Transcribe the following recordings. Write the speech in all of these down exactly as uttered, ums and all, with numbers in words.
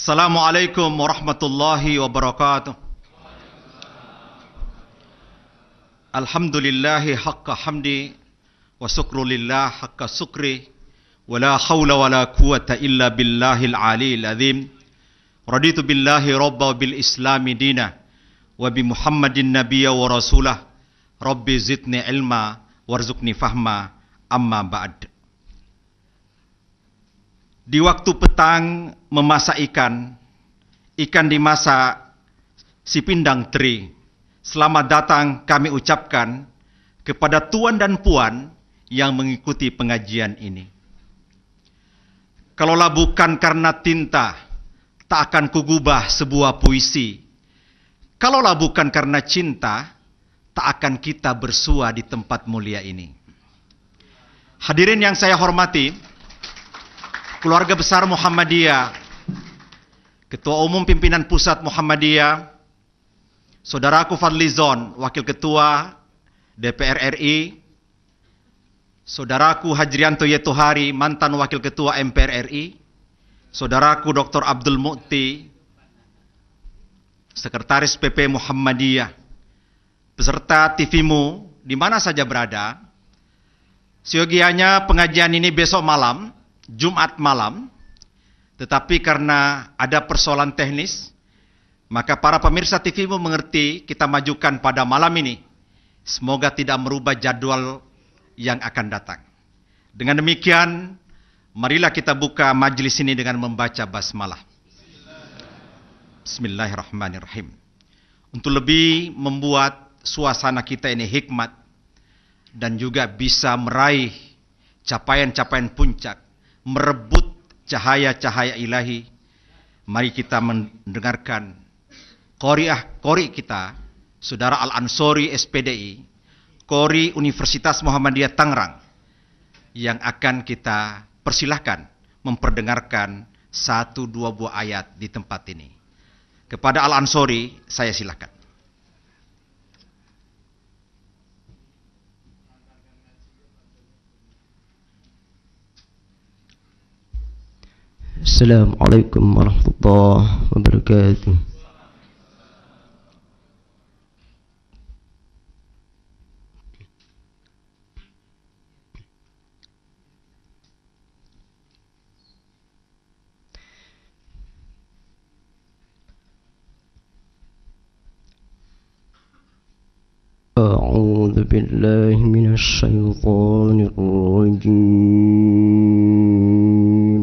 Assalamualaikum warahmatullahi wabarakatuh. Alhamdulillahi haqqa hamdi wa syukru lillah haqqa syukri wa la hawla wa la quwata illa billahil aliyil azim. Raditu billahi rabba wa bil islami dina wa bi muhammadin nabiyya wa rasulah. Rabbi zidni ilma warzuqni fahma amma ba'd. Di waktu petang memasak ikan, ikan dimasak si pindang teri. Selamat datang kami ucapkan kepada tuan dan puan yang mengikuti pengajian ini. Kalaulah bukan karena tinta, tak akan kugubah sebuah puisi. Kalaulah bukan karena cinta, tak akan kita bersua di tempat mulia ini. Hadirin yang saya hormati, keluarga besar Muhammadiyah, Ketua Umum Pimpinan Pusat Muhammadiyah, Saudaraku Fadli Zon, Wakil Ketua D P R R I, Saudaraku Hajriyanto Y. Thohari, mantan Wakil Ketua M P R R I, Saudaraku Doktor Abdul Mu'ti, Sekretaris P P Muhammadiyah, peserta T V-mu di mana saja berada. Seyogianya pengajian ini besok malam, Jumat malam, tetapi karena ada persoalan teknis, maka para pemirsa T V-mu mengerti kita majukan pada malam ini. Semoga tidak merubah jadwal yang akan datang. Dengan demikian, marilah kita buka majelis ini dengan membaca basmalah. Bismillahirrahmanirrahim. Untuk lebih membuat suasana kita ini hikmat dan juga bisa meraih capaian-capaian puncak, merebut cahaya-cahaya ilahi, mari kita mendengarkan Qoriah Qori kita, Saudara Al Ansori S P D I, Qori Universitas Muhammadiyah Tangerang, yang akan kita persilahkan memperdengarkan satu dua buah ayat di tempat ini. Kepada Al Ansori saya silakan. Assalamualaikum warahmatullahi wabarakatuh. A'udzu billahi minasy syaithanir rajim.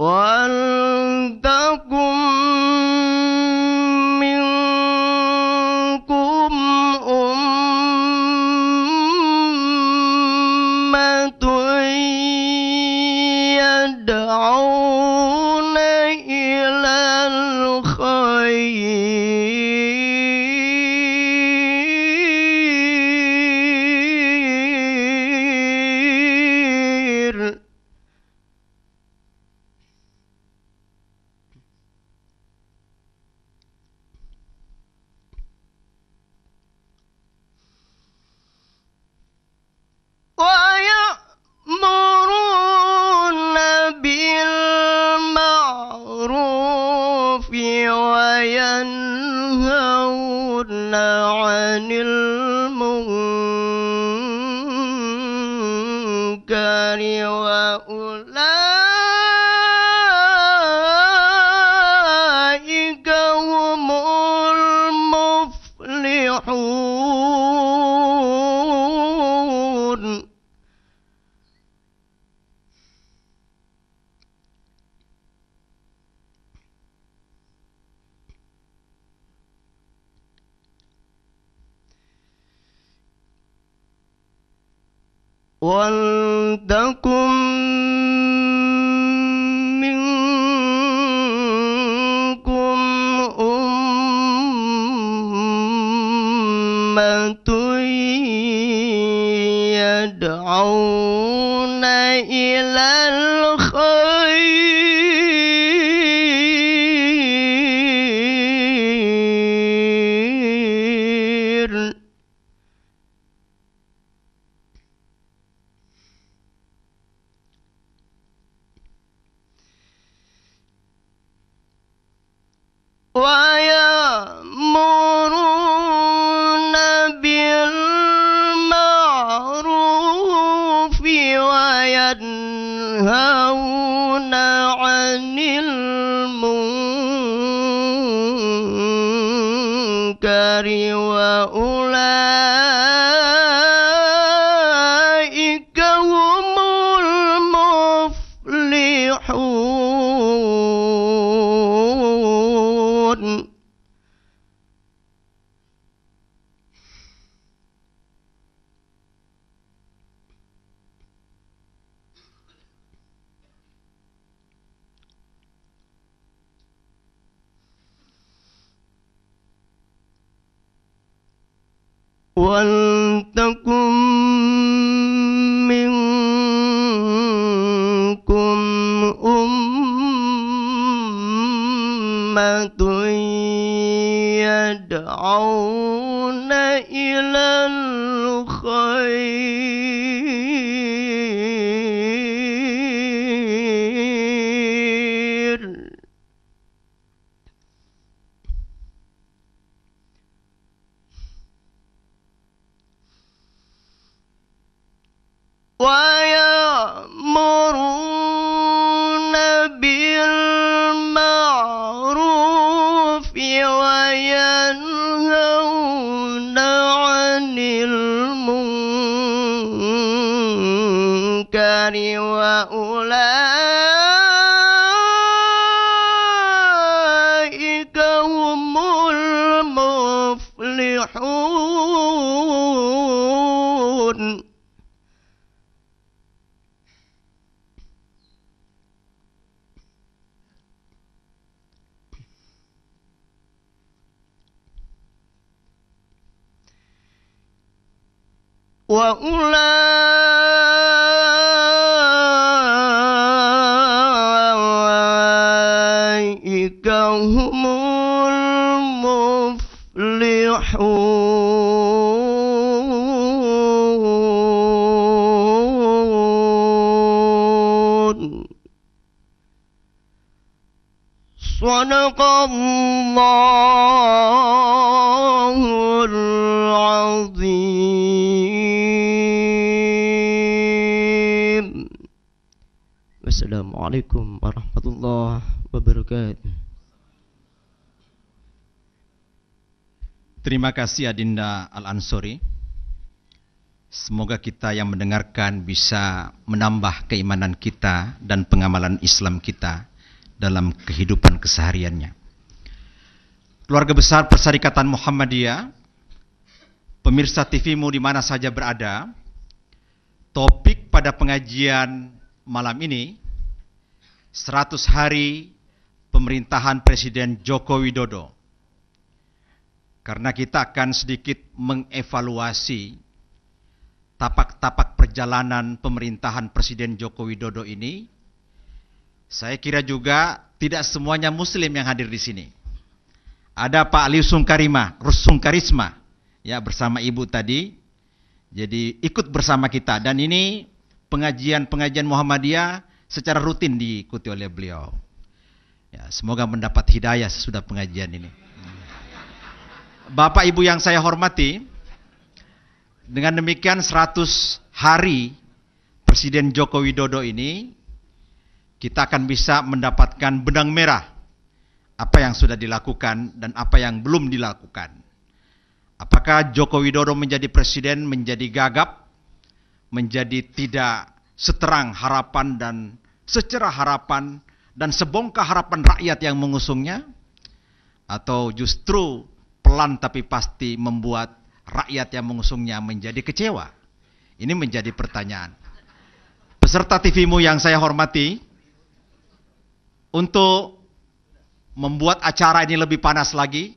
وَلْتَكُنْ مِنْكُمْ أُمَّةٌ يَدْعُونَ إِلَى الْخَيْرِ ويأمرون بالمعروف وينهون عن المنكر وأولئك هم المفلحون. وَلْتَكُنْ مِنْكُمْ أُمَّةٌ يَدْعُونَ إِلَى وَلْتَكُنْ مِنْكُمْ أُمَّةٌ يَدْعُونَ إِلَى الْخَيْرِ وَيَأْمُرُونَ بِالْمَعْرُوفِ وَيَنْهَوْنَ عَنِ الْمُنكَرِ وَأُولَئِكَ هُمُ الْمُفْلِحُونَ. وَأُولَئِكَ هُمُ الْمُفْلِحُونَ. صَدَقَ اللَّهُ الْعَظِيمُ. Assalamualaikum warahmatullahi wabarakatuh. Terima kasih Adinda Al Ansori. Semoga kita yang mendengarkan bisa menambah keimanan kita dan pengamalan Islam kita dalam kehidupan kesehariannya. Keluarga besar Persyarikatan Muhammadiyah, pemirsa T V-mu di mana saja berada, topik pada pengajian malam ini seratus hari pemerintahan Presiden Joko Widodo. Karena kita akan sedikit mengevaluasi tapak-tapak perjalanan pemerintahan Presiden Joko Widodo ini, saya kira juga tidak semuanya Muslim yang hadir di sini. Ada Pak Lius Sungkharisma ya bersama Ibu tadi, jadi ikut bersama kita, dan ini pengajian-pengajian Muhammadiyah secara rutin diikuti oleh beliau. Ya, semoga mendapat hidayah sesudah pengajian ini. Bapak Ibu yang saya hormati, dengan demikian seratus hari Presiden Joko Widodo ini, kita akan bisa mendapatkan benang merah apa yang sudah dilakukan dan apa yang belum dilakukan. Apakah Joko Widodo menjadi presiden menjadi gagap, menjadi tidak seterang harapan dan secerah harapan dan sebongkah harapan rakyat yang mengusungnya, atau justru pelan tapi pasti membuat rakyat yang mengusungnya menjadi kecewa? Ini menjadi pertanyaan. Peserta T V-mu yang saya hormati, untuk membuat acara ini lebih panas lagi,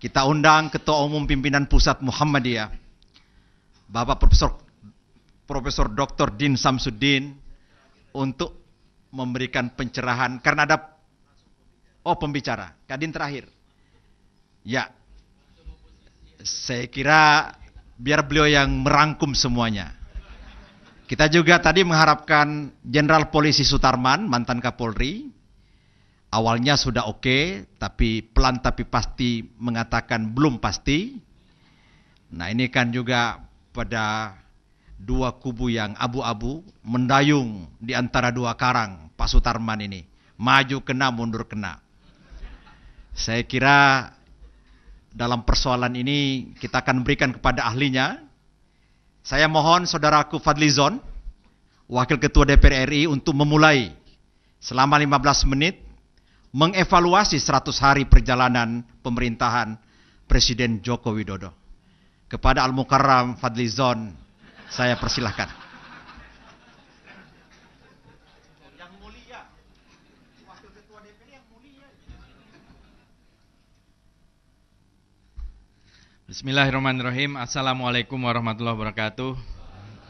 kita undang Ketua Umum Pimpinan Pusat Muhammadiyah, Bapak Profesor Profesor Doktor Din Syamsuddin, untuk memberikan pencerahan karena ada oh pembicara. Kak Din terakhir. Ya. Saya kira biar beliau yang merangkum semuanya. Kita juga tadi mengharapkan Jenderal Polisi Sutarman, mantan Kapolri. Awalnya sudah oke, okay, tapi pelan tapi pasti mengatakan belum pasti. Nah ini kan juga pada dua kubu yang abu-abu, mendayung di antara dua karang Pak Sutarman ini. Maju kena, mundur kena. Saya kira dalam persoalan ini kita akan berikan kepada ahlinya. Saya mohon saudaraku Fadli Zon, Wakil Ketua D P R R I, untuk memulai selama lima belas menit. Mengevaluasi seratus hari perjalanan pemerintahan Presiden Joko Widodo. Kepada Al-Mukarram Fadli Zon, saya persilahkan. Yang mulia, Wakil Ketua D P R yang mulia. Bismillahirrahmanirrahim. Assalamualaikum warahmatullahi wabarakatuh.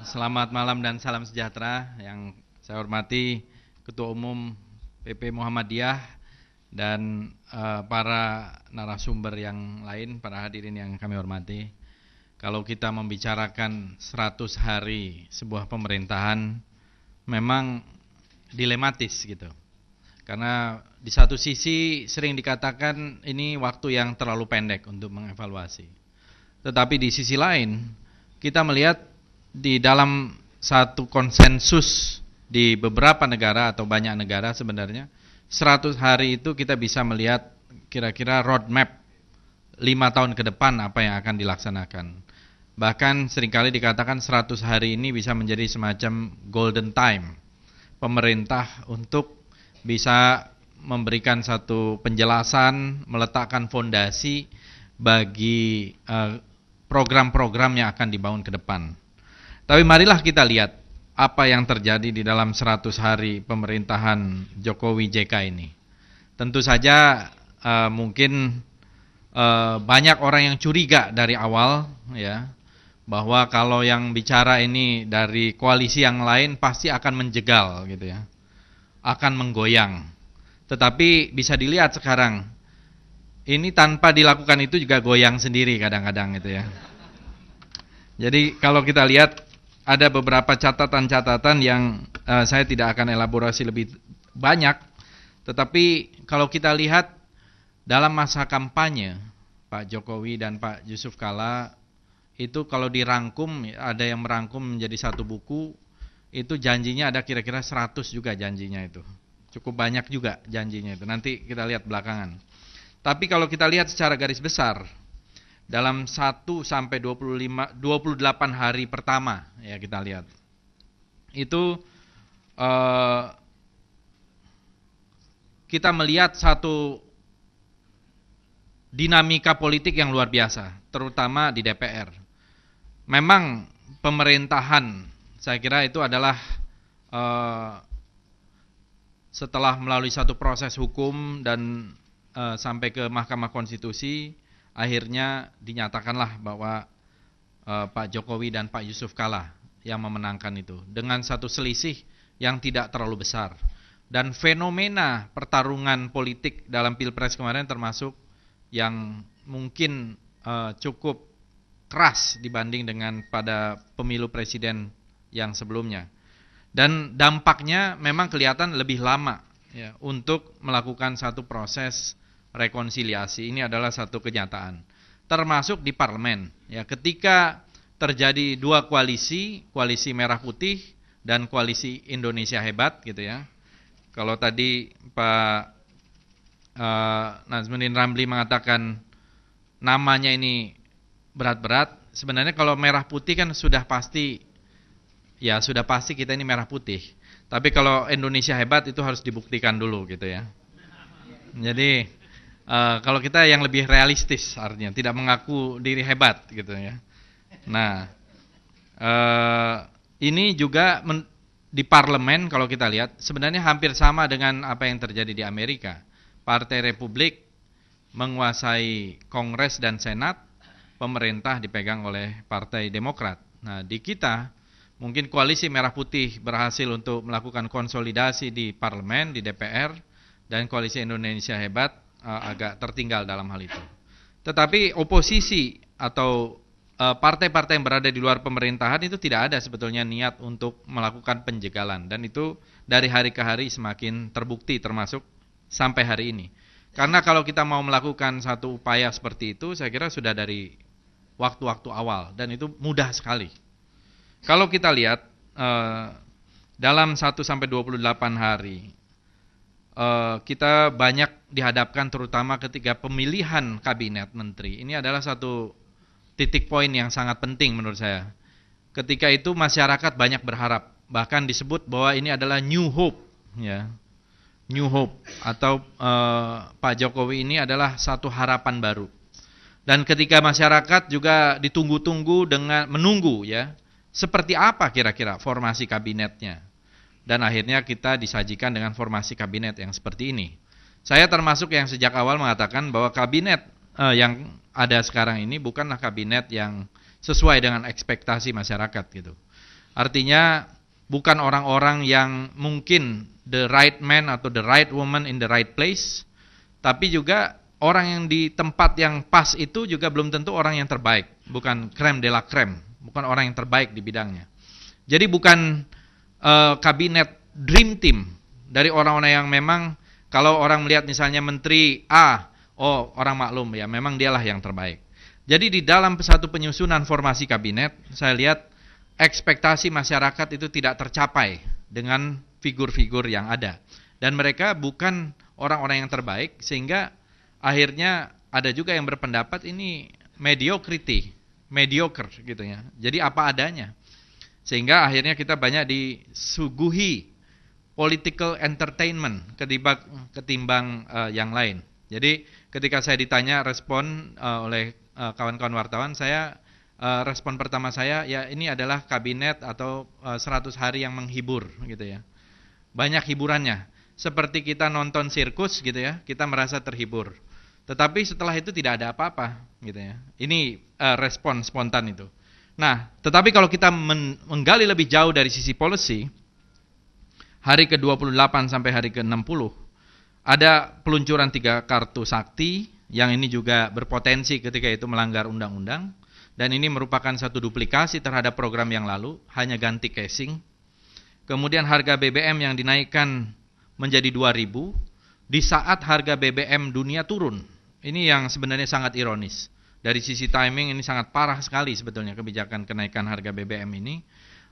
Selamat malam dan salam sejahtera. Yang saya hormati Ketua Umum P P Muhammadiyah dan uh, para narasumber yang lain, para hadirin yang kami hormati. Kalau kita membicarakan seratus hari sebuah pemerintahan, memang dilematis gitu. Karena di satu sisi sering dikatakan ini waktu yang terlalu pendek untuk mengevaluasi. Tetapi di sisi lain, kita melihat di dalam satu konsensus di beberapa negara atau banyak negara sebenarnya, seratus hari itu kita bisa melihat kira-kira roadmap lima tahun ke depan apa yang akan dilaksanakan. Bahkan seringkali dikatakan seratus hari ini bisa menjadi semacam golden time pemerintah untuk bisa memberikan satu penjelasan, meletakkan fondasi bagi program-program yang akan dibangun ke depan. Tapi marilah kita lihat apa yang terjadi di dalam seratus hari pemerintahan Jokowi J K ini. Tentu saja uh, mungkin uh, banyak orang yang curiga dari awal ya, bahwa kalau yang bicara ini dari koalisi yang lain pasti akan menjegal gitu ya, akan menggoyang. Tetapi bisa dilihat sekarang ini tanpa dilakukan itu juga goyang sendiri kadang-kadang gitu ya. Jadi kalau kita lihat ada beberapa catatan-catatan yang uh, saya tidak akan elaborasi lebih banyak. Tetapi kalau kita lihat dalam masa kampanye Pak Jokowi dan Pak Jusuf Kalla, itu kalau dirangkum, ada yang merangkum menjadi satu buku, itu janjinya ada kira-kira seratus juga janjinya itu. Cukup banyak juga janjinya itu, nanti kita lihat belakangan. Tapi kalau kita lihat secara garis besar, dalam satu sampai dua puluh delapan hari pertama ya kita lihat itu eh, kita melihat satu dinamika politik yang luar biasa, terutama di D P R. Memang pemerintahan saya kira itu adalah eh, setelah melalui satu proses hukum dan eh, sampai ke Mahkamah Konstitusi, akhirnya dinyatakanlah bahwa uh, Pak Jokowi dan Pak Jusuf Kalla yang memenangkan itu dengan satu selisih yang tidak terlalu besar. Dan fenomena pertarungan politik dalam Pilpres kemarin termasuk yang mungkin uh, cukup keras dibanding dengan pada pemilu presiden yang sebelumnya. Dan dampaknya memang kelihatan lebih lama ya, untuk melakukan satu proses rekonsiliasi. Ini adalah satu kenyataan, termasuk di parlemen ya, ketika terjadi dua koalisi, koalisi merah putih dan koalisi Indonesia hebat gitu ya. Kalau tadi Pak eh, Najamudin Ramli mengatakan namanya ini berat-berat, sebenarnya kalau merah putih kan sudah pasti ya, sudah pasti kita ini merah putih. Tapi kalau Indonesia hebat itu harus dibuktikan dulu gitu ya. Jadi Uh, kalau kita yang lebih realistis artinya, tidak mengaku diri hebat gitu ya. Nah, Uh, ini juga men, di parlemen kalau kita lihat sebenarnya hampir sama dengan apa yang terjadi di Amerika. Partai Republik menguasai Kongres dan Senat, pemerintah dipegang oleh Partai Demokrat. Nah, di kita mungkin koalisi merah putih berhasil untuk melakukan konsolidasi di parlemen, di D P R, dan koalisi Indonesia Hebat uh, agak tertinggal dalam hal itu. Tetapi oposisi atau partai-partai yang berada di luar pemerintahan itu tidak ada sebetulnya niat untuk melakukan penjagalan, dan itu dari hari ke hari semakin terbukti termasuk sampai hari ini. Karena kalau kita mau melakukan satu upaya seperti itu, saya kira sudah dari waktu-waktu awal dan itu mudah sekali. Kalau kita lihat dalam satu sampai dua puluh delapan hari kita banyak dihadapkan, terutama ketika pemilihan kabinet menteri. Ini adalah satu titik poin yang sangat penting menurut saya. Ketika itu masyarakat banyak berharap, bahkan disebut bahwa ini adalah new hope, ya, new hope, atau eh, Pak Jokowi ini adalah satu harapan baru. Dan ketika masyarakat juga ditunggu-tunggu dengan menunggu, ya, seperti apa kira-kira formasi kabinetnya. Dan akhirnya kita disajikan dengan formasi kabinet yang seperti ini. Saya termasuk yang sejak awal mengatakan bahwa kabinet eh, yang ada sekarang ini bukanlah kabinet yang sesuai dengan ekspektasi masyarakat gitu. Artinya bukan orang-orang yang mungkin the right man atau the right woman in the right place, tapi juga orang yang di tempat yang pas itu juga belum tentu orang yang terbaik, bukan crème de la crème, bukan orang yang terbaik di bidangnya. Jadi bukan uh, kabinet dream team dari orang-orang yang memang kalau orang melihat misalnya menteri A, oh, orang maklum ya, memang dialah yang terbaik. Jadi di dalam satu penyusunan formasi kabinet, saya lihat ekspektasi masyarakat itu tidak tercapai dengan figur-figur yang ada. Dan mereka bukan orang-orang yang terbaik, sehingga akhirnya ada juga yang berpendapat ini mediocrity, mediocre gitu ya. Jadi apa adanya. Sehingga akhirnya kita banyak disuguhi political entertainment ketimbang, ketimbang uh, yang lain. Jadi ketika saya ditanya respon uh, oleh kawan-kawan uh, wartawan, saya uh, respon pertama saya ya ini adalah kabinet atau uh, seratus hari yang menghibur gitu ya. Banyak hiburannya. Seperti kita nonton sirkus gitu ya, kita merasa terhibur. Tetapi setelah itu tidak ada apa-apa gitu ya. Ini uh, respon spontan itu. Nah, tetapi kalau kita men menggali lebih jauh dari sisi policy, hari ke dua puluh delapan sampai hari ke enam puluh ada peluncuran tiga kartu sakti yang ini juga berpotensi ketika itu melanggar undang-undang, dan ini merupakan satu duplikasi terhadap program yang lalu, hanya ganti casing. Kemudian harga B B M yang dinaikkan menjadi dua ribu di saat harga B B M dunia turun. Ini yang sebenarnya sangat ironis. Dari sisi timing ini sangat parah sekali sebetulnya kebijakan kenaikan harga B B M ini.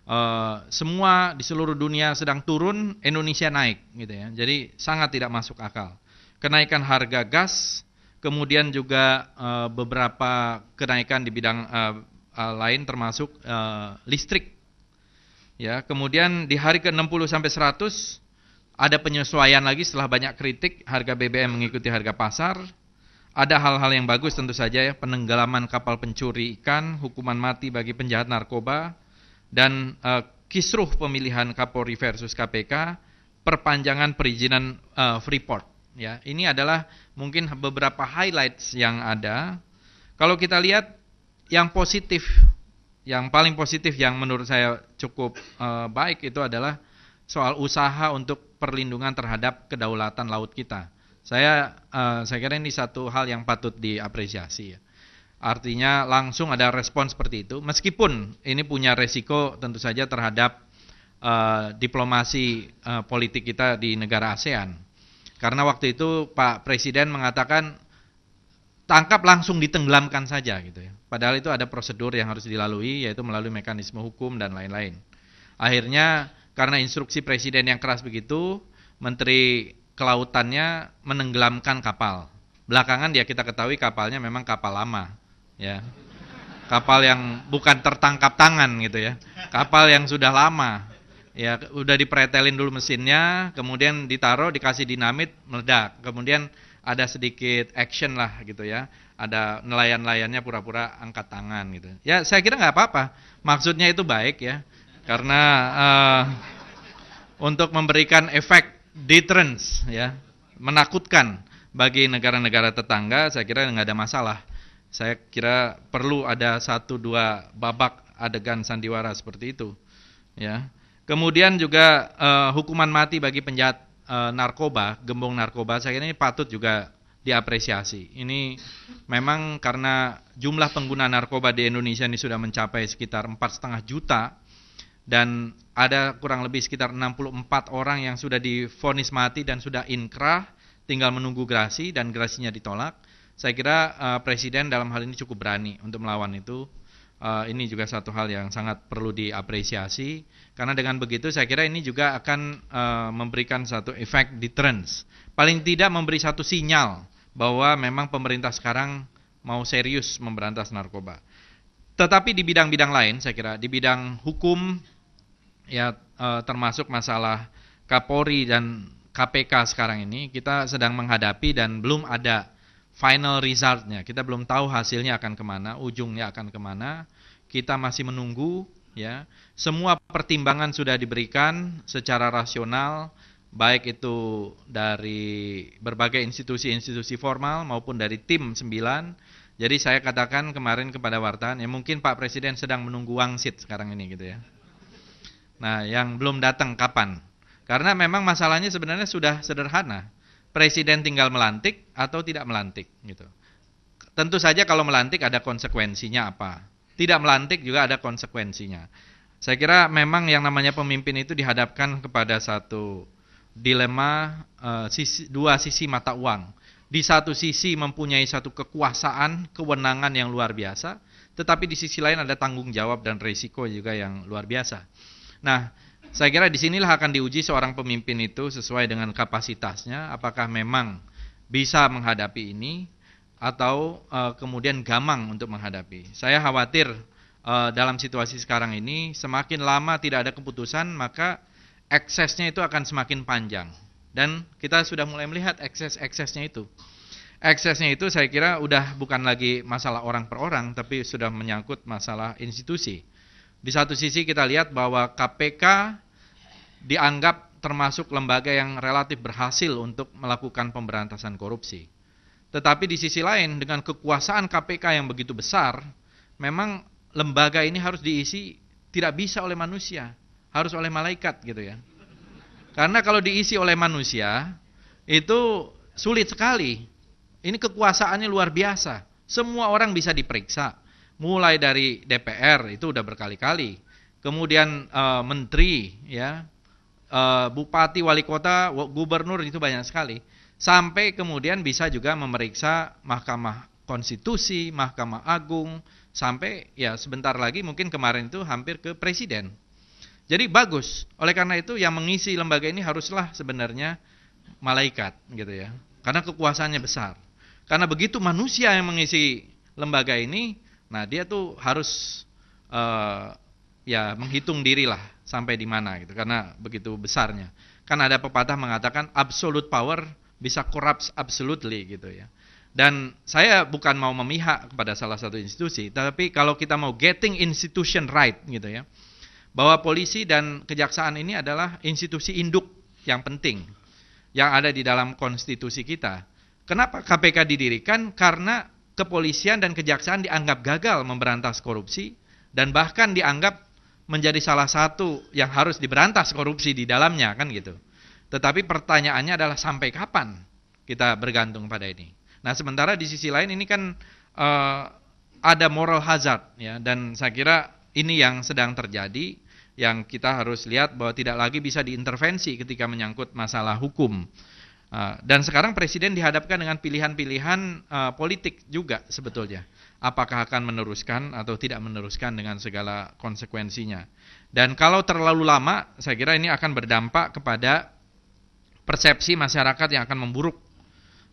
Uh, semua di seluruh dunia sedang turun, Indonesia naik gitu ya. Jadi sangat tidak masuk akal. Kenaikan harga gas, kemudian juga uh, beberapa kenaikan di bidang uh, uh, lain termasuk uh, listrik. Ya, kemudian di hari ke enam puluh sampai seratus ada penyesuaian lagi setelah banyak kritik, harga B B M mengikuti harga pasar. Ada hal-hal yang bagus tentu saja ya, penenggelaman kapal pencuri ikan, hukuman mati bagi penjahat narkoba. Dan uh, kisruh pemilihan Kapolri versus K P K, perpanjangan perizinan uh, Freeport. Ya, ini adalah mungkin beberapa highlights yang ada. Kalau kita lihat yang positif, yang paling positif yang menurut saya cukup uh, baik itu adalah soal usaha untuk perlindungan terhadap kedaulatan laut kita. Saya, uh, saya kira ini satu hal yang patut diapresiasi ya. Artinya langsung ada respon seperti itu, meskipun ini punya resiko tentu saja terhadap uh, diplomasi uh, politik kita di negara ASEAN. Karena waktu itu Pak Presiden mengatakan tangkap langsung ditenggelamkan saja gitu ya. Padahal itu ada prosedur yang harus dilalui, yaitu melalui mekanisme hukum dan lain-lain. Akhirnya karena instruksi Presiden yang keras begitu, Menteri Kelautannya menenggelamkan kapal. Belakangan ya kita ketahui kapalnya memang kapal lama. Ya, kapal yang bukan tertangkap tangan gitu ya, kapal yang sudah lama ya, udah dipretelin dulu mesinnya, kemudian ditaruh, dikasih dinamit, meledak, kemudian ada sedikit action lah gitu ya, ada nelayan-nelayannya pura-pura angkat tangan gitu. Ya saya kira nggak apa-apa, maksudnya itu baik ya, karena uh, untuk memberikan efek deterrence ya, menakutkan bagi negara-negara tetangga, saya kira nggak ada masalah. Saya kira perlu ada satu dua babak adegan sandiwara seperti itu ya. Kemudian juga uh, hukuman mati bagi penjahat narkoba, gembong narkoba, saya kira ini patut juga diapresiasi. Ini memang karena jumlah pengguna narkoba di Indonesia ini sudah mencapai sekitar empat koma lima juta dan ada kurang lebih sekitar enam puluh empat orang yang sudah divonis mati dan sudah inkrah, tinggal menunggu gerasi dan gerasinya ditolak. Saya kira uh, Presiden dalam hal ini cukup berani untuk melawan itu. Uh, ini juga satu hal yang sangat perlu diapresiasi, karena dengan begitu saya kira ini juga akan uh, memberikan satu efek deterrence, paling tidak memberi satu sinyal bahwa memang pemerintah sekarang mau serius memberantas narkoba. Tetapi di bidang-bidang lain saya kira, di bidang hukum ya, uh, termasuk masalah Kapolri dan K P K sekarang ini, kita sedang menghadapi dan belum ada final resultnya, kita belum tahu hasilnya akan kemana, ujungnya akan kemana, kita masih menunggu ya. Semua pertimbangan sudah diberikan secara rasional, baik itu dari berbagai institusi-institusi formal maupun dari tim sembilan. Jadi saya katakan kemarin kepada wartawan, ya mungkin Pak Presiden sedang menunggu wangsit sekarang ini gitu ya. Nah yang belum datang kapan? Karena memang masalahnya sebenarnya sudah sederhana. Presiden tinggal melantik atau tidak melantik gitu. Tentu saja kalau melantik ada konsekuensinya apa. Tidak melantik juga ada konsekuensinya. Saya kira memang yang namanya pemimpin itu dihadapkan kepada satu dilema, e, sisi, dua sisi mata uang. Di satu sisi mempunyai satu kekuasaan, kewenangan yang luar biasa, tetapi di sisi lain ada tanggung jawab dan risiko juga yang luar biasa. Nah, saya kira disinilah akan diuji seorang pemimpin itu sesuai dengan kapasitasnya, apakah memang bisa menghadapi ini atau uh, kemudian gamang untuk menghadapi. Saya khawatir uh, dalam situasi sekarang ini semakin lama tidak ada keputusan maka eksesnya itu akan semakin panjang. Dan kita sudah mulai melihat ekses-eksesnya itu. Eksesnya itu saya kira udah bukan lagi masalah orang per orang, tapi sudah menyangkut masalah institusi. Di satu sisi kita lihat bahwa K P K dianggap termasuk lembaga yang relatif berhasil untuk melakukan pemberantasan korupsi. Tetapi di sisi lain dengan kekuasaan K P K yang begitu besar, memang lembaga ini harus diisi tidak bisa oleh manusia, harus oleh malaikat gitu ya. Karena kalau diisi oleh manusia itu sulit sekali. Ini kekuasaannya luar biasa. Semua orang bisa diperiksa. Mulai dari D P R itu udah berkali-kali, kemudian e, menteri, ya, e, bupati, wali kota, gubernur itu banyak sekali, sampai kemudian bisa juga memeriksa Mahkamah Konstitusi, Mahkamah Agung, sampai ya sebentar lagi mungkin kemarin itu hampir ke presiden. Jadi bagus. Oleh karena itu yang mengisi lembaga ini haruslah sebenarnya malaikat, gitu ya, karena kekuasaannya besar. Karena begitu manusia yang mengisi lembaga ini. Nah dia tuh harus uh, ya menghitung dirilah sampai di mana gitu, karena begitu besarnya. Kan ada pepatah mengatakan absolute power bisa corrupt absolutely gitu ya. Dan saya bukan mau memihak kepada salah satu institusi, tapi kalau kita mau getting institution right gitu ya, bahwa polisi dan kejaksaan ini adalah institusi induk yang penting yang ada di dalam konstitusi kita. Kenapa K P K didirikan? Karena kepolisian dan kejaksaan dianggap gagal memberantas korupsi dan bahkan dianggap menjadi salah satu yang harus diberantas korupsi di dalamnya kan gitu. Tetapi pertanyaannya adalah sampai kapan kita bergantung pada ini. Nah sementara di sisi lain ini kan uh, ada moral hazard ya, dan saya kira ini yang sedang terjadi, yang kita harus lihat bahwa tidak lagi bisa diintervensi ketika menyangkut masalah hukum. Uh, dan sekarang Presiden dihadapkan dengan pilihan-pilihan uh, politik juga sebetulnya. Apakah akan meneruskan atau tidak meneruskan dengan segala konsekuensinya. Dan kalau terlalu lama, saya kira ini akan berdampak kepada persepsi masyarakat yang akan memburuk.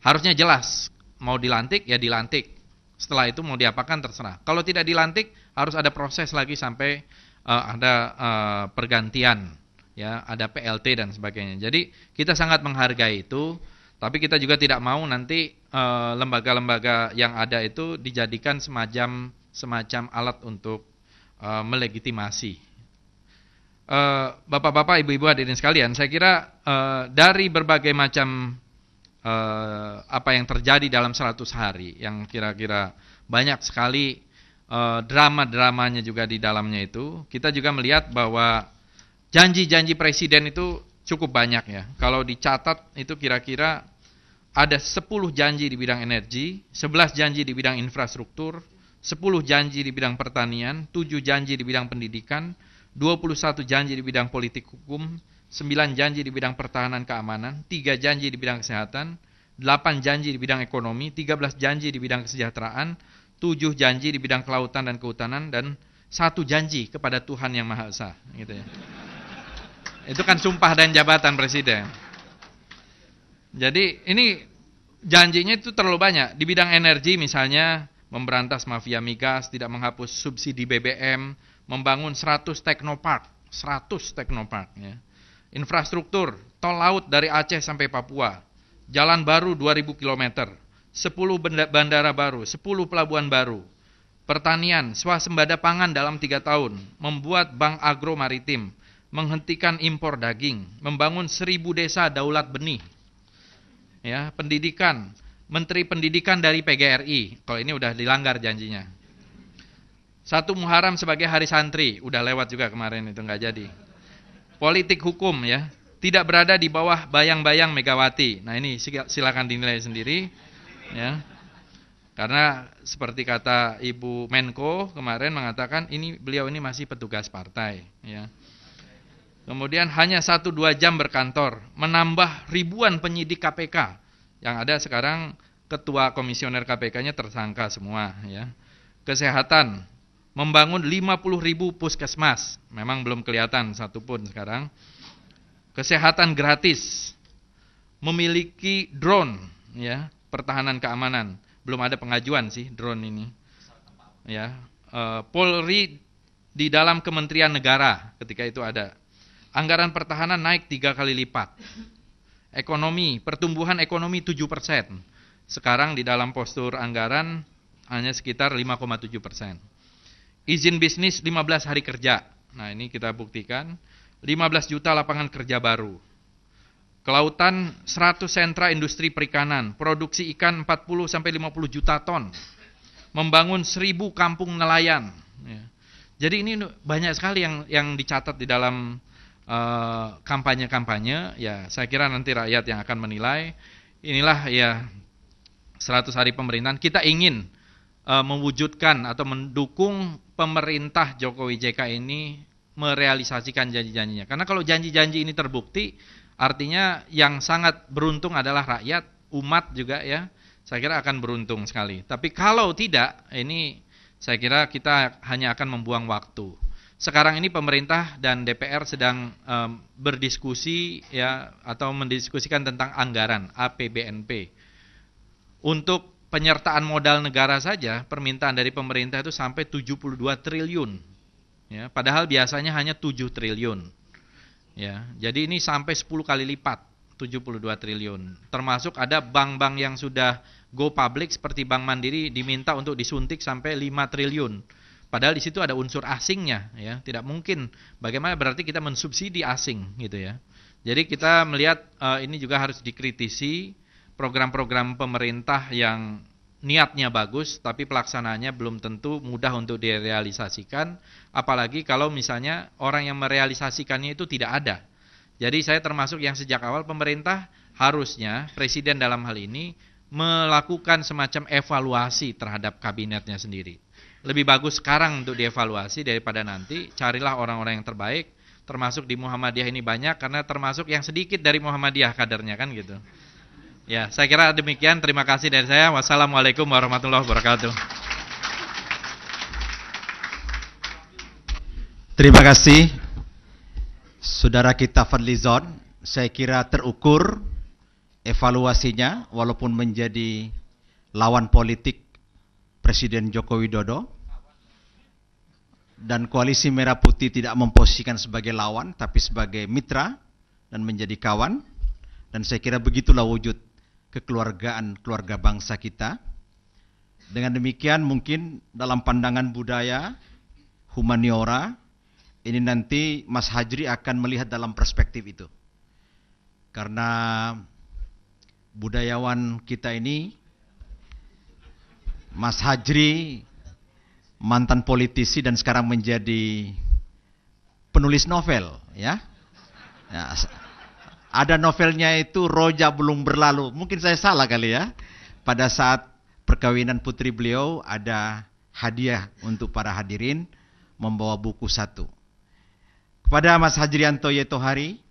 Harusnya jelas, mau dilantik ya dilantik. Setelah itu mau diapakan terserah. Kalau tidak dilantik, harus ada proses lagi sampai uh, ada uh, pergantian. Ya, ada P L T dan sebagainya. Jadi kita sangat menghargai itu, Tapi kita juga tidak mau nanti lembaga-lembaga uh, yang ada itu dijadikan semacam semacam alat untuk uh, melegitimasi. Uh, Bapak-bapak, ibu-ibu, hadirin sekalian, saya kira uh, dari berbagai macam uh, apa yang terjadi dalam seratus hari, yang kira-kira banyak sekali uh, drama-dramanya juga di dalamnya itu, kita juga melihat bahwa janji-janji presiden itu cukup banyak ya. Kalau dicatat itu kira-kira ada sepuluh janji di bidang energi, sebelas janji di bidang infrastruktur, sepuluh janji di bidang pertanian, tujuh janji di bidang pendidikan, dua puluh satu janji di bidang politik hukum, sembilan janji di bidang pertahanan keamanan, tiga janji di bidang kesehatan, delapan janji di bidang ekonomi, tiga belas janji di bidang kesejahteraan, tujuh janji di bidang kelautan dan kehutanan, dan satu janji kepada Tuhan Yang Maha Esa, gitu ya. Itu kan sumpah dan jabatan presiden. Jadi ini janjinya itu terlalu banyak. Di bidang energi misalnya, memberantas mafia migas, tidak menghapus subsidi B B M, membangun seratus teknopark, seratus teknopark ya. Infrastruktur, tol laut dari Aceh sampai Papua, jalan baru dua ribu kilometer, sepuluh bandara baru, sepuluh pelabuhan baru, pertanian, swasembada pangan dalam tiga tahun, membuat bank agro maritim, menghentikan impor daging, membangun seribu desa daulat benih. Ya, pendidikan, Menteri Pendidikan dari P G R I, kalau ini udah dilanggar janjinya. Satu Muharram sebagai hari santri, udah lewat juga kemarin itu nggak jadi. Politik hukum ya, tidak berada di bawah bayang-bayang Megawati. Nah ini silakan dinilai sendiri, ya. Karena seperti kata Ibu Menko kemarin mengatakan ini beliau ini masih petugas partai, ya. Kemudian hanya satu sampai dua jam berkantor, menambah ribuan penyidik K P K. Yang ada sekarang ketua komisioner K P K-nya tersangka semua. Ya. Kesehatan, membangun lima puluh ribu puskesmas. Memang belum kelihatan satupun sekarang. Kesehatan gratis, memiliki drone, ya, pertahanan keamanan. Belum ada pengajuan sih drone ini. Ya. E, Polri di dalam kementerian negara ketika itu ada. Anggaran pertahanan naik tiga kali lipat. Ekonomi, pertumbuhan ekonomi tujuh persen. Sekarang di dalam postur anggaran hanya sekitar lima koma tujuh persen. Izin bisnis lima belas hari kerja. Nah ini kita buktikan. lima belas juta lapangan kerja baru. Kelautan seratus sentra industri perikanan. Produksi ikan empat puluh sampai lima puluh juta ton. Membangun seribu kampung nelayan. Ya. Jadi ini banyak sekali yang, yang dicatat di dalam kampanye-kampanye, ya saya kira nanti rakyat yang akan menilai. Inilah ya seratus hari pemerintahan. Kita ingin uh, mewujudkan atau mendukung pemerintah Jokowi J K ini merealisasikan janji-janjinya. Karena kalau janji-janji ini terbukti, artinya yang sangat beruntung adalah rakyat, umat juga ya. Saya kira akan beruntung sekali. Tapi kalau tidak, ini saya kira kita hanya akan membuang waktu. Sekarang ini pemerintah dan D P R sedang um, berdiskusi ya atau mendiskusikan tentang anggaran A P B N P. Untuk penyertaan modal negara saja permintaan dari pemerintah itu sampai tujuh puluh dua triliun. Ya, padahal biasanya hanya tujuh triliun. Ya, jadi ini sampai sepuluh kali lipat, tujuh puluh dua triliun. Termasuk ada bank-bank yang sudah go public seperti Bank Mandiri diminta untuk disuntik sampai lima triliun. Padahal di situ ada unsur asingnya, ya tidak mungkin. Bagaimana berarti kita mensubsidi asing, gitu ya. Jadi kita melihat uh, ini juga harus dikritisi program-program pemerintah yang niatnya bagus, tapi pelaksanaannya belum tentu mudah untuk direalisasikan. Apalagi kalau misalnya orang yang merealisasikannya itu tidak ada. Jadi saya termasuk yang sejak awal pemerintah harusnya presiden dalam hal ini melakukan semacam evaluasi terhadap kabinetnya sendiri. Lebih bagus sekarang untuk dievaluasi daripada nanti. Carilah orang-orang yang terbaik, termasuk di Muhammadiyah ini banyak, karena termasuk yang sedikit dari Muhammadiyah kadernya kan gitu. Ya, saya kira demikian. Terima kasih dari saya. Wassalamualaikum warahmatullahi wabarakatuh. Terima kasih saudara kita Fadli Zon. Saya kira terukur evaluasinya, walaupun menjadi lawan politik Presiden Joko Widodo dan koalisi merah putih tidak memposisikan sebagai lawan tapi sebagai mitra dan menjadi kawan, dan saya kira begitulah wujud kekeluargaan keluarga bangsa kita. Dengan demikian mungkin dalam pandangan budaya, humaniora, ini nanti Mas Hajri akan melihat dalam perspektif itu. Karena budayawan kita ini, Mas Hajri, mantan politisi dan sekarang menjadi penulis novel, ya. Ya, ada novelnya itu Roja Belum Berlalu. Mungkin saya salah kali ya. Pada saat perkawinan putri beliau ada hadiah untuk para hadirin, membawa buku satu. Kepada Mas Hajriyanto Y. Thohari,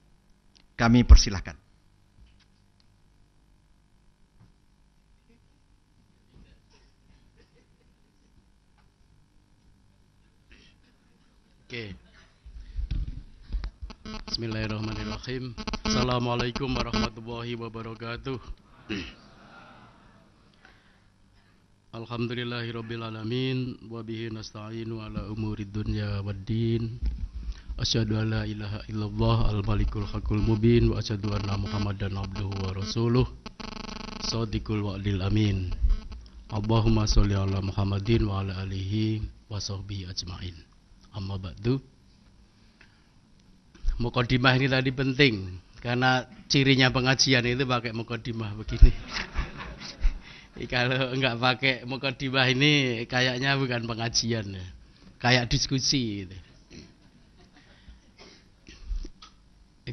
kami persilahkan. Oke. Bismillahirrahmanirrahim. Assalamualaikum warahmatullahi wabarakatuh. Alhamdulillahirrabbilalamin. Wabihi nasta'inu ala umurid dunya waddin. Asyhadu an la ilaha illallah al-malikul hakul mubin. Wa asyhadu anna muhammadan abduhu wa rasuluh sadiqul wa'dil amin. Allahumma sholli ala muhammadin wa ala alihi wa sahbihi ajma'in. Amma ba'du. Mukadimah ini tadi penting karena cirinya pengajian itu pakai mukadimah begini. Kalau enggak pakai mukadimah ini kayaknya bukan pengajian ya. Kayak diskusi gitu.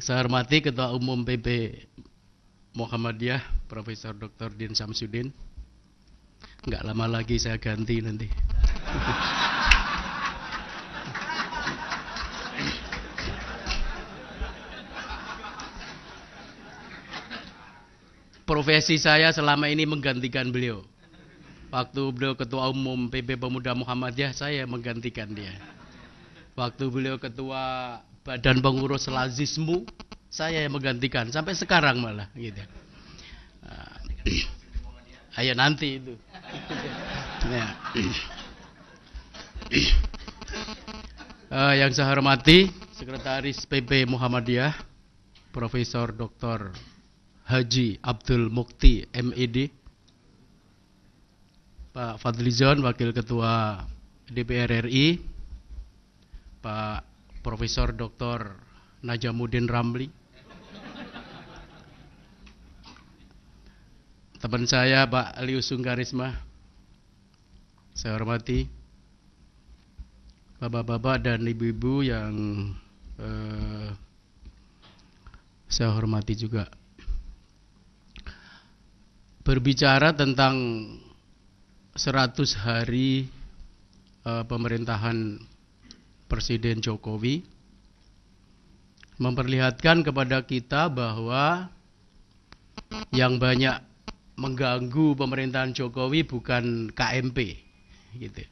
Saya hormati Ketua Umum P B Muhammadiyah Profesor Doktor Din Syamsuddin. Enggak lama lagi saya ganti nanti. Profesi saya selama ini menggantikan beliau. Waktu beliau Ketua Umum P B Pemuda Muhammadiyah, saya menggantikan dia. Waktu beliau Ketua Badan Pengurus Lazismu, saya yang menggantikan. Sampai sekarang malah gitu. Ayo nanti itu. Nah. Uh, yang saya hormati Sekretaris P B Muhammadiyah Profesor Doktor Haji Abdul Mu'ti M Ed, Pak Fadli Zon Wakil Ketua D P R R I, Pak Profesor Doktor Najamudin Ramli, teman saya Pak Lius Sungkharisma, saya hormati bapak-bapak dan ibu-ibu yang eh, saya hormati juga. Berbicara tentang seratus hari uh, pemerintahan Presiden Jokowi memperlihatkan kepada kita bahwa yang banyak mengganggu pemerintahan Jokowi bukan K M P gitu.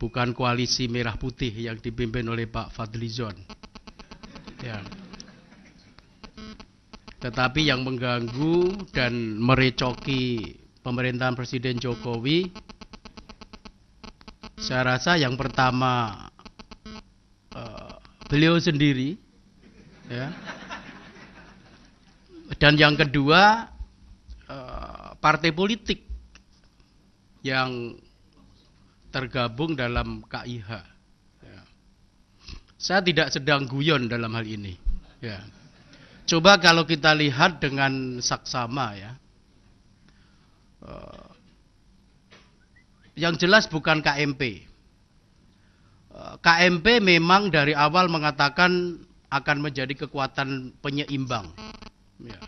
Bukan koalisi merah putih yang dipimpin oleh Pak Fadli Zon. Ya. Tetapi yang mengganggu dan merecoki pemerintahan Presiden Jokowi, saya rasa yang pertama uh, beliau sendiri, ya. Dan yang kedua uh, partai politik yang tergabung dalam K I H. Ya. Saya tidak sedang guyon dalam hal ini. Ya. Coba kalau kita lihat dengan saksama ya, uh, yang jelas bukan K M P. Uh, K M P memang dari awal mengatakan akan menjadi kekuatan penyeimbang, ya,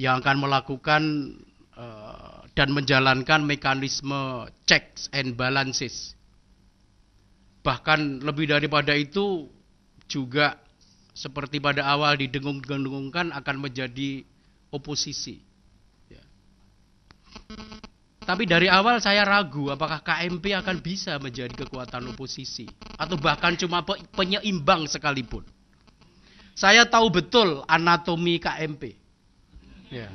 yang akan melakukan uh, dan menjalankan mekanisme checks and balances. Bahkan lebih daripada itu juga. Seperti pada awal didengung-dengungkan akan menjadi oposisi. Ya. Tapi dari awal saya ragu apakah K M P akan bisa menjadi kekuatan oposisi. Atau bahkan cuma penyeimbang sekalipun. Saya tahu betul anatomi K M P. Ya,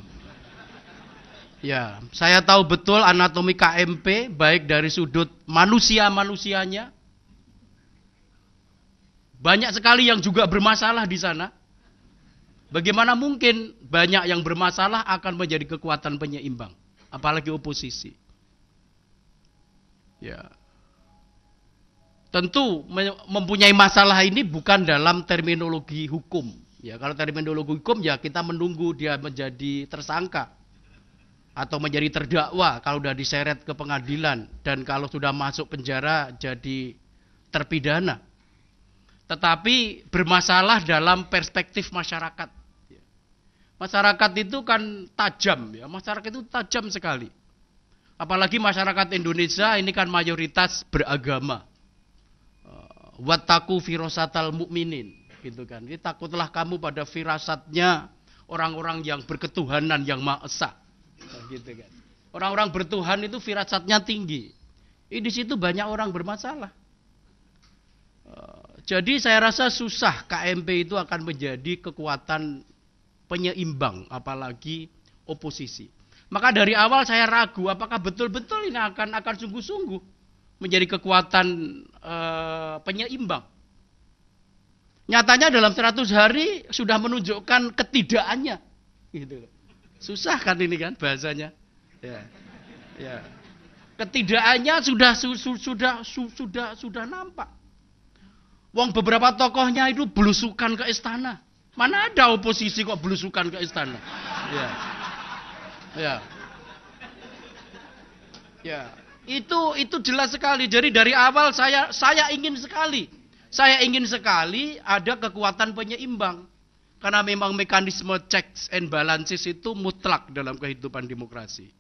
ya saya tahu betul anatomi K M P baik dari sudut manusia-manusianya. Banyak sekali yang juga bermasalah di sana. Bagaimana mungkin banyak yang bermasalah akan menjadi kekuatan penyeimbang, apalagi oposisi. Ya. Tentu mempunyai masalah ini bukan dalam terminologi hukum. Ya, kalau terminologi hukum ya kita menunggu dia menjadi tersangka atau menjadi terdakwa kalau sudah diseret ke pengadilan dan kalau sudah masuk penjara jadi terpidana. Tetapi bermasalah dalam perspektif masyarakat. Masyarakat itu kan tajam, ya. Masyarakat itu tajam sekali. Apalagi masyarakat Indonesia ini kan mayoritas beragama. Wattaqu firasatal mu'minin, gitu kan. Jadi takutlah kamu pada firasatnya orang-orang yang berketuhanan yang Maha Esa. Gitu kan. Orang-orang bertuhan itu firasatnya tinggi. Di situ banyak orang bermasalah. Jadi saya rasa susah K M P itu akan menjadi kekuatan penyeimbang, apalagi oposisi. Maka dari awal saya ragu apakah betul-betul ini akan akan sungguh-sungguh menjadi kekuatan e, penyeimbang. Nyatanya dalam seratus hari sudah menunjukkan ketidakannya. Gitu. Susah kan ini kan bahasanya, ya, ya. Ketidakannya sudah su, su, sudah su, sudah sudah nampak. Wong beberapa tokohnya itu belusukan ke istana. Mana ada oposisi kok belusukan ke istana? Ya, ya, ya. Itu itu jelas sekali. Jadi dari awal saya saya ingin sekali, saya ingin sekali ada kekuatan penyeimbang. Karena memang mekanisme checks and balances itu mutlak dalam kehidupan demokrasi.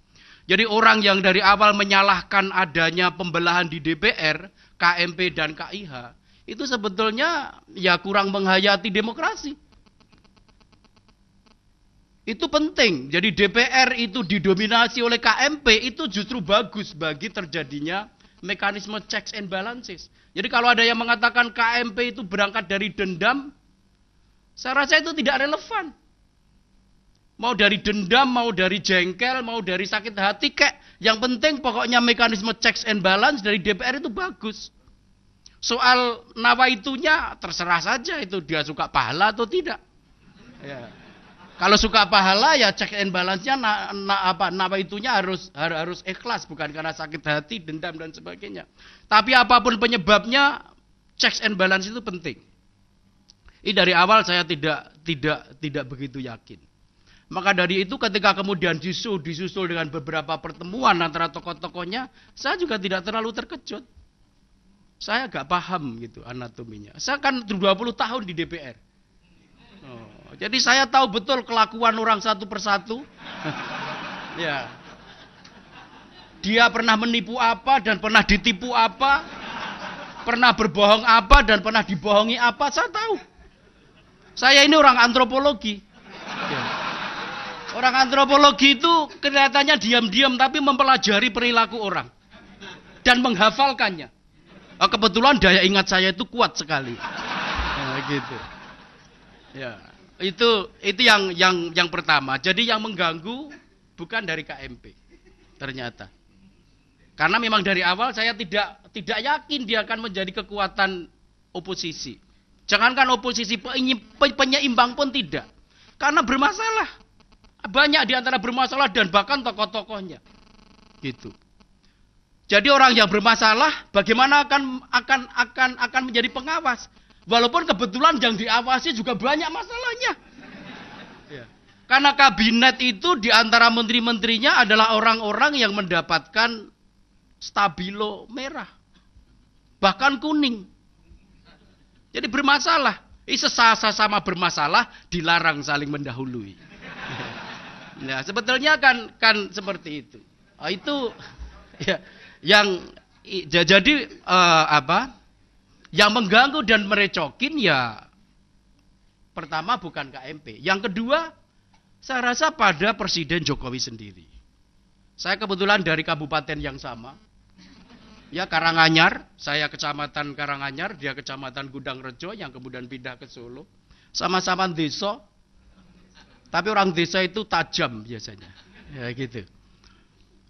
Jadi orang yang dari awal menyalahkan adanya pembelahan di D P R, K M P, dan K I H, itu sebetulnya ya kurang menghayati demokrasi. Itu penting. Jadi D P R itu didominasi oleh K M P, itu justru bagus bagi terjadinya mekanisme checks and balances. Jadi kalau ada yang mengatakan K M P itu berangkat dari dendam, saya rasa itu tidak relevan. Mau dari dendam, mau dari jengkel, mau dari sakit hati, kek. Yang penting pokoknya mekanisme checks and balance dari D P R itu bagus. Soal nawaitunya terserah saja itu dia suka pahala atau tidak. Ya. Kalau suka pahala ya check and balance-nya na, na, apa nawaitunya harus harus ikhlas bukan karena sakit hati, dendam dan sebagainya. Tapi apapun penyebabnya checks and balance itu penting. Ini dari awal saya tidak tidak tidak begitu yakin. Maka dari itu ketika kemudian disusul, disusul dengan beberapa pertemuan antara tokoh-tokohnya, saya juga tidak terlalu terkejut. Saya agak paham gitu anatominya. Saya kan dua puluh tahun di D P R. Oh, jadi saya tahu betul kelakuan orang satu persatu. Ya. Dia pernah menipu apa dan pernah ditipu apa, pernah berbohong apa dan pernah dibohongi apa, saya tahu. Saya ini orang antropologi. Ya. Orang antropologi itu kelihatannya diam-diam tapi mempelajari perilaku orang dan menghafalkannya. Oh, kebetulan daya ingat saya itu kuat sekali. Nah, gitu. Ya, itu itu yang yang yang pertama. Jadi yang mengganggu bukan dari K M P ternyata. Karena memang dari awal saya tidak tidak yakin dia akan menjadi kekuatan oposisi. Jangankan oposisi, penyeimbang pun tidak. Karena bermasalah. Banyak di antara bermasalah dan bahkan tokoh-tokohnya. Gitu. Jadi orang yang bermasalah bagaimana akan akan akan akan menjadi pengawas? Walaupun kebetulan yang diawasi juga banyak masalahnya. Ya. Karena kabinet itu di antara menteri-menterinya adalah orang-orang yang mendapatkan stabilo merah. Bahkan kuning. Jadi bermasalah, sesama-sama bermasalah dilarang saling mendahului. Nah, sebetulnya kan kan seperti itu. Oh, itu ya, yang ya, jadi eh, apa? Yang mengganggu dan merecokin ya pertama bukan K M P. Yang kedua, saya rasa pada Presiden Jokowi sendiri. Saya kebetulan dari kabupaten yang sama. Ya, Karanganyar, saya kecamatan Karanganyar, dia kecamatan Gudangrejo yang kemudian pindah ke Solo. Sama-sama desa, tapi orang desa itu tajam biasanya. Ya gitu.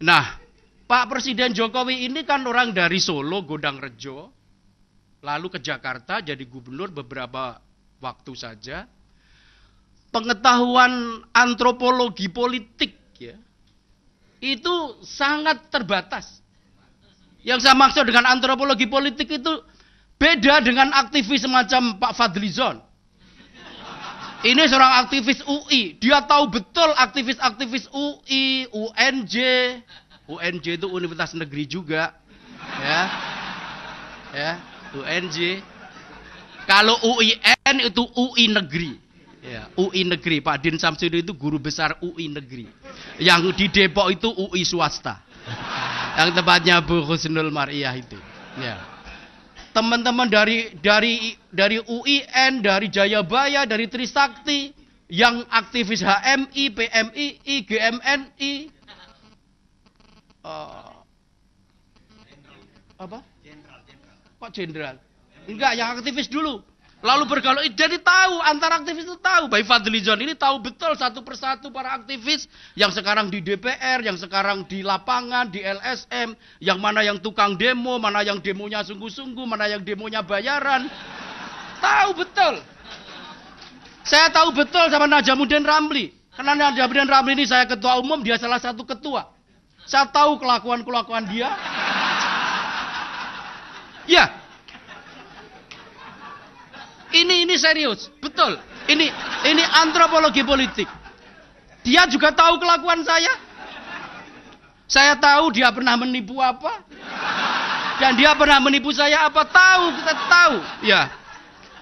Nah, Pak Presiden Jokowi ini kan orang dari Solo, Gudangrejo, lalu ke Jakarta jadi gubernur beberapa waktu saja. pengetahuan antropologi politik ya, itu sangat terbatas. Yang saya maksud dengan antropologi politik itu beda dengan aktivis semacam Pak Fadli Zon. Ini seorang aktivis U I, dia tahu betul aktivis-aktivis U I, U N J, U N J itu Universitas Negeri juga, ya, ya, U N J. Kalau U I N itu U I Negeri, ya, U I Negeri. Pak Din Syamsuddin itu guru besar U I Negeri. Yang di Depok itu U I swasta, yang tempatnya Bu Husnul Mariah itu, ya. Teman-teman dari dari dari U I N, dari Jayabaya, dari Trisakti, yang aktivis H M I, P M I I, G M N I, uh, apa? Kok jenderal? Enggak, yang aktivis dulu. Lalu bergaul, jadi tahu antara aktivis itu tahu. Bayi Fadli Zon ini tahu betul satu persatu para aktivis yang sekarang di D P R, yang sekarang di lapangan, di L S M, yang mana yang tukang demo, mana yang demonya sungguh-sungguh, mana yang demonya bayaran. Tahu betul. Saya tahu betul sama Najamudin Ramli. Karena Najamudin Ramli ini saya ketua umum, dia salah satu ketua. Saya tahu kelakuan-kelakuan dia. Ya. Ini ini serius, betul. Ini ini antropologi politik. Dia juga tahu kelakuan saya. Saya tahu dia pernah menipu apa. Dan dia pernah menipu saya apa, tahu, kita tahu, ya.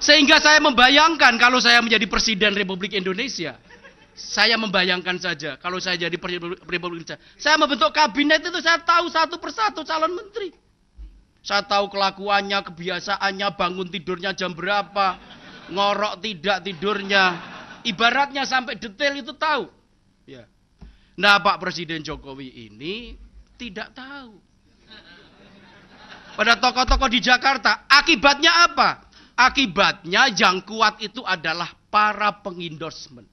Sehingga saya membayangkan kalau saya menjadi presiden Republik Indonesia, saya membayangkan saja kalau saya jadi presiden Republik Indonesia, saya membentuk kabinet itu saya tahu satu persatu calon menteri. Saya tahu kelakuannya, kebiasaannya, bangun tidurnya jam berapa, ngorok tidak tidurnya, ibaratnya sampai detail itu tahu. Ya. Nah, Pak Presiden Jokowi ini tidak tahu. Pada tokoh-tokoh di Jakarta, akibatnya apa? Akibatnya yang kuat itu adalah para pengendorsement,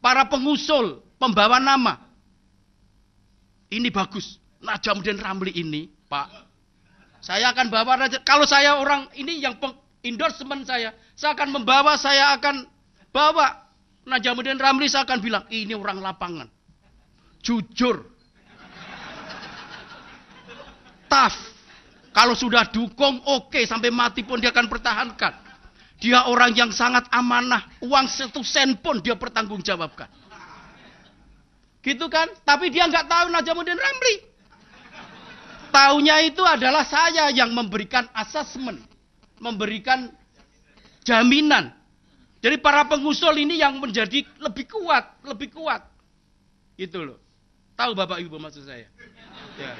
para pengusul, pembawa nama. Ini bagus. Najamudin Ramli ini, Pak. Saya akan bawa, kalau saya orang ini yang endorsement saya, saya akan membawa, saya akan bawa Najamudin Ramli, saya akan bilang, ini orang lapangan. Jujur. Tough. Kalau sudah dukung, oke, sampai mati pun dia akan pertahankan. Dia orang yang sangat amanah, uang satu sen pun dia pertanggungjawabkan. Gitu kan? Tapi dia nggak tahu Najamudin Ramli. Taunya itu adalah saya yang memberikan asesmen, memberikan jaminan. Jadi para pengusul ini yang menjadi lebih kuat, lebih kuat. Gitu loh. Tahu Bapak Ibu maksud saya? Ya.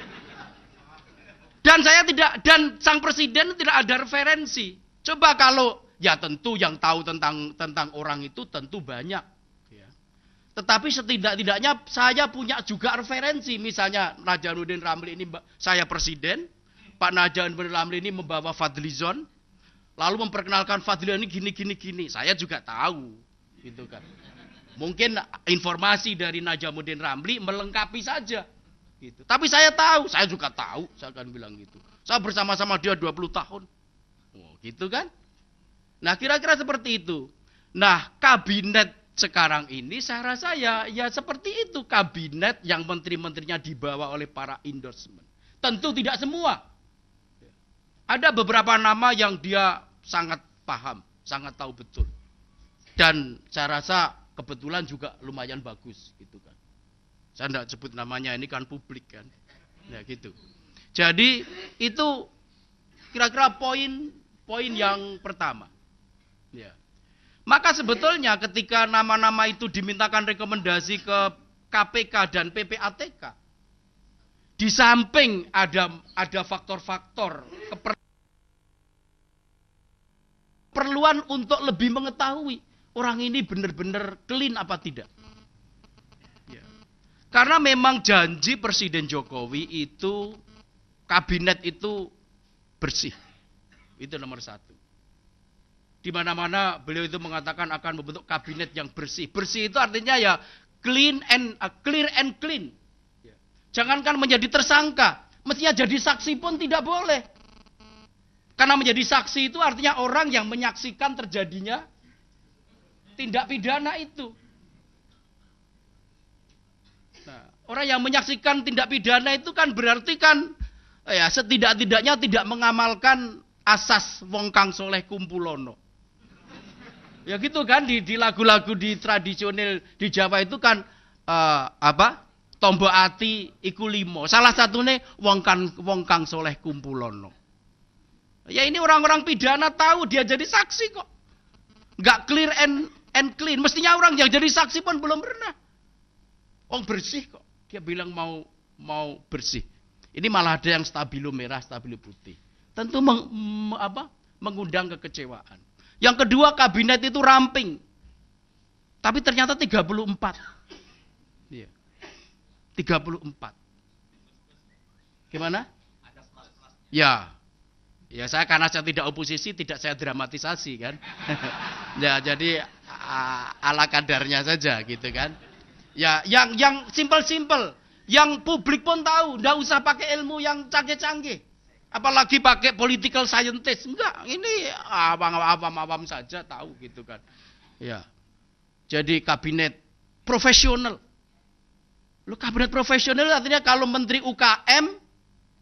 Dan saya tidak, dan sang presiden tidak ada referensi. Coba kalau, ya tentu yang tahu tentang tentang orang itu tentu banyak. Ya. Tetapi setidak-tidaknya saya punya juga referensi. Misalnya Najamudin Ramli ini saya presiden. Pak Najamudin Ramli ini membawa Fadli Zon. Lalu memperkenalkan Fadli ini gini-gini-gini. Saya juga tahu. Gitu kan. Mungkin informasi dari Najamudin Ramli melengkapi saja. Gitu. Tapi saya tahu. Saya juga tahu. Saya akan bilang gitu. Saya bersama-sama dia dua puluh tahun. Oh, gitu kan. Nah kira-kira seperti itu. Nah kabinet sekarang ini saya rasa ya, ya seperti itu kabinet yang menteri-menterinya dibawa oleh para endorsement. Tentu tidak semua. Ada beberapa nama yang dia sangat paham, sangat tahu betul. Dan saya rasa kebetulan juga lumayan bagus gitu kan. Saya tidak sebut namanya, ini kan publik kan. Ya gitu. Jadi itu kira-kira poin-poin yang pertama. Ya. Maka sebetulnya ketika nama-nama itu dimintakan rekomendasi ke K P K dan P P A T K, di samping ada ada faktor-faktor keperluan untuk lebih mengetahui orang ini benar-benar clean apa tidak. Ya. Karena memang janji Presiden Jokowi itu kabinet itu bersih, itu nomor satu. Di mana-mana beliau itu mengatakan akan membentuk kabinet yang bersih. Bersih itu artinya ya clean and uh, clear and clean. Yeah. Jangankan menjadi tersangka, mestinya jadi saksi pun tidak boleh. Karena menjadi saksi itu artinya orang yang menyaksikan terjadinya tindak pidana itu. Nah, orang yang menyaksikan tindak pidana itu kan berarti kan ya setidak-tidaknya tidak mengamalkan asas wong kang soleh kumpulono. Ya gitu kan, di lagu-lagu di, di tradisional di Jawa itu kan uh, apa? Tombo ati iku limo. Salah satunya wong kang wong kang soleh kumpulono. Ya ini orang-orang pidana tahu, dia jadi saksi kok. Nggak clear and, and clean. Mestinya orang yang jadi saksi pun belum pernah. Wong bersih kok. Dia bilang mau mau bersih. Ini malah ada yang stabilo merah, stabilo putih. Tentu meng, apa, mengundang kekecewaan. Yang kedua, kabinet itu ramping. Tapi ternyata tiga puluh empat. Iya. tiga puluh empat. Gimana? Ya. Ya saya karena saya tidak oposisi, tidak saya dramatisasi kan. Ya jadi ala kadarnya saja gitu kan. Ya yang yang simpel-simpel, yang publik pun tahu, enggak usah pakai ilmu yang canggih-canggih. Apalagi pakai political scientist, enggak. Ini awam-awam saja tahu gitu kan. Ya. Jadi kabinet profesional. Lu kabinet profesional artinya kalau menteri U K M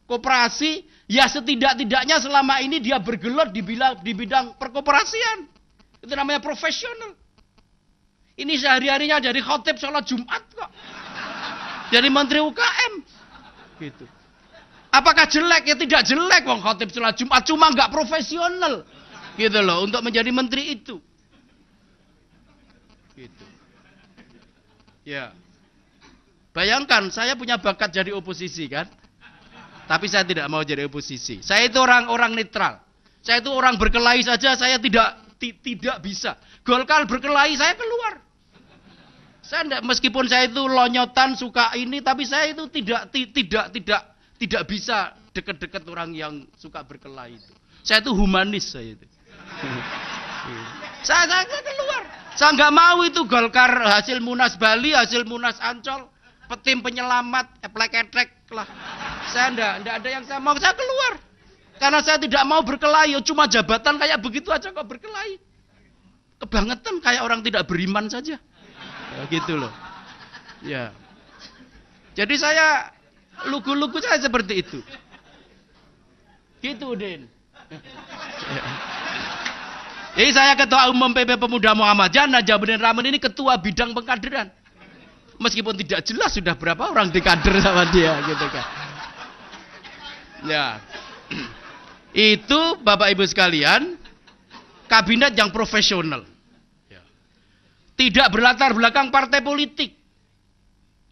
koperasi, ya setidak-tidaknya selama ini dia bergelut di bidang, di bidang perkoperasian. Itu namanya profesional. Ini sehari-harinya jadi khotib sholat Jumat kok. Jadi menteri U K M. Gitu. Apakah jelek? Ya tidak jelek, wong khotib sholat Jumat, cuma nggak profesional. Gitu loh, untuk menjadi menteri itu. Gitu. Ya. Bayangkan saya punya bakat jadi oposisi kan? Tapi saya tidak mau jadi oposisi. Saya itu orang-orang netral. Saya itu orang berkelahi saja, saya tidak tidak bisa. Golkar berkelahi, saya keluar. Saya tidak, meskipun saya itu lonyotan, suka ini, tapi saya itu tidak tidak tidak tidak bisa deket-deket orang yang suka berkelahi itu. Saya itu humanis saya itu. saya, saya keluar. Saya nggak mau itu Golkar hasil Munas Bali, hasil Munas Ancol, petim penyelamat, eplek-eplek lah. Saya enggak, enggak ada yang saya mau, saya keluar. Karena saya tidak mau berkelahi, cuma jabatan kayak begitu aja kok berkelahi. Kebangetan kayak orang tidak beriman saja. Ya, gitu loh. Ya. Jadi saya lugu-lugu saya seperti itu. Gitu, Din. Ya. Jadi saya ketua umum P P Pemuda Muhammadiyah, Najamudin Ramli ini ketua bidang pengkaderan. Meskipun tidak jelas sudah berapa orang dikader sama dia gitu kan. Ya. Itu Bapak Ibu sekalian, kabinet yang profesional. Ya. Tidak berlatar belakang partai politik.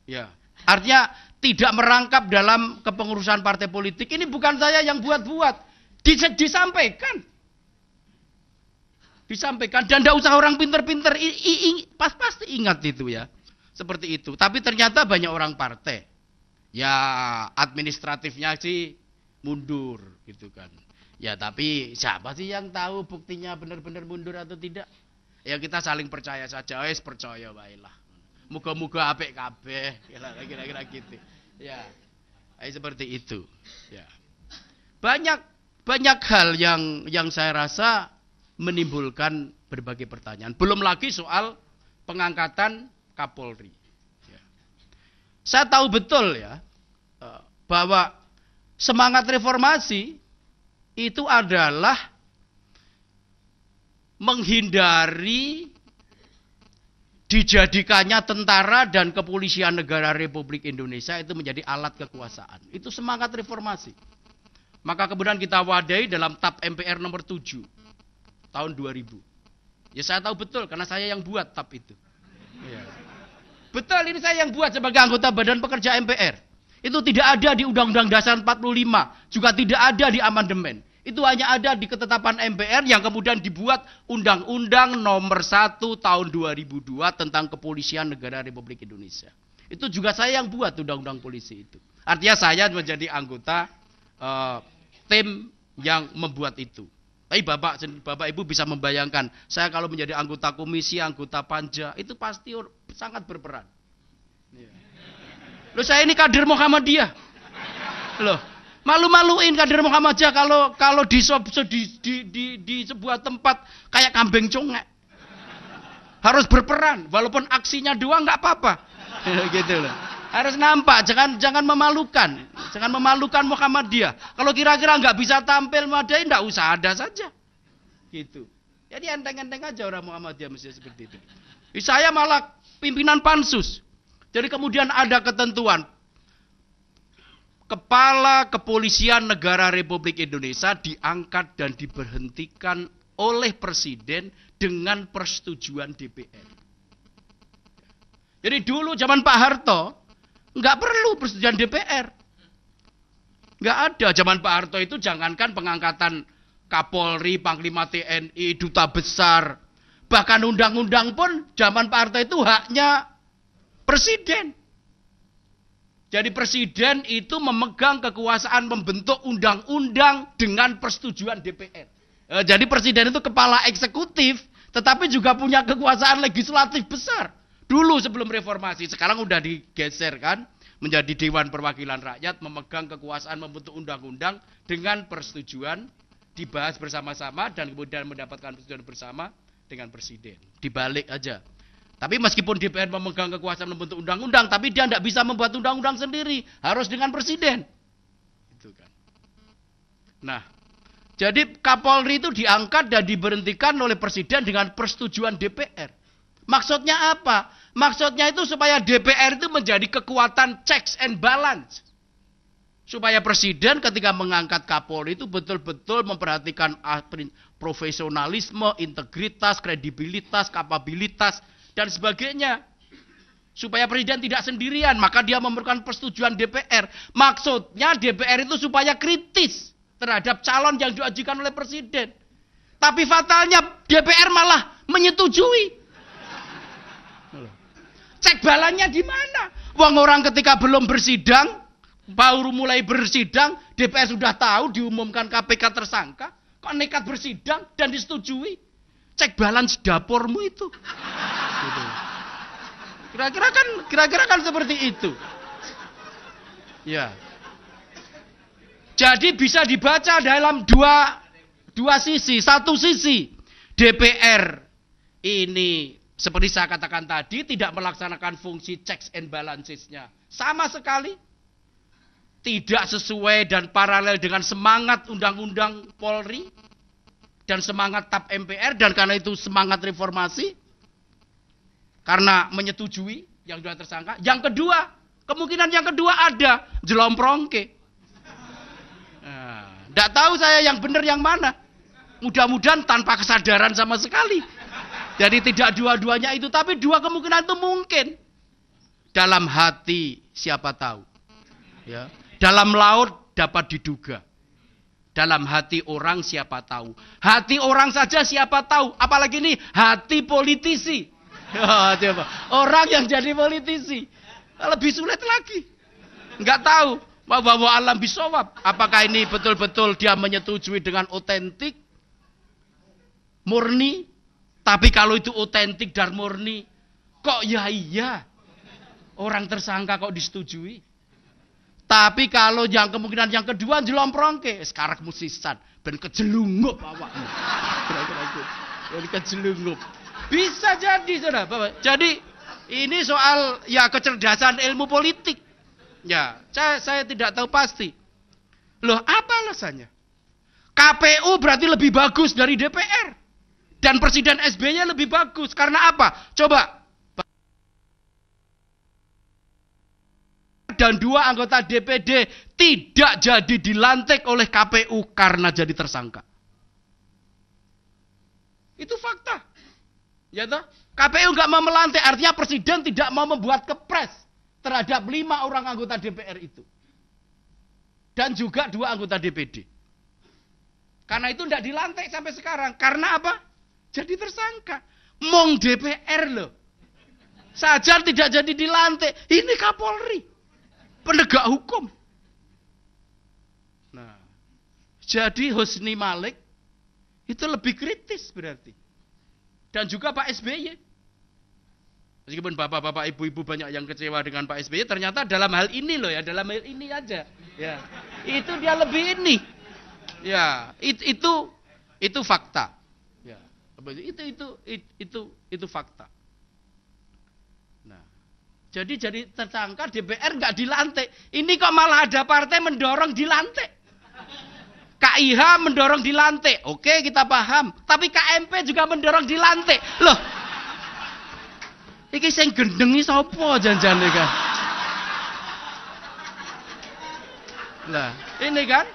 Ya. Artinya tidak merangkap dalam kepengurusan partai politik. Ini bukan saya yang buat-buat. Disampaikan. Disampaikan dan tidak usah orang pinter-pinter, pasti ingat itu ya. Seperti itu, tapi ternyata banyak orang partai. Ya administratifnya sih mundur gitu kan. Ya tapi siapa sih yang tahu buktinya benar-benar mundur atau tidak? Ya kita saling percaya saja, wes percaya baiklah. Muga-muga apik kabeh, kira-kira gitu. Ya. Eh, seperti itu. Ya. Banyak banyak hal yang yang saya rasa menimbulkan berbagai pertanyaan. Belum lagi soal pengangkatan Kapolri. Ya. Saya tahu betul ya bahwa semangat reformasi itu adalah menghindari dijadikannya tentara dan kepolisian negara Republik Indonesia itu menjadi alat kekuasaan. Itu semangat reformasi. Maka kemudian kita wadahi dalam T A P M P R nomor tujuh tahun dua ribu. Ya saya tahu betul karena saya yang buat T A P itu. Ya. Betul, ini saya yang buat sebagai anggota Badan Pekerja M P R. Itu tidak ada di Undang-Undang Dasar empat puluh lima, juga tidak ada di amandemen. Itu hanya ada di ketetapan M P R yang kemudian dibuat Undang-Undang nomor satu tahun dua ribu dua tentang Kepolisian Negara Republik Indonesia. Itu juga saya yang buat Undang-Undang Polisi itu. Artinya saya menjadi anggota uh, tim yang membuat itu. Tapi Bapak, Bapak Ibu bisa membayangkan, saya kalau menjadi anggota komisi, anggota panja, itu pasti sangat berperan. Loh saya ini kader Muhammadiyah. Loh, malu-maluin kader Muhammadiyah kalau kalau di, di, di, di sebuah tempat kayak kambing congek. harus berperan, walaupun aksinya doang nggak apa-apa. Gitu loh. Harus nampak, jangan jangan memalukan, jangan memalukan Muhammadiyah. Kalau kira-kira nggak bisa tampil Muhammadiyah, nggak usah ada saja. Gitu. Jadi enteng-enteng aja orang Muhammadiyah mesti seperti itu. Saya malah pimpinan pansus. Jadi kemudian ada ketentuan Kepala Kepolisian Negara Republik Indonesia diangkat dan diberhentikan oleh Presiden dengan persetujuan D P R. Jadi dulu zaman Pak Harto nggak perlu persetujuan D P R, nggak ada. Zaman Pak Harto itu jangankan pengangkatan Kapolri, Panglima T N I, Duta Besar, bahkan undang-undang pun zaman Pak Harto itu haknya Presiden. Jadi presiden itu memegang kekuasaan membentuk undang-undang dengan persetujuan D P R. Jadi presiden itu kepala eksekutif, tetapi juga punya kekuasaan legislatif besar. Dulu sebelum reformasi, sekarang udah digeser kan, menjadi Dewan Perwakilan Rakyat, memegang kekuasaan membentuk undang-undang dengan persetujuan, dibahas bersama-sama dan kemudian mendapatkan persetujuan bersama dengan presiden. Dibalik aja. Tapi meskipun D P R memegang kekuasaan membentuk undang-undang, tapi dia tidak bisa membuat undang-undang sendiri, harus dengan presiden. Itu kan. Nah, jadi Kapolri itu diangkat dan diberhentikan oleh presiden dengan persetujuan D P R. Maksudnya apa? Maksudnya itu supaya D P R itu menjadi kekuatan checks and balance. Supaya presiden ketika mengangkat Kapolri itu betul-betul memperhatikan profesionalisme, integritas, kredibilitas, kapabilitas, dan sebagainya. Supaya presiden tidak sendirian, maka dia memerlukan persetujuan D P R. Maksudnya D P R itu supaya kritis terhadap calon yang diajukan oleh presiden. Tapi fatalnya D P R malah menyetujui. Cek balannya di mana? Wong orang ketika belum bersidang, baru mulai bersidang, D P R sudah tahu diumumkan K P K tersangka, kok nekat bersidang dan disetujui? Cek balance dapurmu itu. Kira-kira kan, kira-kira kan seperti itu. Ya. Jadi bisa dibaca dalam dua dua sisi. Satu sisi, D P R ini seperti saya katakan tadi tidak melaksanakan fungsi checks and balances-nya. Sama sekali tidak sesuai dan paralel dengan semangat undang-undang Polri dan semangat T A P M P R, dan karena itu semangat reformasi, karena menyetujui yang sudah tersangka. Yang kedua, kemungkinan yang kedua ada jelomprongke. Nah, nggak tahu saya yang benar yang mana. Mudah-mudahan tanpa kesadaran sama sekali. Jadi tidak dua-duanya itu, tapi dua kemungkinan itu mungkin. Dalam hati siapa tahu. Ya. Dalam laut dapat diduga. Dalam hati orang siapa tahu. Hati orang saja siapa tahu. Apalagi ini hati politisi. Orang yang jadi politisi. Lebih sulit lagi. Enggak tahu. Wallahu a'lam bishawab. Apakah ini betul-betul dia menyetujui dengan otentik, murni? Tapi kalau itu otentik dan murni, kok ya iya? Orang tersangka kok disetujui? Tapi kalau yang kemungkinan yang kedua jelomprongke, sekarang musisan ben kejelungup awakmu. Ben kejelungup. Bisa jadi, Saudara. Jadi ini soal ya kecerdasan ilmu politik. Ya, saya, saya tidak tahu pasti. Loh, apa alasannya? K P U berarti lebih bagus dari D P R. Dan Presiden S B Y lebih bagus karena apa? Coba dan dua anggota D P D tidak jadi dilantik oleh K P U karena jadi tersangka. Itu fakta. Ya toh? K P U nggak mau melantik, artinya presiden tidak mau membuat kepres terhadap lima orang anggota D P R itu. Dan juga dua anggota D P D. Karena itu tidak dilantik sampai sekarang. Karena apa? Jadi tersangka. Mong D P R loh. Saja tidak jadi dilantik. Ini Kapolri. Penegak hukum. Nah, jadi Husni Malik itu lebih kritis berarti. Dan juga Pak S B Y. Meskipun bapak-bapak, ibu-ibu banyak yang kecewa dengan Pak S B Y, ternyata dalam hal ini loh ya, dalam hal ini aja. Ya, itu dia lebih ini. Ya, it, itu itu fakta. Ya, Itu itu itu itu, itu fakta. Nah, jadi jadi tersangka D P R nggak dilantik. Ini kok malah ada partai mendorong dilantik. K I H mendorong dilantik. Oke, kita paham. Tapi K M P juga mendorong dilantik. Loh. Iki sing gendengi sapa janjane kan? Lah, ini kan?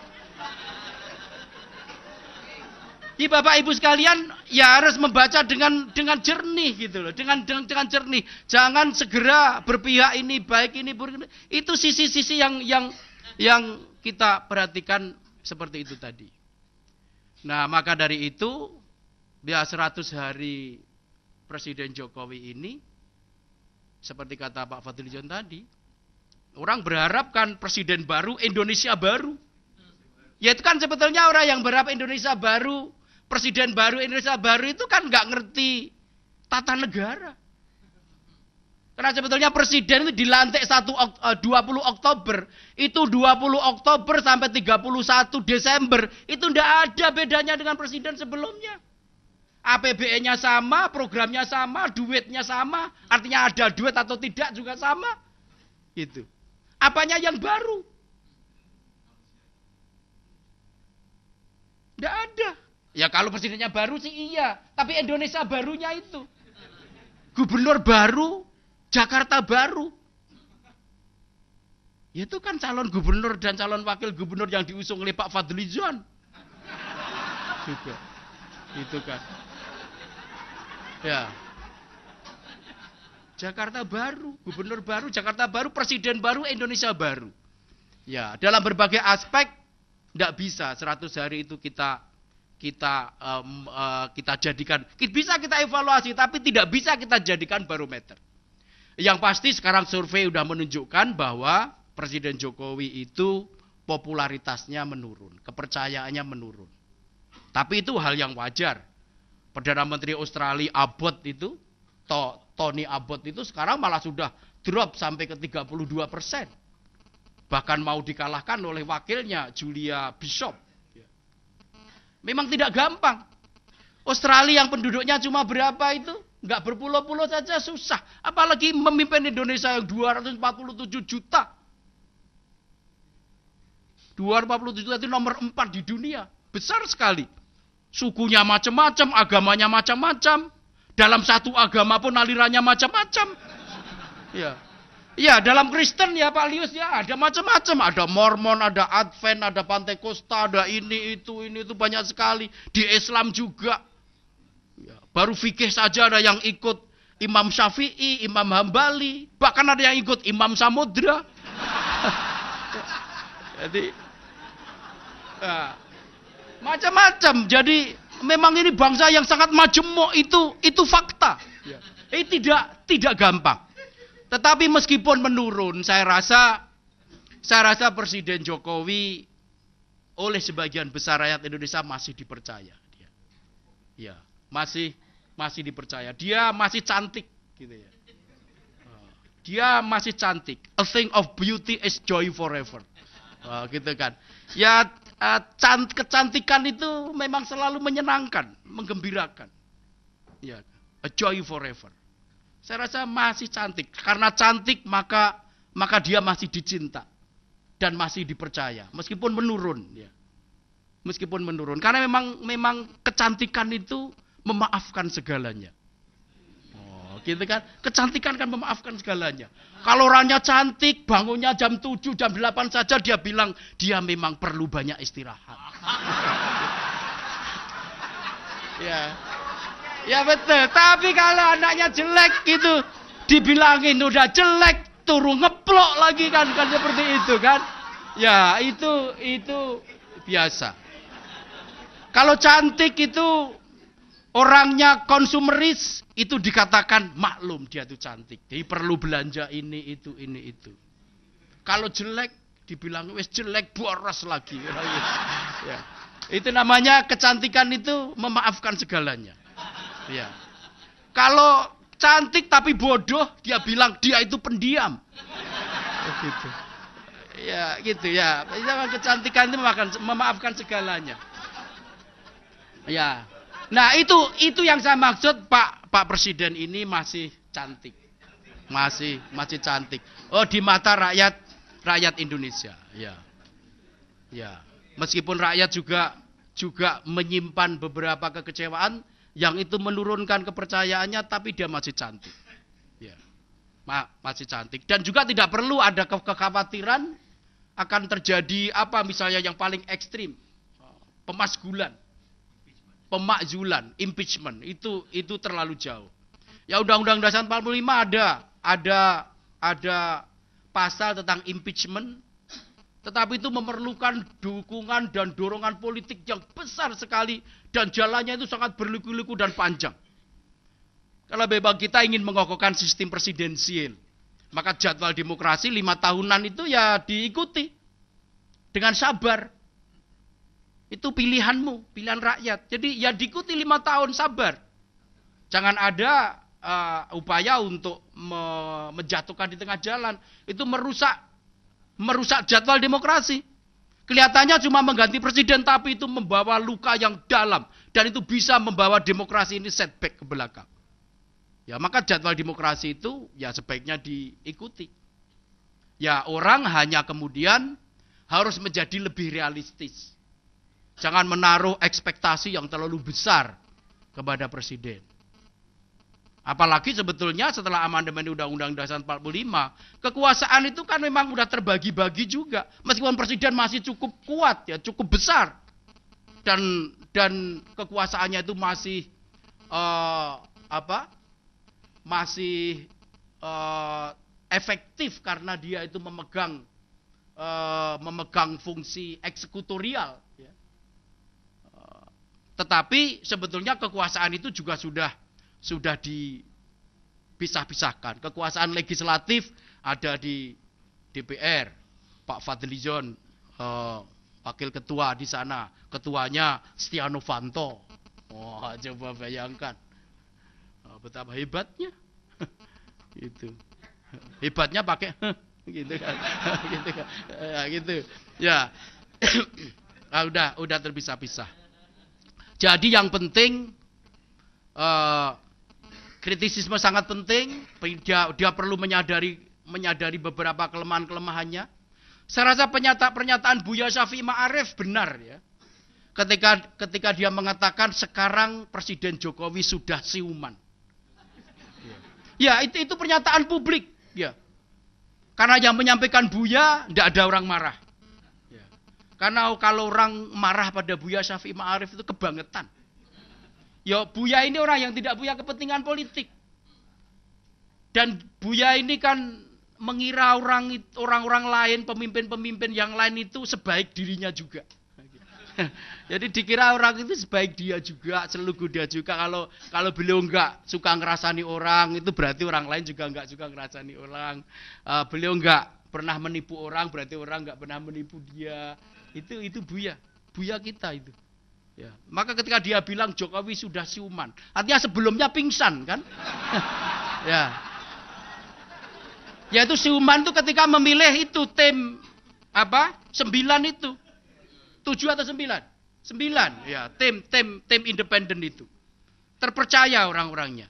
Di Bapak Ibu sekalian ya harus membaca dengan dengan jernih gitu loh, dengan dengan, dengan jernih. Jangan segera berpihak ini baik ini buruk. Itu sisi-sisi yang yang yang kita perhatikan seperti itu tadi. Nah, maka dari itu ya seratus hari Presiden Jokowi ini seperti kata Pak Fadli Zon tadi, orang berharapkan presiden baru, Indonesia baru. Ya itu kan sebetulnya orang yang berharap Indonesia baru, presiden baru, Indonesia baru itu kan nggak ngerti tata negara. Karena sebetulnya presiden itu dilantik dua puluh Oktober, itu dua puluh Oktober sampai tiga puluh satu Desember, itu nggak ada bedanya dengan presiden sebelumnya. A P B N-nya sama, programnya sama, duitnya sama, artinya ada duit atau tidak juga sama. Gitu. Apanya yang baru? Nggak ada. Ya kalau presidennya baru sih iya, tapi Indonesia barunya itu. Gubernur baru, Jakarta baru. Itu kan calon gubernur dan calon wakil gubernur yang diusung oleh Pak Fadli Zon. Juga. Itu kan. Ya. Jakarta baru, gubernur baru, Jakarta baru, presiden baru, Indonesia baru. Ya, dalam berbagai aspek enggak bisa seratus hari itu kita kita um, uh, kita jadikan. Bisa kita evaluasi tapi tidak bisa kita jadikan barometer. Yang pasti sekarang survei sudah menunjukkan bahwa Presiden Jokowi itu popularitasnya menurun, kepercayaannya menurun. Tapi itu hal yang wajar. Perdana Menteri Australia Abbott itu, Tony Abbott itu sekarang malah sudah drop sampai ke tiga puluh dua persen. Bahkan mau dikalahkan oleh wakilnya Julia Bishop. Memang tidak gampang. Australia yang penduduknya cuma berapa itu? Enggak berpulau-pulau saja susah, apalagi memimpin Indonesia yang dua ratus empat puluh tujuh juta. dua ratus empat puluh tujuh juta itu nomor empat di dunia, besar sekali. Sukunya macam-macam, agamanya macam-macam. Dalam satu agama pun alirannya macam-macam. Ya. Ya, dalam Kristen ya Pak Lius ya ada macam-macam, ada Mormon, ada Advent, ada Pantekosta, ada ini itu, ini itu banyak sekali. Di Islam juga. Baru fikih saja ada yang ikut Imam Syafi'i, Imam Hambali, bahkan ada yang ikut Imam Samudra. Jadi nah, macam-macam. Jadi memang ini bangsa yang sangat majemuk, itu itu fakta. Eh tidak tidak gampang. Tetapi meskipun menurun, saya rasa saya rasa Presiden Jokowi oleh sebagian besar rakyat Indonesia masih dipercaya. Ya, masih masih dipercaya. Dia masih cantik, gitu ya. Dia masih cantik. A thing of beauty is joy forever. Nah, gitu kan. Ya, kecantikan itu memang selalu menyenangkan, menggembirakan. Ya, a joy forever. Saya rasa masih cantik. Karena cantik maka maka dia masih dicinta dan masih dipercaya. Meskipun menurun, ya. Meskipun menurun. Karena memang memang kecantikan itu memaafkan segalanya. Oh, gitu kan? Kecantikan kan memaafkan segalanya. Kalau orangnya cantik, bangunnya jam tujuh, jam delapan saja dia bilang dia memang perlu banyak istirahat. Ya. Ya betul, tapi kalau anaknya jelek gitu, dibilangin udah jelek, turun ngeplok lagi kan, kan seperti itu kan. Ya itu, itu biasa. Kalau cantik itu orangnya konsumeris, itu dikatakan maklum dia itu cantik. Jadi perlu belanja ini, itu, ini, itu. Kalau jelek, dibilang wes jelek, boros lagi. Ya. Itu namanya kecantikan itu memaafkan segalanya. Ya. Kalau cantik tapi bodoh, dia bilang dia itu pendiam. Ya gitu. Ya, gitu ya. Kecantikan itu memaafkan segalanya. Ya. Nah itu itu yang saya maksud Pak Pak Presiden ini masih cantik, masih masih cantik. Oh di mata rakyat rakyat Indonesia, ya, ya. Meskipun rakyat juga juga menyimpan beberapa kekecewaan yang itu menurunkan kepercayaannya, tapi dia masih cantik, ya, Ma masih cantik. Dan juga tidak perlu ada ke kekhawatiran akan terjadi apa misalnya yang paling ekstrim, pemasgulan. Pemakzulan, impeachment, itu itu terlalu jauh. Ya Undang-Undang Dasar empat puluh lima ada ada ada pasal tentang impeachment, tetapi itu memerlukan dukungan dan dorongan politik yang besar sekali dan jalannya itu sangat berliku-liku dan panjang. Kalau memang kita ingin mengokohkan sistem presidensial, maka jadwal demokrasi lima tahunan itu ya diikuti dengan sabar. Itu pilihanmu, pilihan rakyat. Jadi ya diikuti lima tahun, sabar. Jangan ada uh, upaya untuk me menjatuhkan di tengah jalan. Itu merusak merusak jadwal demokrasi. Kelihatannya cuma mengganti presiden, tapi itu membawa luka yang dalam. Dan itu bisa membawa demokrasi ini setback ke belakang. Ya maka jadwal demokrasi itu ya sebaiknya diikuti. Ya orang hanya kemudian harus menjadi lebih realistis. Jangan menaruh ekspektasi yang terlalu besar kepada presiden. Apalagi sebetulnya setelah amandemen Undang-Undang Dasar empat puluh lima, kekuasaan itu kan memang sudah terbagi-bagi juga. Meskipun presiden masih cukup kuat, ya cukup besar. Dan dan kekuasaannya itu masih uh, apa? Masih uh, efektif karena dia itu memegang uh, memegang fungsi eksekutorial. Tetapi sebetulnya kekuasaan itu juga sudah sudah dipisah-pisahkan. Kekuasaan legislatif ada di D P R, Pak Fadli Zon, eh, wakil ketua di sana, ketuanya Setia Novanto. Wah, coba bayangkan betapa hebatnya. Gitu. Hebatnya pakai gitu kan. Gitu kan. Ya, gitu. Ya. Nah, udah, udah terpisah-pisah. Jadi yang penting, eh, kritisisme sangat penting, dia, dia perlu menyadari menyadari beberapa kelemahan-kelemahannya. Saya rasa penyata, pernyataan Buya Syafii Maarif benar ya. Ketika ketika dia mengatakan sekarang Presiden Jokowi sudah siuman. Ya, itu itu pernyataan publik ya. Karena yang menyampaikan Buya tidak ada orang marah. Karena kalau orang marah pada Buya Syafii Maarif itu kebangetan. Ya Buya ini orang yang tidak punya kepentingan politik. Dan Buya ini kan mengira orang-orang lain, pemimpin-pemimpin yang lain itu sebaik dirinya juga. Jadi dikira orang itu sebaik dia juga, selugu dia juga. Kalau kalau beliau nggak suka ngerasani orang, itu berarti orang lain juga nggak suka ngerasani orang. Uh, beliau nggak pernah menipu orang, berarti orang nggak pernah menipu dia. Itu itu Buya, Buya kita itu. Ya. Maka ketika dia bilang Jokowi sudah siuman, artinya sebelumnya pingsan kan? Ya. Yaitu siuman itu ketika memilih itu tim apa? Sembilan itu. Tujuh atau sembilan? Sembilan. Ya, tim tim tim independen itu. Terpercaya orang-orangnya.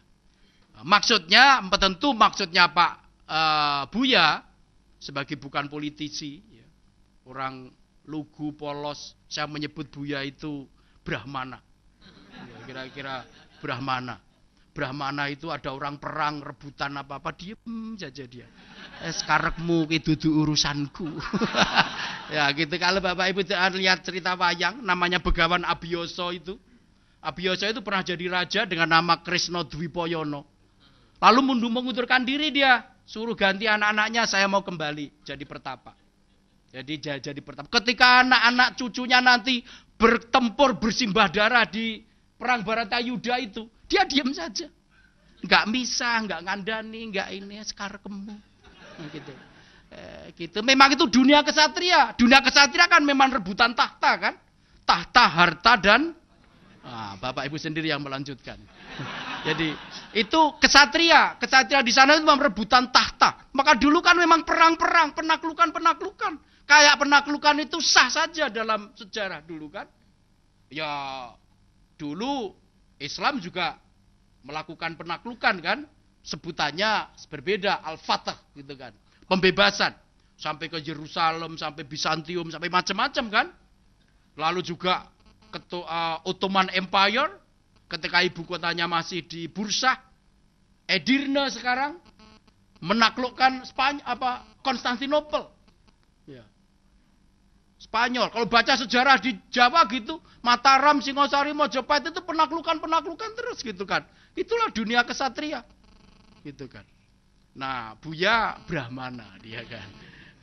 Maksudnya, tentu maksudnya Pak uh, Buya sebagai bukan politisi, ya, orang lugu, polos, saya menyebut Buya itu Brahmana. Kira-kira Brahmana. Brahmana itu ada orang perang, rebutan apa-apa, diem saja dia. Eh, sekarekmu itu urusanku. Ya gitu, kalau Bapak Ibu lihat cerita wayang, namanya Begawan Abiyoso itu. Abiyoso itu pernah jadi raja dengan nama Krishna Dwipoyono. Lalu mundur mengundurkan diri dia, suruh ganti anak-anaknya, saya mau kembali jadi pertapa. Jadi jadi pertama. Ketika anak-anak cucunya nanti bertempur bersimbah darah di perang Baratayuda itu, dia diam saja, nggak misah, nggak ngandani, nggak ini sekarekmu, gitu. Eh, gitu. Memang itu dunia kesatria. Dunia kesatria kan memang rebutan tahta kan, tahta, harta dan ah, Bapak Ibu sendiri yang melanjutkan. Jadi itu kesatria, kesatria di sana itu memang rebutan tahta. Maka dulu kan memang perang-perang, penaklukan-penaklukan. Kayak penaklukan itu sah saja dalam sejarah dulu kan. Ya dulu Islam juga melakukan penaklukan kan, sebutannya berbeda, Al-Fatah gitu kan, pembebasan, sampai ke Yerusalem, sampai Bizantium, sampai macam-macam kan. Lalu juga ketua Ottoman Empire ketika ibu kotanya masih di Bursa, Edirne sekarang menaklukkan Spanyol, apa Konstantinopel. Ya. Spanyol. Kalau baca sejarah di Jawa gitu, Mataram, Singosari, Mojopahit itu penaklukan-penaklukan terus gitu kan. Itulah dunia kesatria. Gitu kan. Nah, Buya Brahmana dia kan.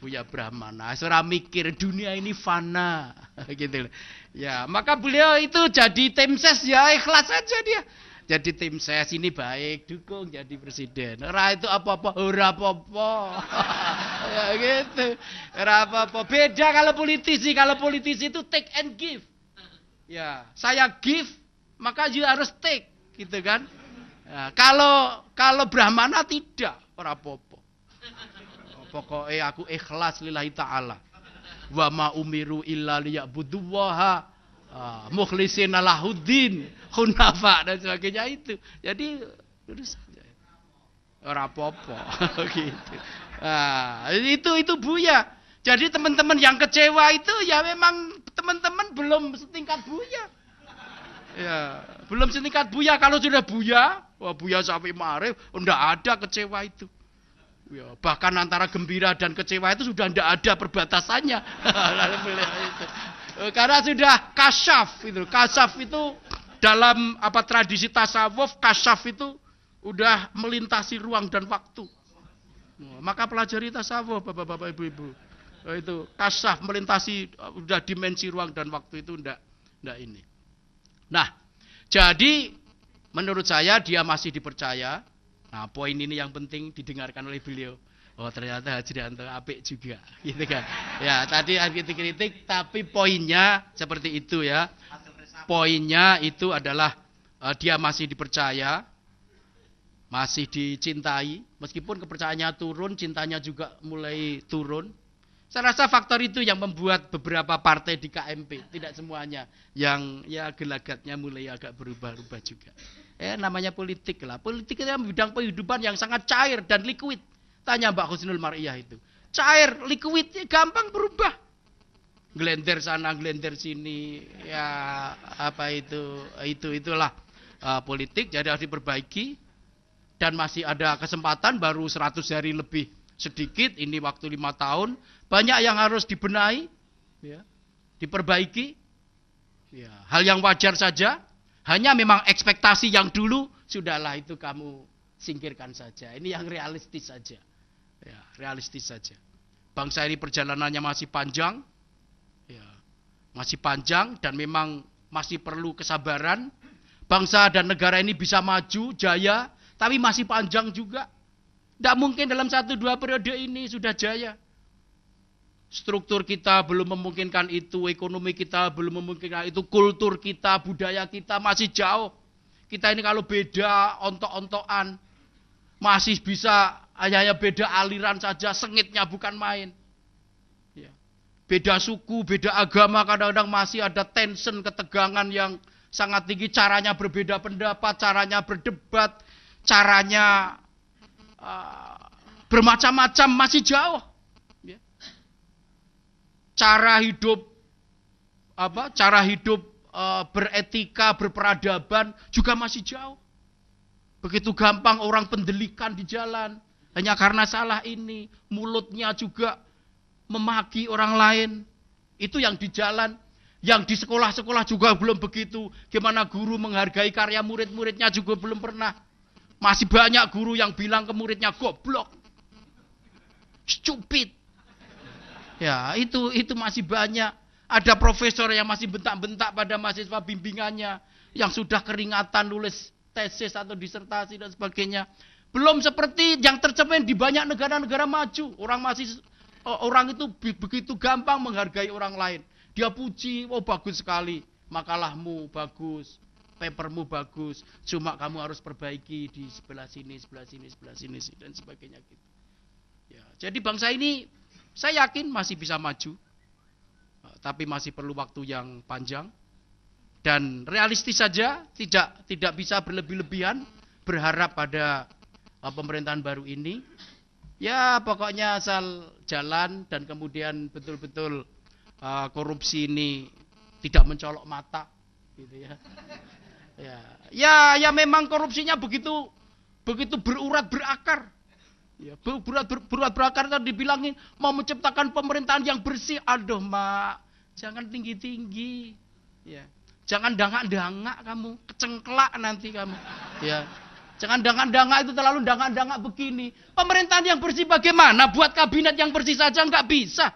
Buya Brahmana, seorang mikir dunia ini fana gitu. Ya, maka beliau itu jadi tim ses ya, ikhlas aja dia. Jadi tim ses ini baik, dukung jadi presiden. Ora itu apa-apa, ora apa-apa. Ya gitu. Ora apa-apa. Beda kalau politisi, kalau politisi itu take and give. Ya, saya give, maka juga harus take, gitu kan? Ya, kalau kalau Brahmana tidak, ora apa-apa. Pokoknya aku ikhlas lillahi taala. Wa ma umiru illa liya'budullaha Uh, mukhlisin alahuddin hunafa dan sebagainya itu. Jadi terus ora apa-apa gitu. Nah, itu itu Buya. Jadi teman-teman yang kecewa itu ya memang teman-teman belum setingkat Buya. Ya, belum setingkat Buya. Kalau sudah Buya, wah Buya Syafii Maarif, enggak ada kecewa itu. Ya, bahkan antara gembira dan kecewa itu sudah enggak ada perbatasannya. Karena sudah kasyaf itu, kasyaf itu dalam apa tradisi tasawuf, kasyaf itu udah melintasi ruang dan waktu. Maka pelajari tasawuf, bapak-bapak, ibu-ibu. Itu kasyaf melintasi udah dimensi ruang dan waktu itu ndak ndak ini. Nah, jadi menurut saya dia masih dipercaya. Nah, poin ini yang penting didengarkan oleh beliau. Oh ternyata Hajriyanto apik juga, gitu kan? Ya tadi kritik-kritik, tapi poinnya seperti itu ya. Poinnya itu adalah uh, dia masih dipercaya, masih dicintai, meskipun kepercayaannya turun, cintanya juga mulai turun. Saya rasa faktor itu yang membuat beberapa partai di K M P, tidak semuanya, yang ya gelagatnya mulai agak berubah-ubah juga. Eh namanya politik lah, politik itu bidang kehidupan yang sangat cair dan liquid. Tanya Mbak Husnul Mariah itu. Cair, liquidnya gampang berubah. Glender sana, glender sini. Ya, apa itu? Itu itulah uh, politik, jadi harus diperbaiki. Dan masih ada kesempatan, baru seratus hari lebih sedikit, ini waktu lima tahun. Banyak yang harus dibenahi, ya, diperbaiki. Ya, hal yang wajar saja. Hanya memang ekspektasi yang dulu, sudahlah itu kamu singkirkan saja. Ini yang realistis saja. Ya, realistis saja. Bangsa ini perjalanannya masih panjang, ya, masih panjang dan memang masih perlu kesabaran. Bangsa dan negara ini bisa maju, jaya, tapi masih panjang juga. Tidak mungkin dalam satu dua periode ini sudah jaya. Struktur kita belum memungkinkan itu, ekonomi kita belum memungkinkan itu, kultur kita, budaya kita masih jauh. Kita ini kalau beda ontok-ontokan, masih bisa hanya beda aliran saja, sengitnya bukan main. Ya. Beda suku, beda agama, kadang-kadang masih ada tension, ketegangan yang sangat tinggi. Caranya berbeda pendapat, caranya berdebat, caranya uh, bermacam-macam, masih jauh. Ya. Cara hidup, apa? Cara hidup uh, beretika, berperadaban juga masih jauh. Begitu gampang orang pendelikan di jalan. Hanya karena salah ini, mulutnya juga memaki orang lain. Itu yang di jalan, yang di sekolah-sekolah juga belum begitu. Gimana guru menghargai karya murid-muridnya juga belum pernah. Masih banyak guru yang bilang ke muridnya goblok, stupid. Ya, itu itu masih banyak. Ada profesor yang masih bentak-bentak pada mahasiswa bimbingannya, yang sudah keringatan nulis tesis atau disertasi dan sebagainya. Belum seperti yang tercemin di banyak negara-negara maju. Orang masih orang itu begitu gampang menghargai orang lain. Dia puji, oh bagus sekali, makalahmu bagus, papermu bagus. Cuma kamu harus perbaiki di sebelah sini, sebelah sini, sebelah sini dan sebagainya gitu. Ya, jadi bangsa ini saya yakin masih bisa maju, tapi masih perlu waktu yang panjang. dan realistis saja, tidak tidak bisa berlebih-lebihan berharap pada uh, pemerintahan baru ini. Ya pokoknya asal jalan dan kemudian betul-betul uh, korupsi ini tidak mencolok mata, gitu ya. Ya, ya, ya memang korupsinya begitu begitu berurat berakar. Ya, berurat, ber, berurat berakar kan dibilangin mau menciptakan pemerintahan yang bersih. Aduh, Mak, jangan tinggi-tinggi. Ya. Jangan dangak-dangak kamu, kecengklak nanti kamu. Ya. Jangan dangak-dangak itu terlalu dangak-dangak begini. Pemerintahan yang bersih bagaimana? Buat kabinet yang bersih saja nggak bisa.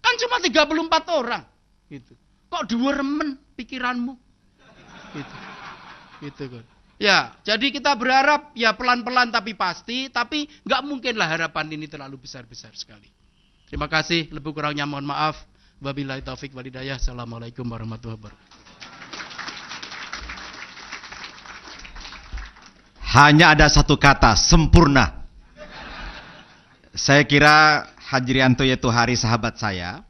Kan cuma tiga puluh empat orang. Gitu. Kok dua remen pikiranmu? Gitu. Gitu kan. Ya, jadi kita berharap ya pelan-pelan tapi pasti, tapi nggak mungkinlah harapan ini terlalu besar-besar sekali. Terima kasih, lebih kurangnya mohon maaf. Wabillahi taufik walhidayah. Assalamualaikum warahmatullahi wabarakatuh. Hanya ada satu kata, sempurna. Saya kira Hajriyanto Y. Thohari sahabat saya,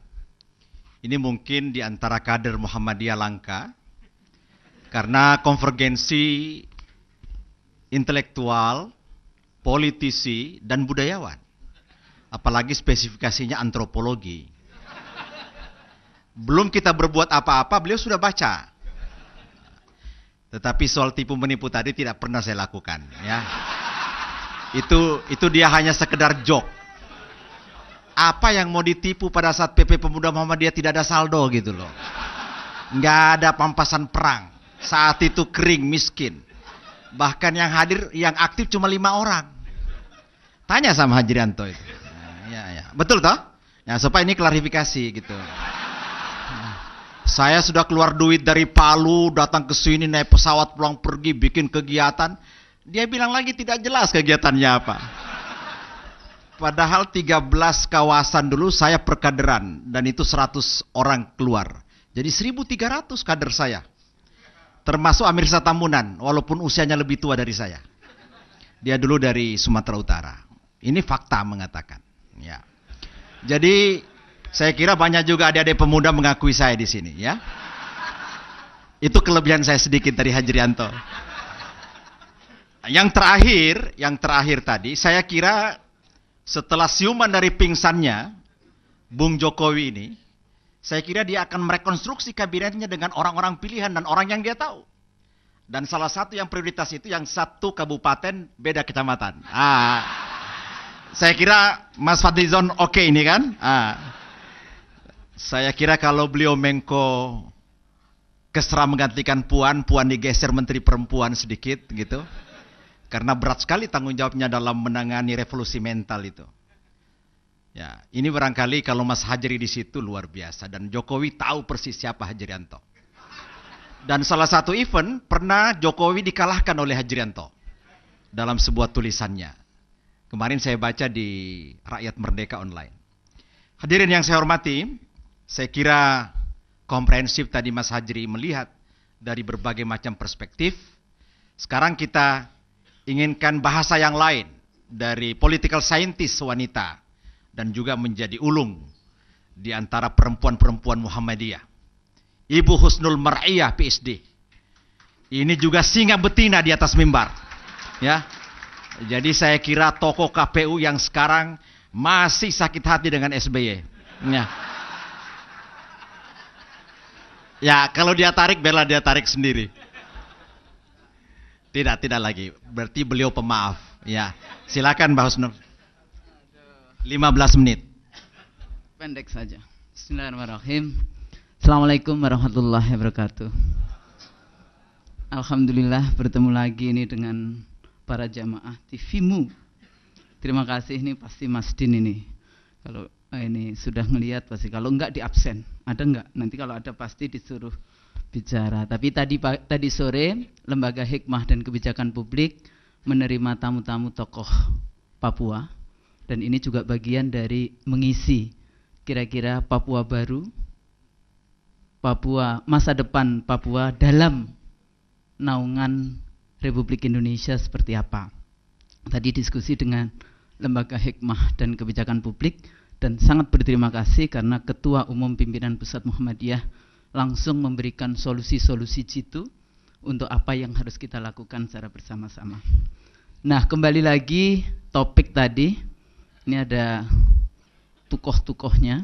ini mungkin di antara kader Muhammadiyah langka, karena konvergensi intelektual, politisi, dan budayawan. Apalagi spesifikasinya antropologi. Belum kita berbuat apa-apa, beliau sudah baca. Tetapi soal tipu menipu tadi tidak pernah saya lakukan. Ya. Itu, itu dia hanya sekedar jok. Apa yang mau ditipu pada saat P P Pemuda Muhammadiyah tidak ada saldo gitu loh. Nggak ada pampasan perang. Saat itu kering, miskin. Bahkan yang hadir, yang aktif cuma lima orang. Tanya sama Hajriyanto itu. Ya, ya. Betul toh? Ya, supaya ini klarifikasi gitu. Saya sudah keluar duit dari Palu, datang ke sini naik pesawat pulang pergi, bikin kegiatan. Dia bilang lagi tidak jelas kegiatannya apa. Padahal tiga belas kawasan dulu saya perkaderan, dan itu seratus orang keluar. Jadi seribu tiga ratus kader saya. Termasuk Amirsa Tambunan, walaupun usianya lebih tua dari saya. Dia dulu dari Sumatera Utara. Ini fakta mengatakan. Ya. Jadi saya kira banyak juga adik-adik pemuda mengakui saya di sini, ya. Itu kelebihan saya sedikit dari Hajriyanto. Yang terakhir, yang terakhir tadi, saya kira setelah siuman dari pingsannya, Bung Jokowi ini, saya kira dia akan merekonstruksi kabinetnya dengan orang-orang pilihan dan orang yang dia tahu. Dan salah satu yang prioritas itu yang satu kabupaten beda kecamatan. Ah, saya kira Mas Fadli Zon oke okay ini kan? Ah, saya kira kalau beliau Menko Kesra menggantikan Puan, Puan digeser Menteri Perempuan sedikit gitu. Karena berat sekali tanggung jawabnya dalam menangani revolusi mental itu. Ya, ini barangkali kalau Mas Hajri di situ luar biasa, dan Jokowi tahu persis siapa Hajriyanto. Dan salah satu event pernah Jokowi dikalahkan oleh Hajriyanto dalam sebuah tulisannya. Kemarin saya baca di Rakyat Merdeka Online. Hadirin yang saya hormati, saya kira komprehensif tadi Mas Hajri melihat dari berbagai macam perspektif. Sekarang kita inginkan bahasa yang lain dari political scientist wanita, dan juga menjadi ulung di antara perempuan-perempuan Muhammadiyah. Ibu Husnul Mariah, P H D. Ini juga singa betina di atas mimbar. Ya. Jadi saya kira tokoh K P U yang sekarang masih sakit hati dengan S B Y. Ya. Ya, kalau dia tarik, biarlah dia tarik sendiri. Tidak, tidak lagi. Berarti beliau pemaaf. Ya. Silakan Mbak Husnul. lima belas menit. Pendek saja. Bismillahirrahmanirrahim. Assalamualaikum warahmatullahi wabarakatuh. Alhamdulillah bertemu lagi ini dengan para jamaah T V-mu. Terima kasih, ini pasti Mas Din ini. Kalau ini sudah ngelihat pasti, kalau enggak di absen. Ada enggak? Nanti kalau ada pasti disuruh bicara. Tapi tadi tadi sore Lembaga Hikmah dan Kebijakan Publik menerima tamu-tamu tokoh Papua. Dan ini juga bagian dari mengisi kira-kira Papua baru, Papua masa depan Papua dalam naungan Republik Indonesia seperti apa. Tadi diskusi dengan Lembaga Hikmah dan Kebijakan Publik, dan sangat berterima kasih karena Ketua Umum Pimpinan Pusat Muhammadiyah langsung memberikan solusi-solusi jitu untuk apa yang harus kita lakukan secara bersama-sama. Nah, kembali lagi topik tadi. Ini ada tukoh-tukohnya.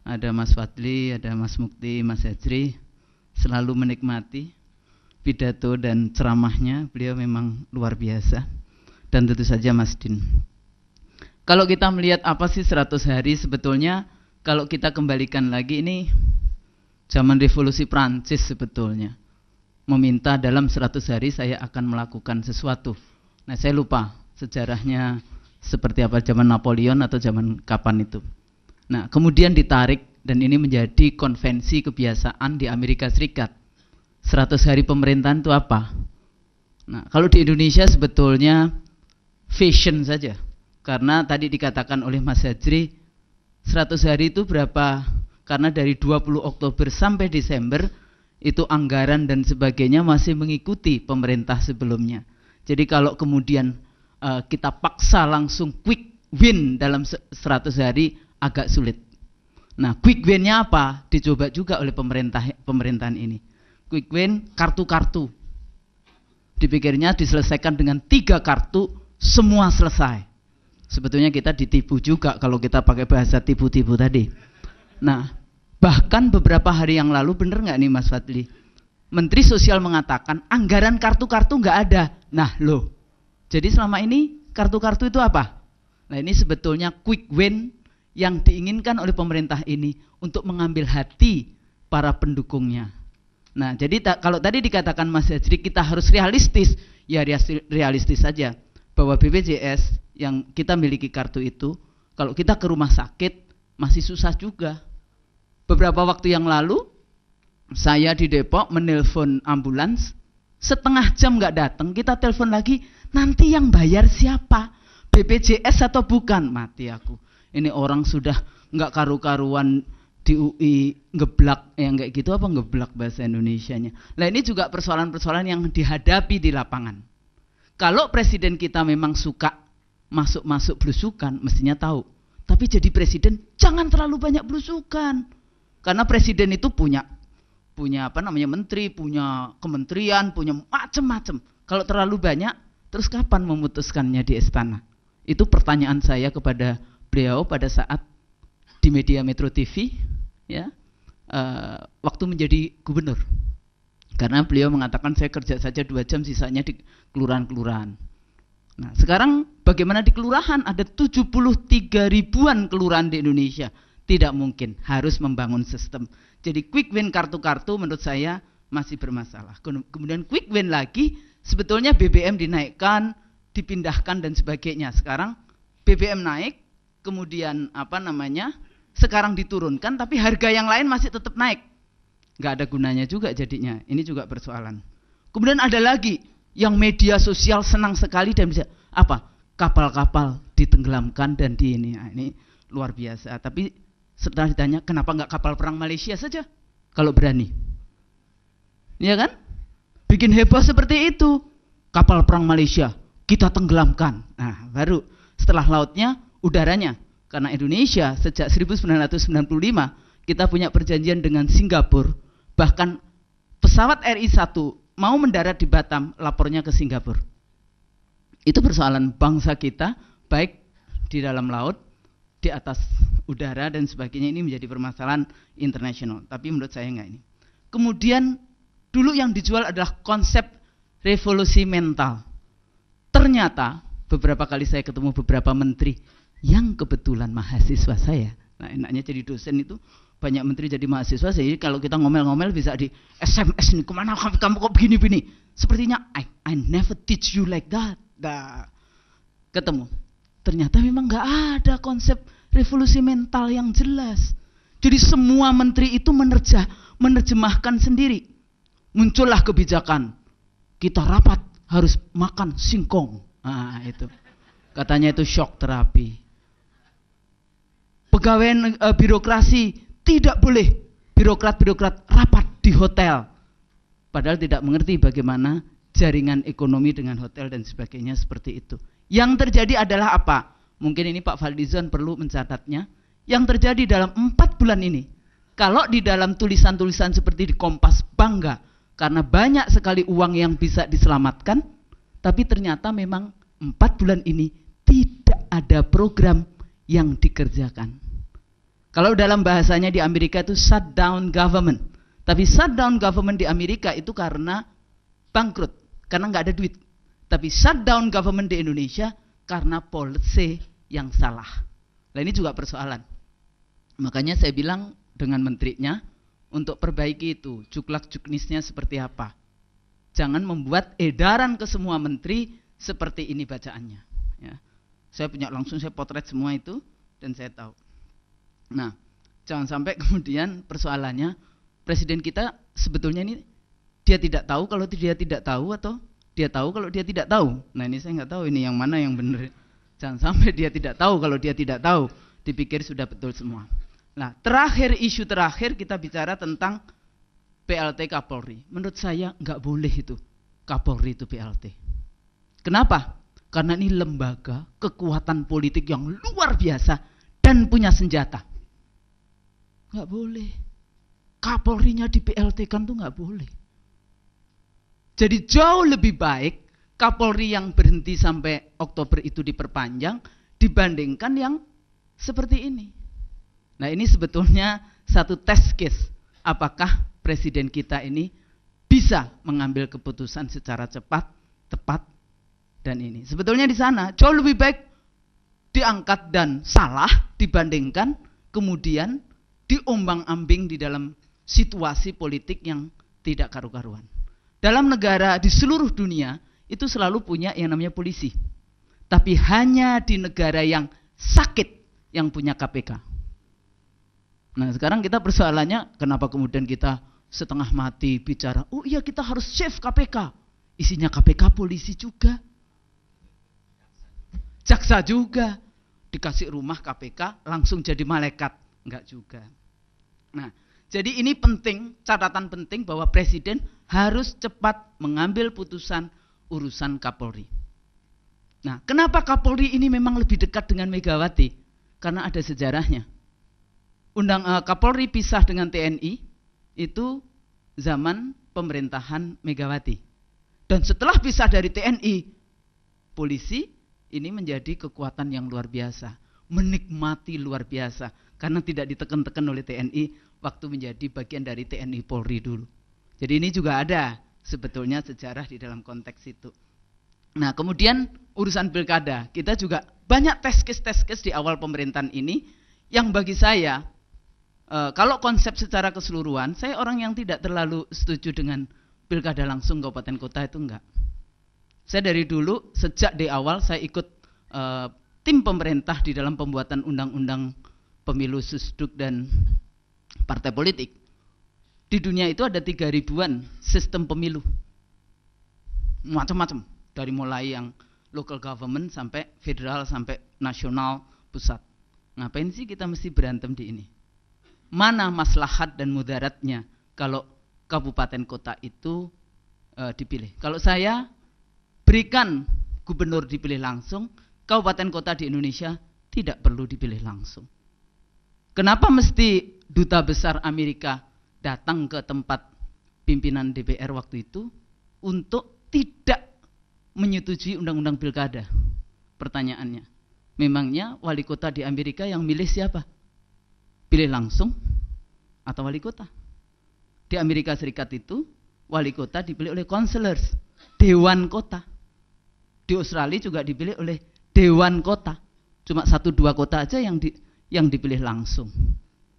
Ada Mas Fadli, ada Mas Mu'ti, Mas Hajri. Selalu menikmati pidato dan ceramahnya. Beliau memang luar biasa. Dan tentu saja Mas Din. Kalau kita melihat apa sih seratus hari sebetulnya, kalau kita kembalikan lagi, ini zaman revolusi Prancis sebetulnya. Meminta dalam seratus hari saya akan melakukan sesuatu. Nah, saya lupa sejarahnya seperti apa, zaman Napoleon atau zaman kapan itu. Nah, kemudian ditarik dan ini menjadi konvensi kebiasaan di Amerika Serikat. seratus hari pemerintahan itu apa? Nah, kalau di Indonesia sebetulnya fashion saja. Karena tadi dikatakan oleh Mas Hajri, seratus hari itu berapa? Karena dari dua puluh Oktober sampai Desember itu anggaran dan sebagainya masih mengikuti pemerintah sebelumnya. Jadi kalau kemudian uh, kita paksa langsung quick win dalam seratus hari agak sulit. Nah, quick win-nya apa? Dicoba juga oleh pemerintah pemerintahan ini. Quick win kartu-kartu. Dipikirnya diselesaikan dengan tiga kartu semua selesai. Sebetulnya kita ditipu juga kalau kita pakai bahasa tipu-tipu tadi. Nah, bahkan beberapa hari yang lalu, bener nggak nih Mas Fadli? Menteri Sosial mengatakan anggaran kartu-kartu nggak ada. Nah loh, jadi selama ini kartu-kartu itu apa? Nah, ini sebetulnya quick win yang diinginkan oleh pemerintah ini untuk mengambil hati para pendukungnya. Nah, jadi ta kalau tadi dikatakan Mas Hajri kita harus realistis, ya realistis saja. Bahwa B P J S yang kita miliki kartu itu, kalau kita ke rumah sakit masih susah juga. Beberapa waktu yang lalu, saya di Depok menelpon ambulans, setengah jam nggak datang, kita telepon lagi, nanti yang bayar siapa? B P J S atau bukan? Mati aku. Ini orang sudah nggak karu-karuan di U I, ngeblak, yang kayak gitu apa ngeblak bahasa Indonesianya. Nah, ini juga persoalan-persoalan yang dihadapi di lapangan. Kalau presiden kita memang suka masuk-masuk blusukan, mestinya tahu. Tapi jadi presiden, jangan terlalu banyak blusukan. Karena presiden itu punya punya apa namanya menteri, punya kementerian, punya macam-macam. Kalau terlalu banyak, terus kapan memutuskannya di istana? Itu pertanyaan saya kepada beliau pada saat di media Metro T V, ya, uh, waktu menjadi gubernur. Karena beliau mengatakan saya kerja saja dua jam, sisanya di kelurahan-kelurahan. Nah, sekarang bagaimana di kelurahan? Ada tujuh puluh tiga ribuan kelurahan di Indonesia. Tidak mungkin, harus membangun sistem. Jadi quick win kartu-kartu menurut saya masih bermasalah. Kemudian quick win lagi, sebetulnya B B M dinaikkan, dipindahkan dan sebagainya. Sekarang B B M naik, kemudian apa namanya, sekarang diturunkan, tapi harga yang lain masih tetap naik. Nggak ada gunanya juga jadinya, ini juga persoalan. Kemudian ada lagi, yang media sosial senang sekali dan bisa, apa, kapal-kapal ditenggelamkan dan di ini, nah, ini luar biasa, tapi setelah ditanya, kenapa nggak kapal perang Malaysia saja? Kalau berani. Iya kan? Bikin heboh seperti itu. Kapal perang Malaysia, kita tenggelamkan. Nah, baru setelah lautnya, udaranya. Karena Indonesia sejak seribu sembilan ratus sembilan puluh lima, kita punya perjanjian dengan Singapura. Bahkan pesawat R I satu mau mendarat di Batam, lapornya ke Singapura. Itu persoalan bangsa kita, baik di dalam laut, di atas udara dan sebagainya, ini menjadi permasalahan internasional. Tapi menurut saya enggak ini. Kemudian dulu yang dijual adalah konsep revolusi mental. Ternyata beberapa kali saya ketemu beberapa menteri yang kebetulan mahasiswa saya. Nah, enaknya jadi dosen itu banyak menteri jadi mahasiswa. Jadi kalau kita ngomel-ngomel bisa di S M S nih, kemana kamu kok begini-begini? Sepertinya I, I never teach you like that. Nah, ketemu. Ternyata memang nggak ada konsep revolusi mental yang jelas. Jadi semua menteri itu menerjah, menerjemahkan sendiri. Muncullah kebijakan, kita rapat harus makan singkong. Nah, itu. Katanya itu shock terapi. Pegawai e, birokrasi tidak boleh birokrat-birokrat rapat di hotel. Padahal tidak mengerti bagaimana jaringan ekonomi dengan hotel dan sebagainya seperti itu. Yang terjadi adalah apa? Mungkin ini Pak Fadli Zon perlu mencatatnya. Yang terjadi dalam empat bulan ini, Kalau di dalam tulisan-tulisan seperti di Kompas bangga karena banyak sekali uang yang bisa diselamatkan, tapi ternyata memang empat bulan ini tidak ada program yang dikerjakan. Kalau dalam bahasanya di Amerika itu shutdown government. Tapi shutdown government di Amerika itu karena bangkrut, karena nggak ada duit. Tapi shutdown government di Indonesia karena policy yang salah. Nah, ini juga persoalan. Makanya saya bilang dengan menterinya untuk perbaiki itu, juklak-juknisnya seperti apa. Jangan membuat edaran ke semua menteri seperti ini bacaannya. Ya. Saya punya langsung, saya potret semua itu dan saya tahu. Nah, jangan sampai kemudian persoalannya presiden kita sebetulnya ini dia tidak tahu kalau dia tidak tahu atau dia tahu kalau dia tidak tahu. Nah, ini saya nggak tahu ini yang mana yang benar. Jangan sampai dia tidak tahu kalau dia tidak tahu, dipikir sudah betul semua. Nah, terakhir isu terakhir kita bicara tentang P L T Kapolri. Menurut saya nggak boleh itu Kapolri itu P L T. Kenapa? Karena ini lembaga kekuatan politik yang luar biasa dan punya senjata. Nggak boleh. Kapolrinya di P L T-kan tuh nggak boleh. Jadi jauh lebih baik Kapolri yang berhenti sampai Oktober itu diperpanjang dibandingkan yang seperti ini. Nah, ini sebetulnya satu test case. Apakah presiden kita ini bisa mengambil keputusan secara cepat, tepat, dan ini. Sebetulnya di sana jauh lebih baik diangkat dan salah dibandingkan kemudian diombang-ambing di dalam situasi politik yang tidak karu-karuan. Dalam negara di seluruh dunia itu selalu punya yang namanya polisi. Tapi hanya di negara yang sakit yang punya K P K. Nah, sekarang kita persoalannya kenapa kemudian kita setengah mati bicara, oh iya kita harus save K P K. Isinya K P K polisi juga. Jaksa juga. Dikasih rumah K P K langsung jadi malaikat. Enggak juga. Nah, jadi ini penting, catatan penting bahwa presiden harus cepat mengambil putusan urusan Kapolri. Nah, kenapa Kapolri ini memang lebih dekat dengan Megawati? Karena ada sejarahnya. Undang uh, Kapolri pisah dengan T N I itu zaman pemerintahan Megawati. Dan setelah pisah dari T N I, polisi ini menjadi kekuatan yang luar biasa, menikmati luar biasa karena tidak ditekan-tekan oleh T N I waktu menjadi bagian dari T N I Polri dulu. Jadi ini juga ada sebetulnya sejarah di dalam konteks itu. Nah, kemudian urusan pilkada, kita juga banyak test case-test case di awal pemerintahan ini yang bagi saya Uh, kalau konsep secara keseluruhan, saya orang yang tidak terlalu setuju dengan pilkada langsung kabupaten kota itu enggak. Saya dari dulu, sejak di awal saya ikut uh, tim pemerintah di dalam pembuatan undang-undang pemilu susduk dan partai politik. Di dunia itu ada tiga ribuan sistem pemilu. Macam-macam. Dari mulai yang local government sampai federal sampai nasional pusat. Ngapain sih kita mesti berantem di ini? Mana maslahat dan mudaratnya kalau kabupaten kota itu e, dipilih. Kalau saya berikan gubernur dipilih langsung, kabupaten kota di Indonesia tidak perlu dipilih langsung. Kenapa mesti duta besar Amerika datang ke tempat pimpinan D P R waktu itu untuk tidak menyetujui undang-undang pilkada? Pertanyaannya, memangnya wali kota di Amerika yang milih siapa? Pilih langsung atau wali kota? Di Amerika Serikat itu wali kota dipilih oleh councilors, dewan kota. Di Australia juga dipilih oleh dewan kota. Cuma satu dua kota aja yang di, yang dipilih langsung.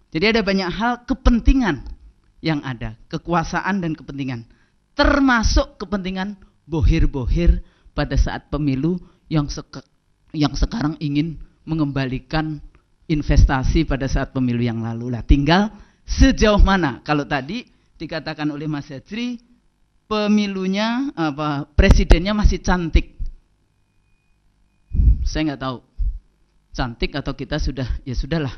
Jadi ada banyak hal kepentingan yang ada, kekuasaan dan kepentingan. Termasuk kepentingan bohir-bohir pada saat pemilu yang seke, yang sekarang ingin mengembalikan investasi pada saat pemilu yang lalu. Lah, tinggal sejauh mana. Kalau tadi dikatakan oleh Mas Hajri, pemilunya apa, presidennya masih cantik. Saya nggak tahu cantik atau kita sudah, ya sudahlah.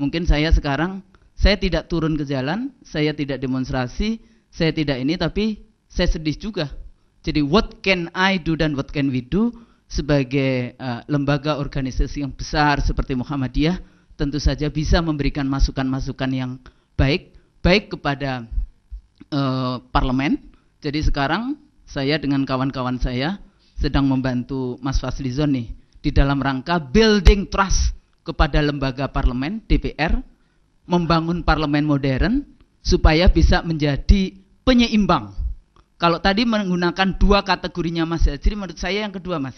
Mungkin saya sekarang saya tidak turun ke jalan, saya tidak demonstrasi, saya tidak ini, tapi saya sedih juga. Jadi what can I do dan what can we do? Sebagai uh, lembaga organisasi yang besar seperti Muhammadiyah tentu saja bisa memberikan masukan-masukan yang baik, baik kepada eh, parlemen. Jadi sekarang saya dengan kawan-kawan saya sedang membantu Mas Fadli Zon nih di dalam rangka building trust kepada lembaga parlemen D P R, membangun parlemen modern supaya bisa menjadi penyeimbang. Kalau tadi menggunakan dua kategorinya Mas Hajri, menurut saya yang kedua Mas,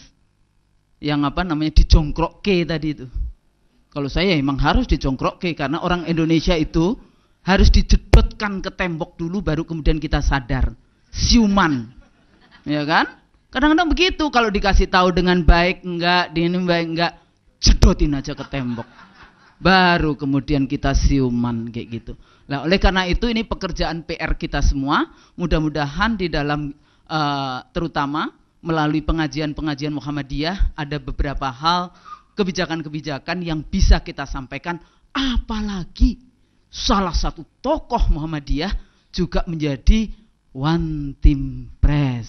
yang apa namanya dijongkrok ke tadi itu. Kalau saya emang harus dijongkrok ke, karena orang Indonesia itu harus dijedotkan ke tembok dulu, baru kemudian kita sadar. Siuman, ya kan? Kadang-kadang begitu, kalau dikasih tahu dengan baik enggak, dengan baik enggak, jedotin aja ke tembok. Baru kemudian kita siuman kayak gitu. Nah, oleh karena itu ini pekerjaan P R kita semua. Mudah-mudahan di dalam uh, terutama melalui pengajian-pengajian Muhammadiyah ada beberapa hal kebijakan-kebijakan yang bisa kita sampaikan. Apalagi salah satu tokoh Muhammadiyah juga menjadi one team press.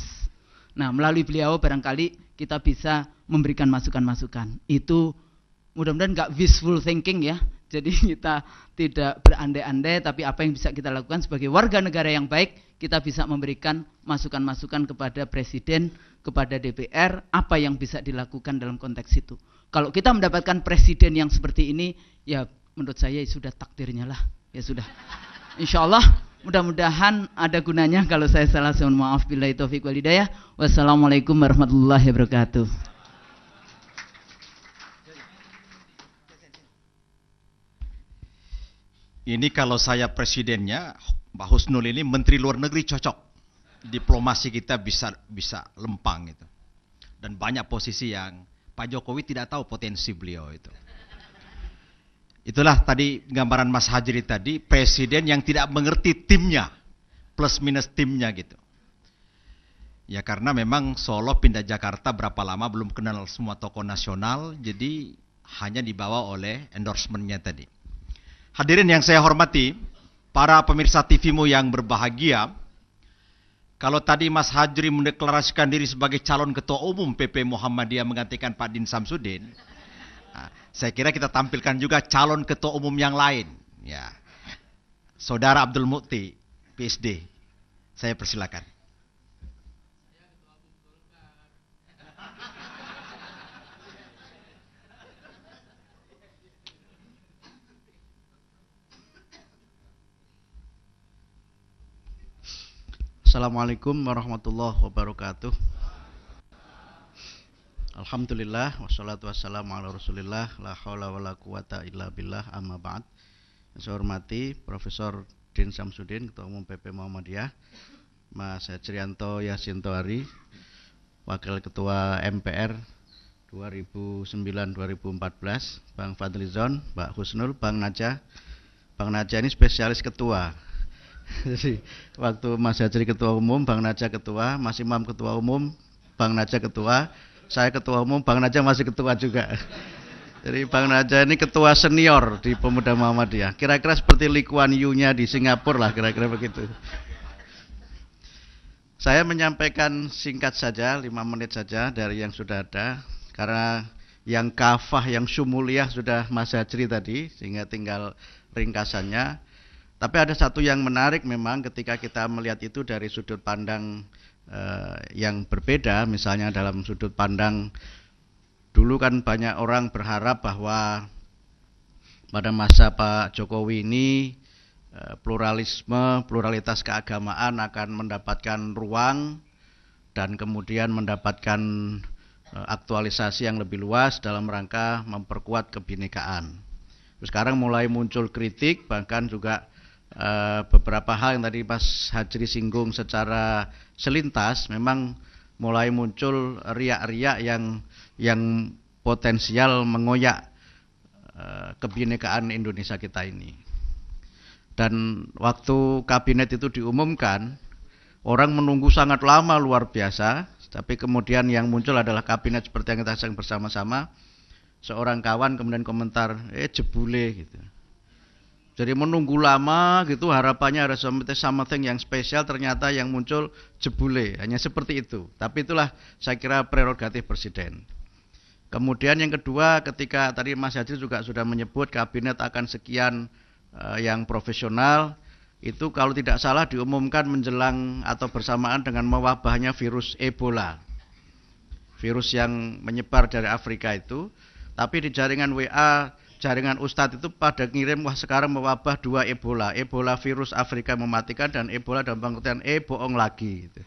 Nah, melalui beliau barangkali kita bisa memberikan masukan-masukan. Itu mudah-mudahan nggak wishful thinking ya. Jadi kita tidak berandai-andai, tapi apa yang bisa kita lakukan sebagai warga negara yang baik, kita bisa memberikan masukan-masukan kepada Presiden, kepada D P R, apa yang bisa dilakukan dalam konteks itu. Kalau kita mendapatkan Presiden yang seperti ini, ya menurut saya ya sudah takdirnya lah. Ya sudah. Insya Allah mudah-mudahan ada gunanya. Kalau saya salah, saya mohon maaf. Billahi taufiq wal hidayah. Wassalamualaikum warahmatullahi wabarakatuh. Ini kalau saya presidennya, Pak Husnul ini Menteri Luar Negeri cocok. Diplomasi kita bisa bisa lempang gitu. Dan banyak posisi yang Pak Jokowi tidak tahu potensi beliau itu. Itulah tadi gambaran Mas Hajri tadi, presiden yang tidak mengerti timnya, plus minus timnya gitu. Ya karena memang Solo pindah Jakarta berapa lama belum kenal semua tokoh nasional, jadi hanya dibawa oleh endorsementnya tadi. Hadirin yang saya hormati, para pemirsa T V-mu yang berbahagia, kalau tadi Mas Hajri mendeklarasikan diri sebagai calon ketua umum P P Muhammadiyah menggantikan Pak Din Syamsuddin, nah, saya kira kita tampilkan juga calon ketua umum yang lain. Ya, Saudara Abdul Mu'ti, P S D, saya persilakan. Assalamualaikum warahmatullahi wabarakatuh. Alhamdulillah wassalatu wassalamu ala Rasulillah, la haula wala quwata illa billah, amma ba'd. Saya hormati Profesor Din Syamsuddin, Ketua Umum P P Muhammadiyah, Mas Hajriyanto Y. Thohari, Wakil Ketua M P R dua ribu sembilan dua ribu empat belas, Bang Fadli Zon, Mbak Husnul, Bang Najah. Bang Najah ini spesialis ketua. Jadi waktu Mas Hajri Ketua Umum, Bang Najah Ketua, Mas Imam Ketua Umum, Bang Najah Ketua, saya Ketua Umum, Bang Najah masih Ketua juga. Jadi Bang Najah ini Ketua Senior di Pemuda Muhammadiyah. Kira-kira seperti Lee Kuan Yew-nya di Singapura lah, kira-kira begitu. Saya menyampaikan singkat saja, lima menit saja dari yang sudah ada, karena yang kafah, yang sumuliah sudah Mas Hajri tadi, sehingga tinggal ringkasannya. Tapi ada satu yang menarik memang ketika kita melihat itu dari sudut pandang eh, yang berbeda, misalnya dalam sudut pandang dulu kan banyak orang berharap bahwa pada masa Pak Jokowi ini eh, pluralisme, pluralitas keagamaan akan mendapatkan ruang dan kemudian mendapatkan eh, aktualisasi yang lebih luas dalam rangka memperkuat kebinekaan. Sekarang mulai muncul kritik, bahkan juga Uh, beberapa hal yang tadi Mas Hajri singgung secara selintas, memang mulai muncul riak-riak yang yang potensial mengoyak uh, kebinekaan Indonesia kita ini. Dan waktu kabinet itu diumumkan, orang menunggu sangat lama, luar biasa. Tapi kemudian yang muncul adalah kabinet seperti yang kita sedang bersama-sama. Seorang kawan kemudian komentar, eh jebule gitu. Jadi menunggu lama gitu, harapannya ada something yang spesial, ternyata yang muncul jebule, hanya seperti itu. Tapi itulah saya kira prerogatif Presiden. Kemudian yang kedua, ketika tadi Mas Hajri juga sudah menyebut kabinet akan sekian uh, yang profesional. Itu kalau tidak salah diumumkan menjelang atau bersamaan dengan mewabahnya virus Ebola, virus yang menyebar dari Afrika itu. Tapi di jaringan W A, jaringan Ustadz itu pada ngirim, wah sekarang mewabah dua Ebola, Ebola virus Afrika mematikan dan Ebola dan bangkutan E bohong lagi gitu.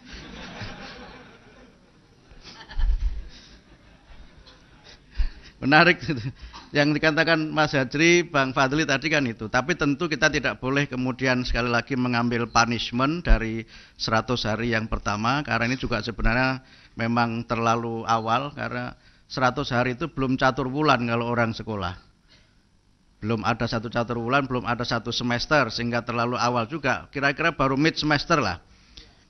Menarik yang dikatakan Mas Hajri, Bang Fadli tadi kan itu. Tapi tentu kita tidak boleh kemudian sekali lagi mengambil punishment dari seratus hari yang pertama, karena ini juga sebenarnya memang terlalu awal, karena seratus hari itu belum catur bulan kalau orang sekolah. Belum ada satu catur bulan, belum ada satu semester, sehingga terlalu awal juga. Kira-kira baru mid semester lah.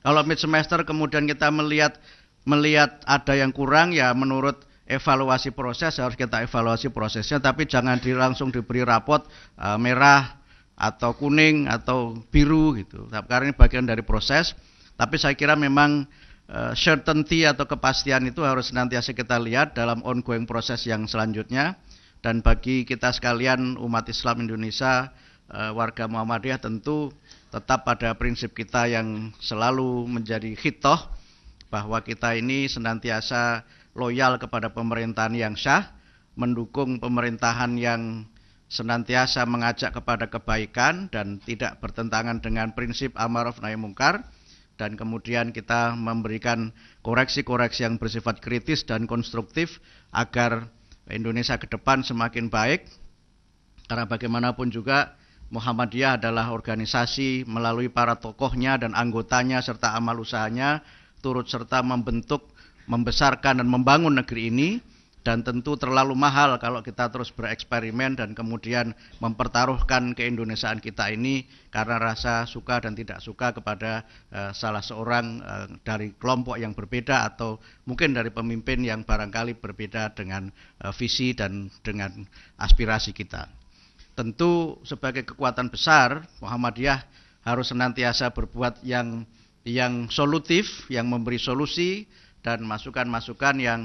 Kalau mid semester kemudian kita melihat melihat ada yang kurang, ya menurut evaluasi proses, harus kita evaluasi prosesnya, tapi jangan di, langsung diberi rapot uh, merah atau kuning atau biru gitu. Karena ini bagian dari proses, tapi saya kira memang uh, certainty atau kepastian itu harus senantiasa kita lihat dalam ongoing proses yang selanjutnya. Dan bagi kita sekalian umat Islam Indonesia, uh, warga Muhammadiyah, tentu tetap pada prinsip kita yang selalu menjadi khitoh, bahwa kita ini senantiasa loyal kepada pemerintahan yang syah, mendukung pemerintahan yang senantiasa mengajak kepada kebaikan dan tidak bertentangan dengan prinsip amaruf nahi mungkar, dan kemudian kita memberikan koreksi-koreksi yang bersifat kritis dan konstruktif agar Indonesia ke depan semakin baik. Karena bagaimanapun juga Muhammadiyah adalah organisasi melalui para tokohnya dan anggotanya serta amal usahanya turut serta membentuk, membesarkan dan membangun negeri ini. Dan tentu terlalu mahal kalau kita terus bereksperimen dan kemudian mempertaruhkan keindonesiaan kita ini karena rasa suka dan tidak suka kepada uh, salah seorang uh, dari kelompok yang berbeda, atau mungkin dari pemimpin yang barangkali berbeda dengan uh, visi dan dengan aspirasi kita. Tentu sebagai kekuatan besar, Muhammadiyah harus senantiasa berbuat yang, yang solutif, yang memberi solusi dan masukan-masukan yang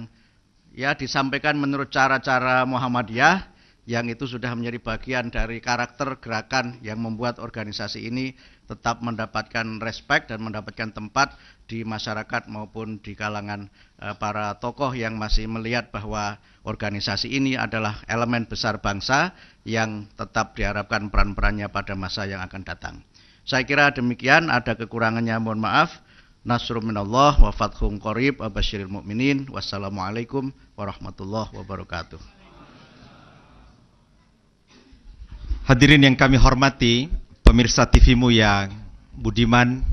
ya disampaikan menurut cara-cara Muhammadiyah, yang itu sudah menjadi bagian dari karakter gerakan yang membuat organisasi ini tetap mendapatkan respek dan mendapatkan tempat di masyarakat maupun di kalangan eh, para tokoh yang masih melihat bahwa organisasi ini adalah elemen besar bangsa yang tetap diharapkan peran-perannya pada masa yang akan datang. Saya kira demikian, ada kekurangannya mohon maaf. Nasrul minallah wa fathum qorib abasyiril mu'minin. Wassalamualaikum warahmatullahi wabarakatuh. Hadirin yang kami hormati, pemirsa T V Muya Budiman,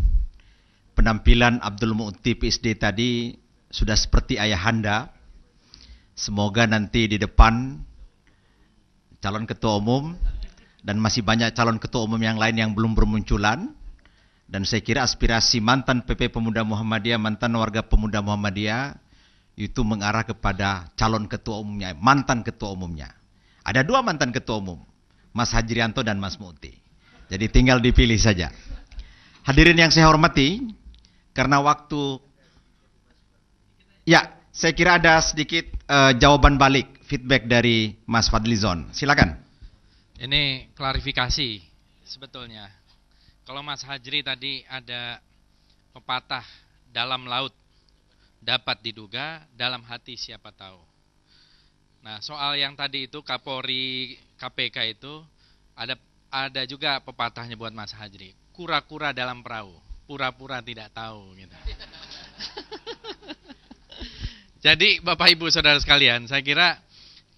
penampilan Abdul Mu'ti P S D tadi sudah seperti ayahanda. Semoga nanti di depan calon ketua umum dan masih banyak calon ketua umum yang lain yang belum bermunculan. Dan saya kira aspirasi mantan P P Pemuda Muhammadiyah, mantan warga Pemuda Muhammadiyah itu mengarah kepada calon ketua umumnya, mantan ketua umumnya. Ada dua mantan ketua umum, Mas Hajriyanto dan Mas Mu'ti. Jadi tinggal dipilih saja. Hadirin yang saya hormati, karena waktu... Ya, saya kira ada sedikit uh, jawaban balik, feedback dari Mas Fadli Zon. Silakan. Ini klarifikasi sebetulnya. Kalau Mas Hajri tadi ada pepatah, dalam laut dapat diduga, dalam hati siapa tahu. Nah, soal yang tadi itu Kapolri K P K itu ada ada juga pepatahnya buat Mas Hajri. Kura-kura dalam perahu, pura-pura tidak tahu gitu. Jadi Bapak Ibu Saudara sekalian, saya kira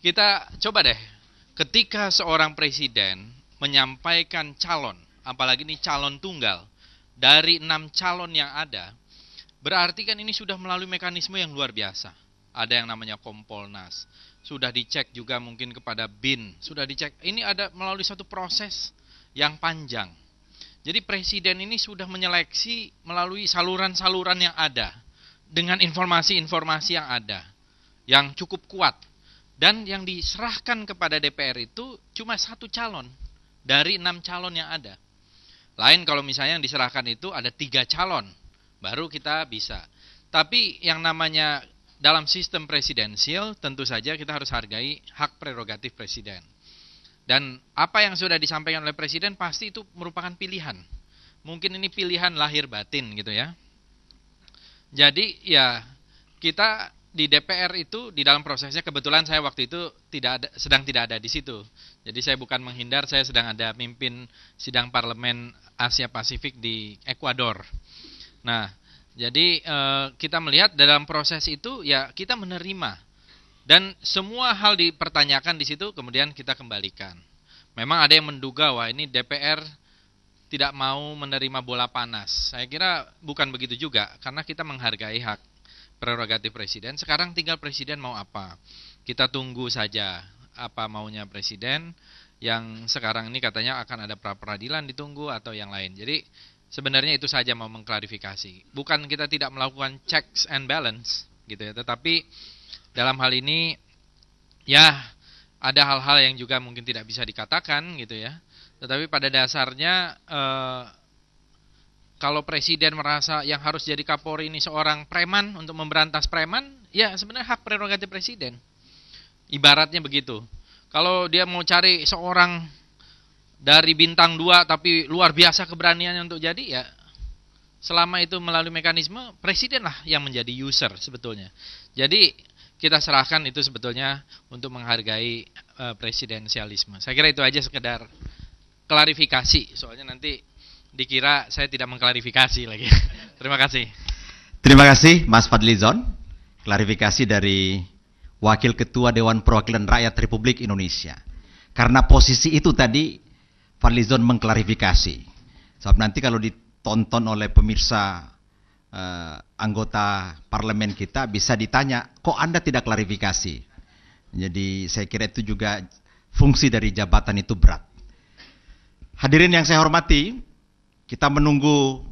kita coba deh, ketika seorang presiden menyampaikan calon, apalagi ini calon tunggal dari enam calon yang ada, berarti kan ini sudah melalui mekanisme yang luar biasa. Ada yang namanya Kompolnas, sudah dicek juga mungkin kepada B I N, sudah dicek. Ini ada melalui satu proses yang panjang. Jadi presiden ini sudah menyeleksi melalui saluran-saluran yang ada, dengan informasi-informasi yang ada, yang cukup kuat. Dan yang diserahkan kepada D P R itu cuma satu calon dari enam calon yang ada. Lain kalau misalnya yang diserahkan itu ada tiga calon, baru kita bisa. Tapi yang namanya dalam sistem presidensial, tentu saja kita harus hargai hak prerogatif presiden. Dan apa yang sudah disampaikan oleh Presiden pasti itu merupakan pilihan. Mungkin ini pilihan lahir batin gitu ya. Jadi ya kita di D P R itu di dalam prosesnya, kebetulan saya waktu itu tidak ada, sedang tidak ada di situ. Jadi saya bukan menghindar, saya sedang ada mimpin sidang parlemen Asia Pasifik di Ekuador. Nah, jadi eh, kita melihat dalam proses itu ya kita menerima dan semua hal dipertanyakan di situ, kemudian kita kembalikan. Memang ada yang menduga wah ini D P R tidak mau menerima bola panas. Saya kira bukan begitu juga, karena kita menghargai hak prerogatif presiden. Sekarang tinggal presiden mau apa. Kita tunggu saja apa maunya presiden. Yang sekarang ini katanya akan ada pra peradilan ditunggu atau yang lain. Jadi sebenarnya itu saja mau mengklarifikasi. Bukan kita tidak melakukan checks and balance gitu ya. Tetapi dalam hal ini ya ada hal-hal yang juga mungkin tidak bisa dikatakan gitu ya. Tetapi pada dasarnya eh, kalau presiden merasa yang harus jadi Kapolri ini seorang preman untuk memberantas preman, ya sebenarnya hak prerogatif presiden. Ibaratnya begitu. Kalau dia mau cari seorang dari bintang dua tapi luar biasa keberaniannya untuk jadi, ya selama itu melalui mekanisme presiden lah yang menjadi user sebetulnya. Jadi kita serahkan itu sebetulnya untuk menghargai uh, presidensialisme. Saya kira itu aja sekedar klarifikasi, soalnya nanti dikira saya tidak mengklarifikasi lagi. Terima kasih. Terima kasih Mas Fadli Zon. Klarifikasi dari Wakil Ketua Dewan Perwakilan Rakyat Republik Indonesia. Karena posisi itu tadi Fadli Zon mengklarifikasi. Sebab nanti kalau ditonton oleh pemirsa eh, anggota parlemen kita bisa ditanya, kok Anda tidak klarifikasi? Jadi saya kira itu juga fungsi dari jabatan itu berat. Hadirin yang saya hormati, kita menunggu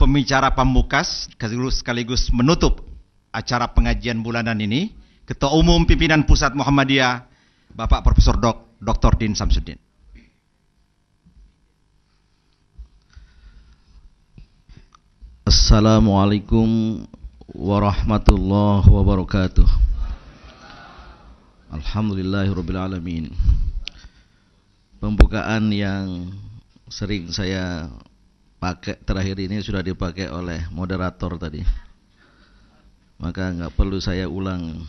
pembicara pamungkas sekaligus menutup acara pengajian bulanan ini, Ketua Umum Pimpinan Pusat Muhammadiyah, Bapak Profesor Doktor Din Syamsuddin. Assalamualaikum warahmatullahi wabarakatuh. Alhamdulillahirrabbilalamin. Pembukaan yang sering saya pakai terakhir ini sudah dipakai oleh moderator tadi, maka nggak perlu saya ulang.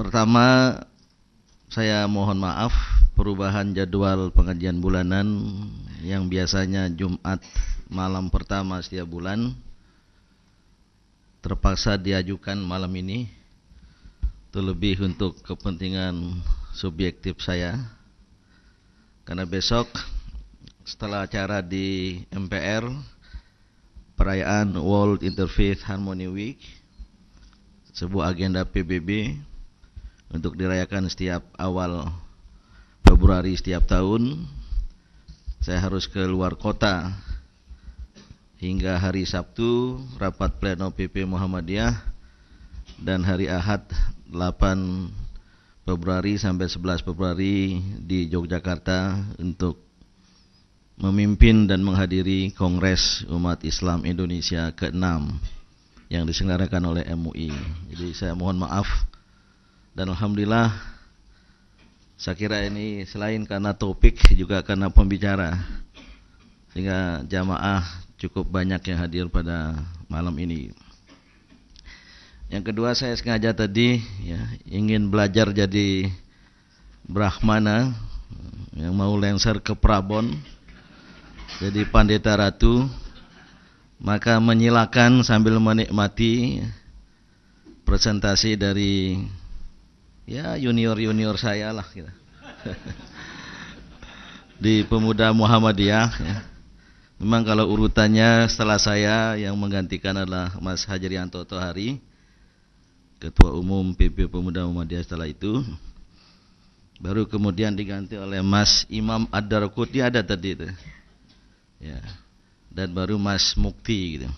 Pertama, saya mohon maaf, perubahan jadwal pengajian bulanan yang biasanya Jumat malam pertama setiap bulan terpaksa diajukan malam ini, terlebih untuk kepentingan subjektif saya, karena besok setelah acara di M P R, perayaan World Interfaith Harmony Week, sebuah agenda P B B untuk dirayakan setiap awal Februari setiap tahun, saya harus keluar kota hingga hari Sabtu rapat pleno P P Muhammadiyah, dan hari Ahad delapan Februari sampai sebelas Februari di Yogyakarta untuk memimpin dan menghadiri Kongres Umat Islam Indonesia ke enam yang diselenggarakan oleh M U I. Jadi saya mohon maaf, dan alhamdulillah saya kira ini selain karena topik juga karena pembicara, sehingga jamaah cukup banyak yang hadir pada malam ini. Yang kedua, saya sengaja tadi ya, ingin belajar jadi Brahmana yang mau lengser ke Prabon, jadi Pandeta Ratu, maka menyilakan sambil menikmati presentasi dari ya junior-junior saya lah gitu. Di Pemuda Muhammadiyah ya. Memang kalau urutannya setelah saya, yang menggantikan adalah Mas Hajriyanto Y. Thohari, Ketua Umum P P Pemuda Muhammadiyah. Setelah itu baru kemudian diganti oleh Mas Imam Ad-Darqutni, ada tadi itu ya, dan baru Mas Mu'ti gitu.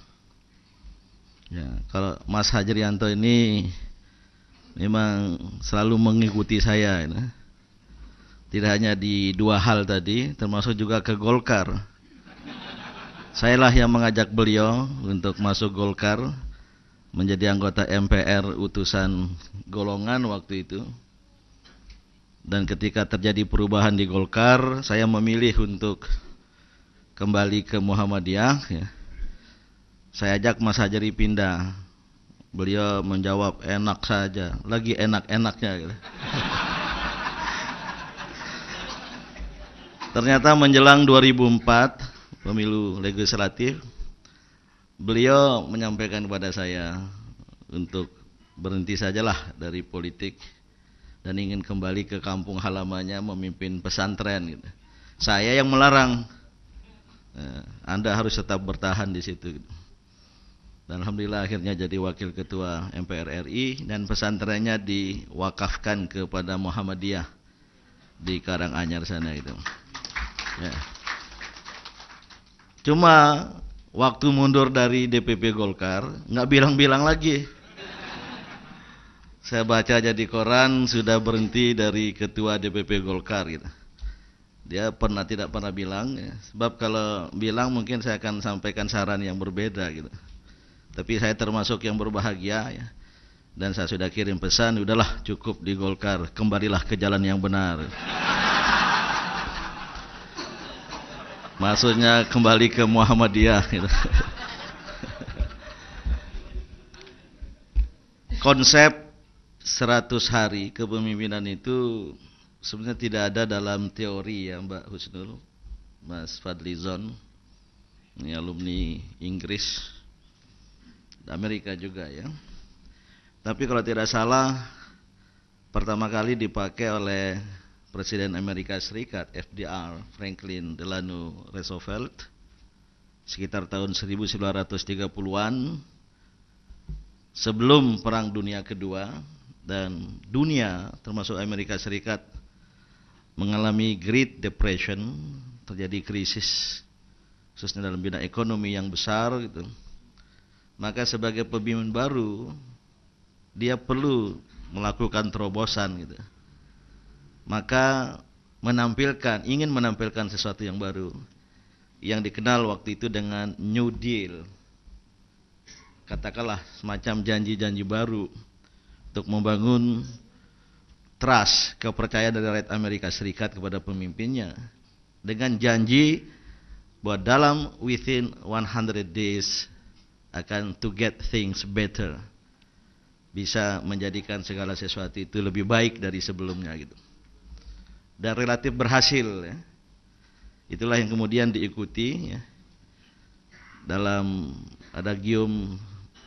Ya, kalau Mas Hajriyanto ini memang selalu mengikuti saya ya. Tidak hanya di dua hal tadi, termasuk juga ke Golkar. Sayalah yang mengajak beliau untuk masuk Golkar, menjadi anggota M P R utusan golongan waktu itu. Dan ketika terjadi perubahan di Golkar, saya memilih untuk kembali ke Muhammadiyah. Ya. Saya ajak Mas Hajri pindah. Beliau menjawab, enak saja. Lagi enak-enaknya. Gitu. Ternyata menjelang dua ribu empat, pemilu legislatif, beliau menyampaikan kepada saya untuk berhenti sajalah dari politik dan ingin kembali ke kampung halamannya memimpin pesantren. Gitu. Saya yang melarang. Anda harus tetap bertahan di situ. Gitu. Dan alhamdulillah akhirnya jadi wakil ketua M P R R I dan pesantrennya diwakafkan kepada Muhammadiyah di Karanganyar sana itu. Ya. Cuma waktu mundur dari D P P Golkar nggak bilang-bilang lagi. Saya baca aja di koran sudah berhenti dari ketua D P P Golkar gitu. Dia pernah tidak pernah bilang, ya. Sebab kalau bilang mungkin saya akan sampaikan saran yang berbeda gitu. Tapi saya termasuk yang berbahagia ya. Dan saya sudah kirim pesan, udahlah cukup di Golkar, kembalilah ke jalan yang benar. Maksudnya kembali ke Muhammadiyah gitu. Konsep seratus hari kepemimpinan itu sebenarnya tidak ada dalam teori ya Mbak Husnul. Mas Fadli Zon, ini alumni Inggris, Amerika juga ya. Tapi kalau tidak salah pertama kali dipakai oleh Presiden Amerika Serikat F D R Franklin Delano Roosevelt sekitar tahun seribu sembilan ratus tiga puluhan sebelum Perang Dunia Kedua. Dan dunia termasuk Amerika Serikat mengalami Great Depression, terjadi krisis khususnya dalam bidang ekonomi yang besar gitu. Maka sebagai pemimpin baru dia perlu melakukan terobosan gitu. Maka menampilkan, ingin menampilkan sesuatu yang baru yang dikenal waktu itu dengan New Deal. Katakanlah semacam janji-janji baru untuk membangun trust, kepercayaan dari rakyat Amerika Serikat kepada pemimpinnya dengan janji bahwa dalam within one hundred days akan to get things better, bisa menjadikan segala sesuatu itu lebih baik dari sebelumnya gitu. Dan relatif berhasil ya. Itulah yang kemudian diikuti ya. Dalam ada gium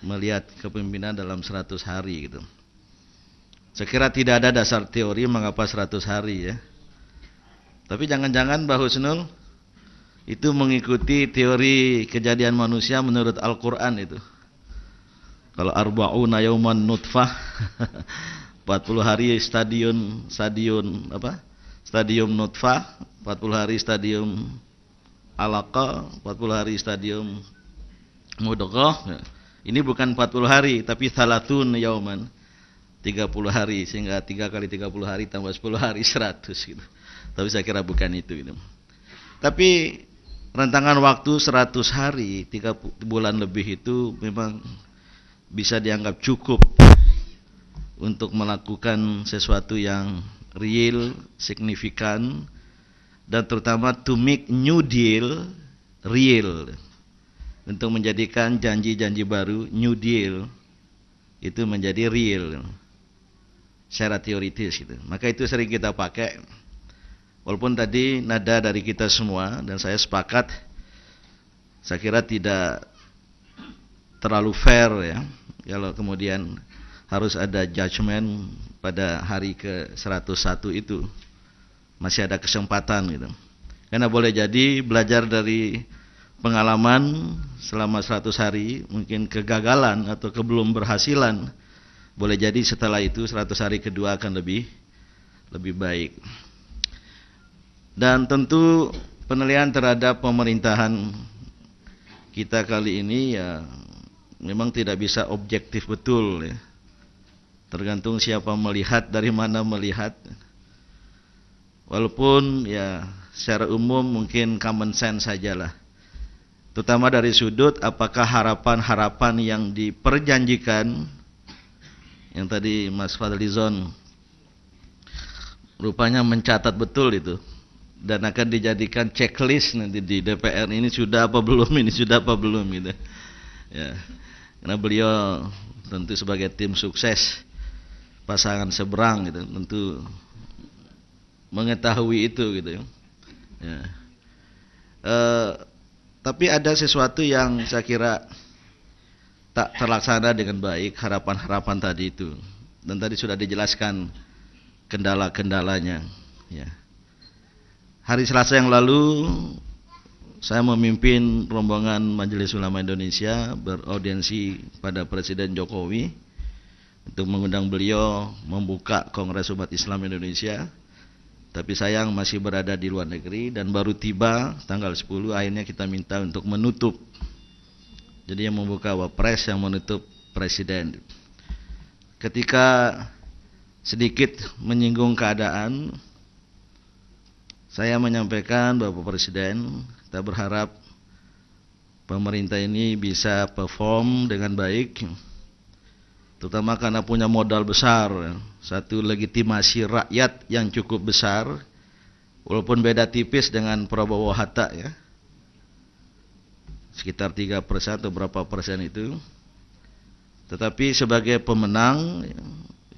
melihat kepemimpinan dalam seratus hari gitu. Saya kira tidak ada dasar teori mengapa seratus hari ya. Tapi jangan-jangan Mbak Husnul itu mengikuti teori kejadian manusia menurut Al-Quran itu. Kalau arba'una yauman nutfah empat puluh hari stadion stadion apa? Stadium nutfah, empat puluh hari stadium alaqa, empat puluh hari stadium mudghah. Ini bukan empat puluh hari tapi salatun yauman. tiga puluh hari sehingga tiga kali tiga puluh hari tambah sepuluh hari seratus gitu. Tapi saya kira bukan itu gitu. Tapi rentangan waktu seratus hari tiga bulan lebih itu memang bisa dianggap cukup untuk melakukan sesuatu yang real, signifikan dan terutama to make New Deal real. Untuk menjadikan janji-janji baru New Deal itu menjadi real secara teoritis gitu. Maka itu sering kita pakai. Walaupun tadi nada dari kita semua dan saya sepakat, saya kira tidak terlalu fair ya kalau kemudian harus ada judgement pada hari ke seratus satu itu. Masih ada kesempatan gitu. Karena boleh jadi belajar dari pengalaman selama seratus hari, mungkin kegagalan atau kebelum berhasilan, boleh jadi setelah itu seratus hari kedua akan lebih lebih baik. Dan tentu penilaian terhadap pemerintahan kita kali ini ya memang tidak bisa objektif betul ya. Tergantung siapa melihat, dari mana melihat. Walaupun ya secara umum mungkin common sense sajalah. Terutama dari sudut apakah harapan-harapan yang diperjanjikan yang tadi Mas Fadli Zon rupanya mencatat betul itu, dan akan dijadikan checklist nanti di D P R, ini sudah apa belum, ini sudah apa belum gitu ya. Karena beliau tentu sebagai tim sukses pasangan seberang gitu, tentu mengetahui itu gitu ya. E, tapi ada sesuatu yang saya kira tak terlaksana dengan baik, harapan-harapan tadi itu, dan tadi sudah dijelaskan kendala-kendalanya ya. Hari Selasa yang lalu saya memimpin rombongan Majelis Ulama Indonesia beraudiensi pada Presiden Jokowi untuk mengundang beliau membuka Kongres Umat Islam Indonesia. Tapi sayang masih berada di luar negeri dan baru tiba tanggal sepuluh, akhirnya kita minta untuk menutup. Jadi yang membuka Wapres, yang menutup Presiden. Ketika sedikit menyinggung keadaan, saya menyampaikan, Bapak Presiden, kita berharap pemerintah ini bisa perform dengan baik, terutama karena punya modal besar, satu legitimasi rakyat yang cukup besar, walaupun beda tipis dengan Prabowo Hatta ya, sekitar tiga persen atau berapa persen itu, tetapi sebagai pemenang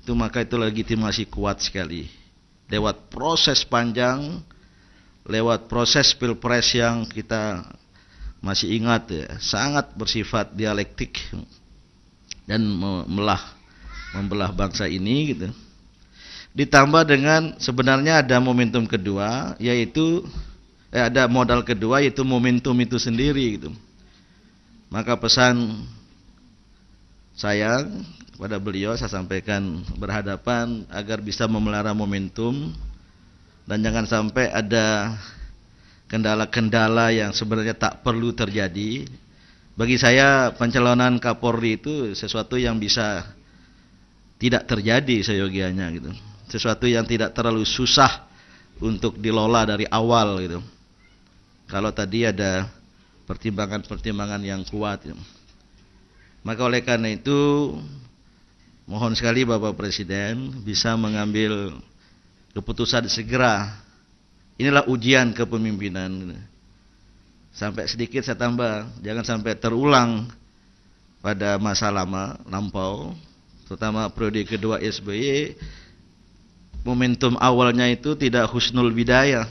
itu maka itu legitimasi kuat sekali, lewat proses panjang, lewat proses pilpres yang kita masih ingat ya, sangat bersifat dialektik dan memelah, membelah bangsa ini gitu. Ditambah dengan sebenarnya ada momentum kedua, yaitu eh, ada modal kedua yaitu momentum itu sendiri gitu. Maka pesan saya kepada beliau saya sampaikan, berhadapan agar bisa memelihara momentum. Dan jangan sampai ada kendala-kendala yang sebenarnya tak perlu terjadi. Bagi saya pencalonan Kapolri itu sesuatu yang bisa tidak terjadi seyogianya gitu. Sesuatu yang tidak terlalu susah untuk dilola dari awal gitu. Kalau tadi ada pertimbangan-pertimbangan yang kuat gitu. Maka oleh karena itu mohon sekali Bapak Presiden bisa mengambil keputusan segera. Inilah ujian kepemimpinan. Sampai sedikit saya tambah, jangan sampai terulang pada masa lama lampau, terutama periode kedua S B Y. Momentum awalnya itu tidak husnul bidayah,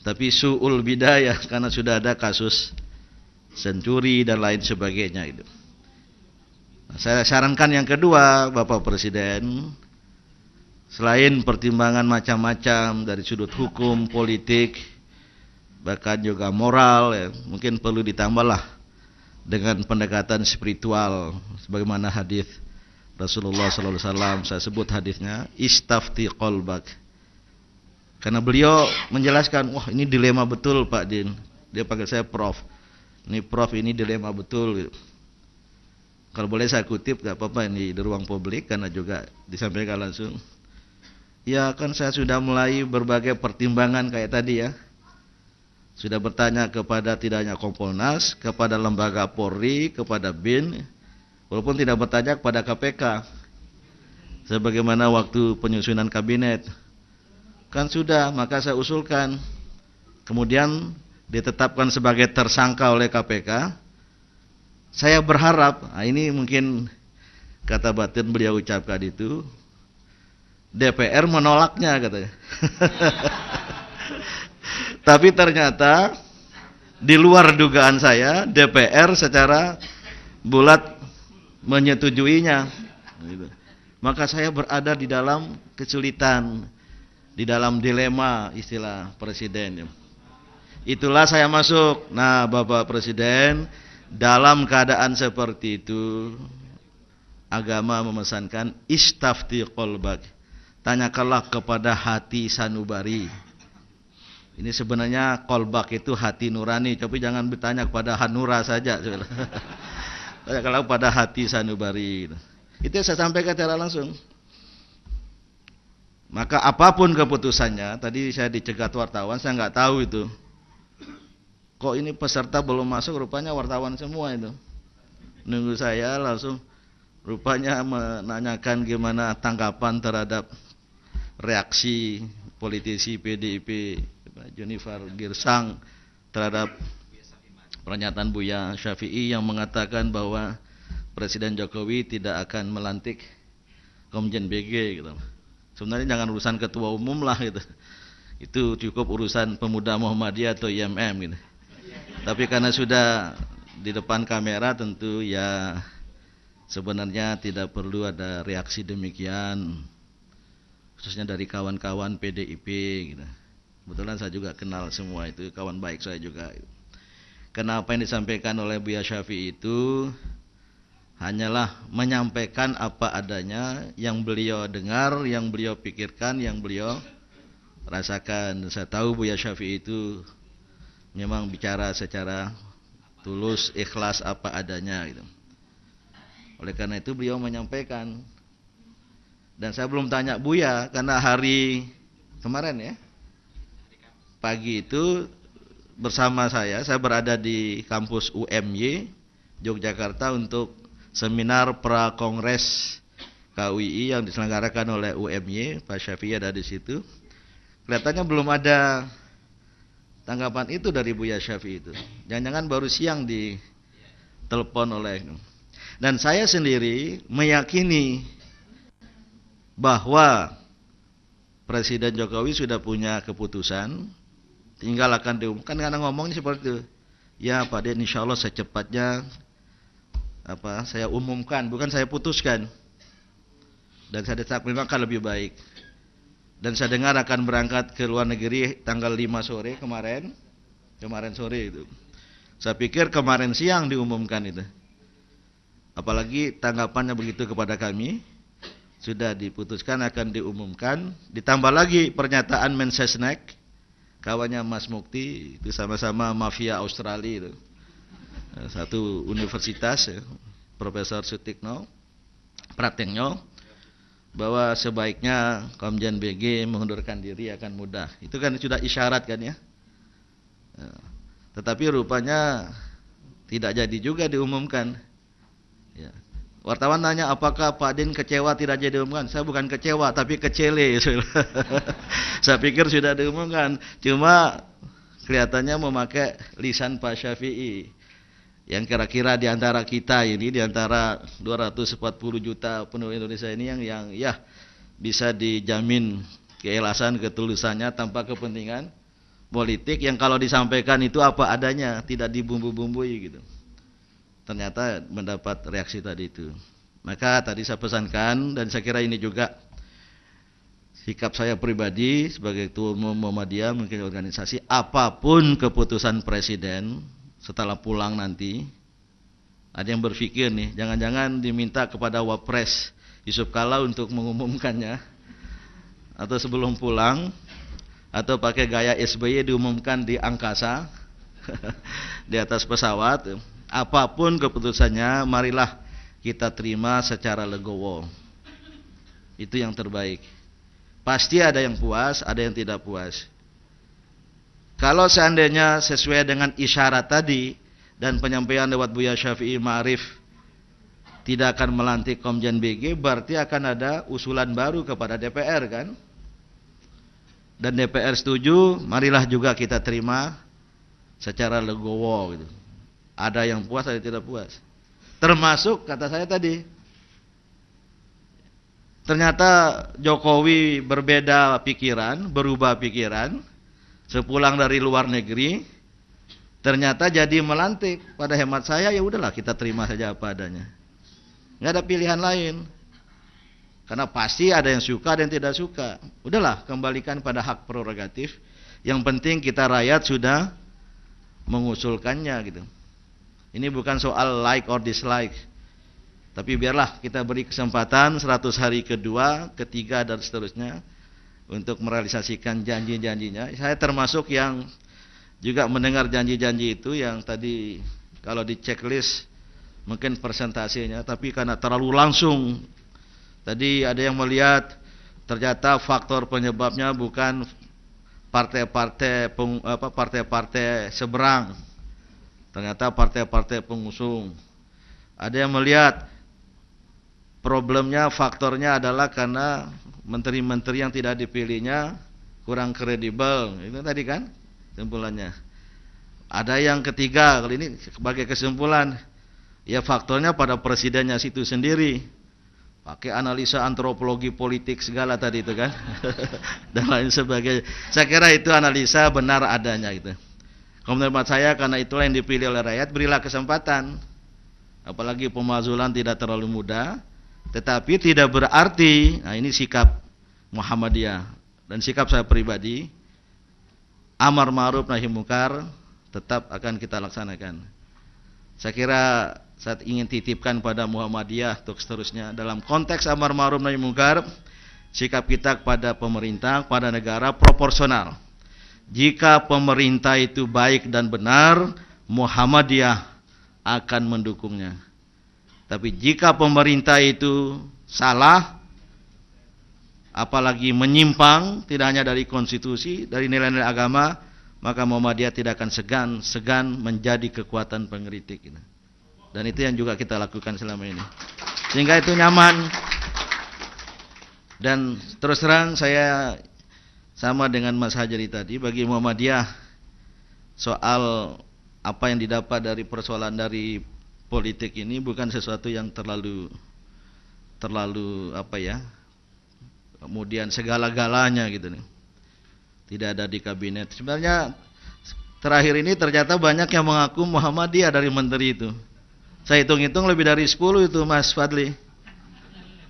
tapi su'ul bidayah, karena sudah ada kasus senturi dan lain sebagainya itu. Nah, saya sarankan yang kedua, Bapak Presiden, selain pertimbangan macam-macam dari sudut hukum, politik, bahkan juga moral ya, mungkin perlu ditambahlah dengan pendekatan spiritual, sebagaimana hadis Rasulullah sallallahu alaihi wasallam, saya sebut hadisnya, istafti qalbak. Karena beliau menjelaskan, wah ini dilema betul Pak Din. Dia panggil saya Prof. Ini Prof ini dilema betul. Kalau boleh saya kutip, gak apa-apa ini di ruang publik karena juga disampaikan langsung. Ya kan saya sudah mulai berbagai pertimbangan kayak tadi ya. Sudah bertanya kepada tidak hanya Kompolnas, kepada lembaga Polri, kepada B I N, walaupun tidak bertanya kepada K P K. Sebagaimana waktu penyusunan kabinet. Kan sudah, maka saya usulkan. Kemudian ditetapkan sebagai tersangka oleh K P K. Saya berharap, nah ini mungkin kata batin beliau ucapkan itu, D P R menolaknya katanya. Tapi ternyata di luar dugaan saya, D P R secara bulat menyetujuinya. Maka saya berada di dalam kesulitan, di dalam dilema istilah presiden. Itulah saya masuk. Nah, Bapak Presiden, dalam keadaan seperti itu agama memesankan istafti qalbak. Tanyakanlah kepada hati sanubari. Ini sebenarnya kolbak itu hati nurani, tapi jangan bertanya kepada hanura saja. Tanyakanlah kepada hati sanubari. Itu saya sampaikan secara langsung. Maka apapun keputusannya, tadi saya dicegat wartawan, saya nggak tahu itu. Kok ini peserta belum masuk, rupanya wartawan semua itu. Nunggu saya langsung, rupanya menanyakan gimana tanggapan terhadap reaksi politisi P D I P Pak Junifar Girsang terhadap pernyataan Buya Syafii yang mengatakan bahwa Presiden Jokowi tidak akan melantik Komjen B G gitu. Sebenarnya jangan urusan ketua umum lah gitu. Itu cukup urusan pemuda Muhammadiyah atau I M M gitu. Tapi karena sudah di depan kamera tentu ya sebenarnya tidak perlu ada reaksi demikian, khususnya dari kawan-kawan P D I P gitu. Kebetulan saya juga kenal semua itu, kawan baik saya juga. Karena apa yang disampaikan oleh Buya Syafii itu hanyalah menyampaikan apa adanya, yang beliau dengar, yang beliau pikirkan, yang beliau rasakan. Saya tahu Buya Syafii itu memang bicara secara tulus, ikhlas, apa adanya gitu. Oleh karena itu beliau menyampaikan. Dan saya belum tanya Buya, karena hari kemarin ya, pagi itu bersama saya, saya berada di kampus U M Y Yogyakarta untuk seminar pra Kongres K U I yang diselenggarakan oleh U M Y. Pak Syafii ada di situ. Kelihatannya belum ada tanggapan itu dari Buya Syafii itu. Jangan-jangan baru siang ditelepon oleh. Dan saya sendiri meyakini bahwa Presiden Jokowi sudah punya keputusan, tinggal akan diumumkan. Karena ngomongnya seperti itu, ya Pak Den, insya Allah secepatnya apa saya umumkan, bukan saya putuskan. Dan saya tetap memang akan lebih baik. Dan saya dengar akan berangkat ke luar negeri tanggal lima sore kemarin, kemarin sore itu. Saya pikir kemarin siang diumumkan itu. Apalagi tanggapannya begitu kepada kami. Sudah diputuskan akan diumumkan. Ditambah lagi pernyataan Mensesnek, kawannya Mas Mukti, itu sama-sama mafia Australia itu. Satu universitas, Profesor Sutikno Pratingno, bahwa sebaiknya Komjen B G mengundurkan diri akan mudah. Itu kan sudah isyarat kan ya. Tetapi rupanya tidak jadi juga diumumkan ya. Wartawan nanya, apakah Pak Din kecewa tidak jadi diumumkan? Saya bukan kecewa, tapi kecele. Saya pikir sudah diumumkan. Cuma kelihatannya memakai lisan Pak Syafii. Yang kira-kira diantara kita ini, diantara dua ratus empat puluh juta penduduk Indonesia ini yang, yang ya bisa dijamin keikhlasan, ketulusannya tanpa kepentingan politik. Yang kalau disampaikan itu apa adanya, tidak dibumbu-bumbui gitu. Ternyata mendapat reaksi tadi itu. Maka tadi saya pesankan, dan saya kira ini juga sikap saya pribadi sebagai ketua umum Muhammadiyah, mungkin organisasi, apapun keputusan presiden setelah pulang nanti. Ada yang berpikir nih, jangan-jangan diminta kepada Wapres Jusuf Kalla untuk mengumumkannya, atau sebelum pulang, atau pakai gaya S B Y diumumkan di angkasa di atas pesawat. Apapun keputusannya, marilah kita terima secara legowo. Itu yang terbaik. Pasti ada yang puas, ada yang tidak puas. Kalau seandainya sesuai dengan isyarat tadi dan penyampaian lewat Buya Syafii Maarif tidak akan melantik Komjen B G, berarti akan ada usulan baru kepada D P R kan? Dan D P R setuju, marilah juga kita terima secara legowo gitu. Ada yang puas, ada yang tidak puas. Termasuk kata saya tadi, ternyata Jokowi berbeda pikiran, berubah pikiran sepulang dari luar negeri, ternyata jadi melantik. Pada hemat saya ya udahlah, kita terima saja apa adanya. Nggak ada pilihan lain. Karena pasti ada yang suka, ada yang tidak suka. Udahlah, kembalikan pada hak prerogatif. Yang penting kita rakyat sudah mengusulkannya gitu. Ini bukan soal like or dislike, tapi biarlah kita beri kesempatan seratus hari kedua, ketiga, dan seterusnya untuk merealisasikan janji-janjinya. Saya termasuk yang juga mendengar janji-janji itu yang tadi kalau di checklist mungkin persentasenya, tapi karena terlalu langsung. Tadi ada yang melihat ternyata faktor penyebabnya bukan partai-partai partai-partai seberang, ternyata partai-partai pengusung. Ada yang melihat Problemnya, faktornya adalah karena menteri-menteri yang tidak dipilihnya kurang kredibel. Itu tadi kan kesimpulannya. Ada yang ketiga, kali ini sebagai kesimpulan, ya faktornya pada presidennya situ sendiri. Pakai analisa antropologi politik segala tadi itu kan. Dan lain sebagainya. Saya kira itu analisa benar adanya gitu. Menurut saya karena itulah yang dipilih oleh rakyat, berilah kesempatan. Apalagi pemazulan tidak terlalu mudah. Tetapi tidak berarti, nah ini sikap Muhammadiyah dan sikap saya pribadi, amar ma'ruf nahi munkar tetap akan kita laksanakan. Saya kira saya ingin titipkan pada Muhammadiyah untuk seterusnya dalam konteks amar ma'ruf nahi munkar, sikap kita kepada pemerintah, kepada negara proporsional. Jika pemerintah itu baik dan benar, Muhammadiyah akan mendukungnya. Tapi jika pemerintah itu salah, apalagi menyimpang, tidak hanya dari konstitusi, dari nilai-nilai agama, maka Muhammadiyah tidak akan segan-segan menjadi kekuatan pengkritik. Dan itu yang juga kita lakukan selama ini. Sehingga itu nyaman. Dan terus terang saya sama dengan Mas Hajri tadi, bagi Muhammadiyah soal apa yang didapat dari persoalan dari politik ini bukan sesuatu yang terlalu terlalu apa ya, kemudian segala-galanya gitu nih, tidak ada di kabinet. Sebenarnya terakhir ini ternyata banyak yang mengaku Muhammadiyah dari menteri itu. Saya hitung-hitung lebih dari sepuluh itu, Mas Fadli.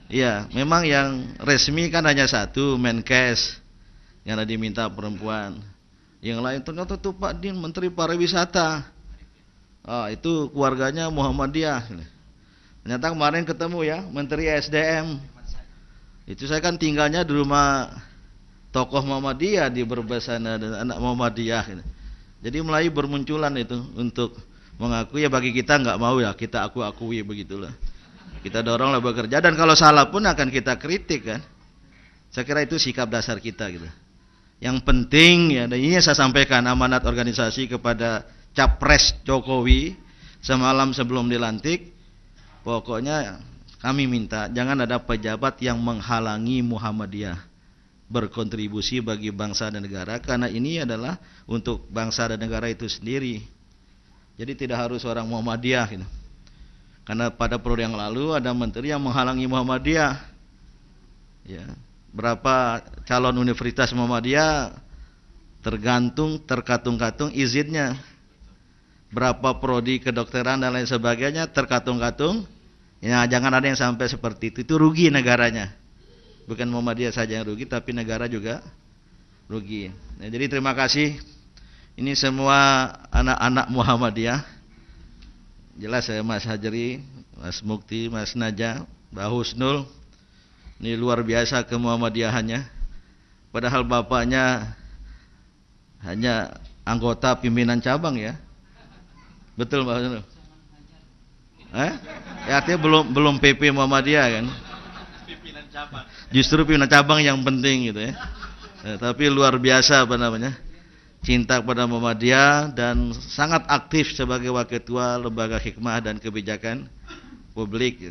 Iya, memang yang resmi kan hanya satu, Menkes yang ada diminta perempuan. Yang lain ternyata tuh Pak Din, Menteri Pariwisata. Oh, itu keluarganya Muhammadiyah. Ternyata kemarin ketemu ya Menteri S D M. Itu saya kan tinggalnya di rumah tokoh Muhammadiyah di Brebes sana, anak Muhammadiyah. Jadi mulai bermunculan itu untuk mengakui, ya bagi kita nggak mau ya, kita aku-akui begitulah. Kita doronglah bekerja dan kalau salah pun akan kita kritik kan. Saya kira itu sikap dasar kita gitu. Yang penting ya, dan ini saya sampaikan amanat organisasi kepada Capres Jokowi semalam sebelum dilantik, pokoknya kami minta jangan ada pejabat yang menghalangi Muhammadiyah berkontribusi bagi bangsa dan negara, karena ini adalah untuk bangsa dan negara itu sendiri. Jadi tidak harus orang Muhammadiyah gitu. Karena pada periode yang lalu ada menteri yang menghalangi Muhammadiyah ya, berapa calon universitas Muhammadiyah tergantung, terkatung-katung izinnya. Berapa prodi kedokteran dan lain sebagainya terkatung-katung. Ya jangan ada yang sampai seperti itu. Itu rugi negaranya. Bukan Muhammadiyah saja yang rugi, tapi negara juga rugi. Nah, jadi terima kasih. Ini semua anak-anak Muhammadiyah. Jelas ya Mas Hajri, Mas Mukti, Mas Naja, Mbak Husnul. Ini luar biasa ke Muhammadiyahannya. Padahal bapaknya hanya anggota pimpinan cabang ya. Betul Pak Husnul? Eh? Ya, artinya belum belum P P Muhammadiyah kan? Pimpinan cabang. Justru pimpinan cabang yang penting gitu ya. Eh, tapi luar biasa apa namanya? Cinta kepada Muhammadiyah dan sangat aktif sebagai wakil ketua Lembaga Hikmah dan Kebijakan Publik.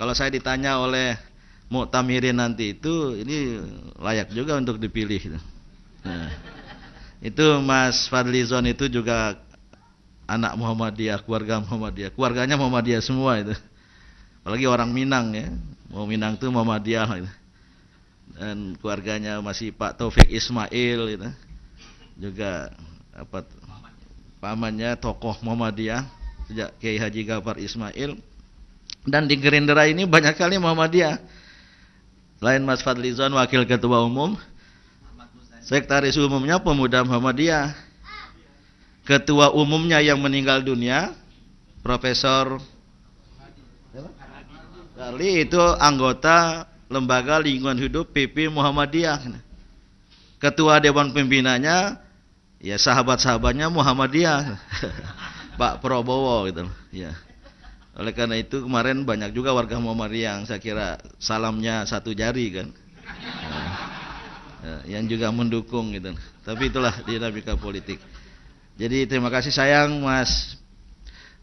Kalau saya ditanya oleh Muktamirin nanti itu, ini layak juga untuk dipilih. Nah, itu Mas Fadli Zon itu juga anak Muhammadiyah, keluarga Muhammadiyah, keluarganya Muhammadiyah semua itu. Apalagi orang Minang ya, mau Minang itu Muhammadiyah gitu. Dan keluarganya masih Pak Taufik Ismail gitu. Juga apa pamannya tokoh Muhammadiyah sejak Kiai Haji Gafar Ismail. Dan di Gerindra ini banyak kali Muhammadiyah. Lain Mas Fadli Zon wakil ketua umum, sektaris umumnya pemuda Muhammadiyah. Ketua umumnya yang meninggal dunia, Profesor Kali itu anggota Lembaga Lingkungan Hidup P P Muhammadiyah. Ketua Dewan Pimpinannya, ya sahabat-sahabatnya Muhammadiyah, Pak Prabowo gitu. Ya. Oleh karena itu kemarin banyak juga warga Muhammadiyah yang saya kira salamnya satu jari kan, ya, yang juga mendukung gitu. Tapi itulah dinamika politik. Jadi terima kasih, sayang Mas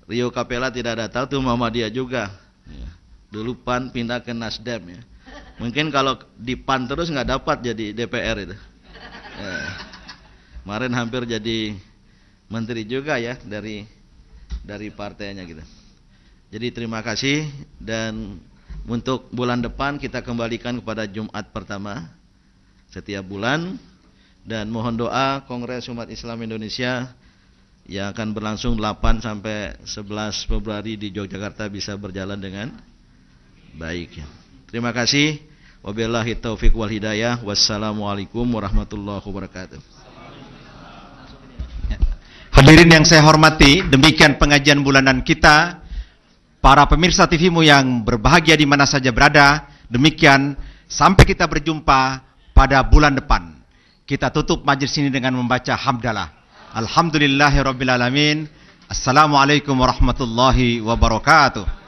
Rio Capella tidak datang, tuh Muhammadiyah juga. Dulu P A N pindah ke Nasdem ya. Mungkin kalau di P A N terus nggak dapat jadi D P R itu. Eh, kemarin hampir jadi menteri juga ya dari dari partainya gitu. Jadi terima kasih, dan untuk bulan depan kita kembalikan kepada Jumat pertama setiap bulan, dan mohon doa Kongres Umat Islam Indonesia yang akan berlangsung delapan sampai sebelas Februari di Yogyakarta bisa berjalan dengan baik. Terima kasih. Wabillahi taufiq wal hidayah. Wassalamualaikum warahmatullahi wabarakatuh. Hadirin yang saya hormati, demikian pengajian bulanan kita. Para pemirsa T V-mu yang berbahagia di mana saja berada, demikian sampai kita berjumpa pada bulan depan. Kita tutup majelis ini dengan membaca hamdalah. Alhamdulillahirabbil alamin. Assalamualaikum warahmatullahi wabarakatuh.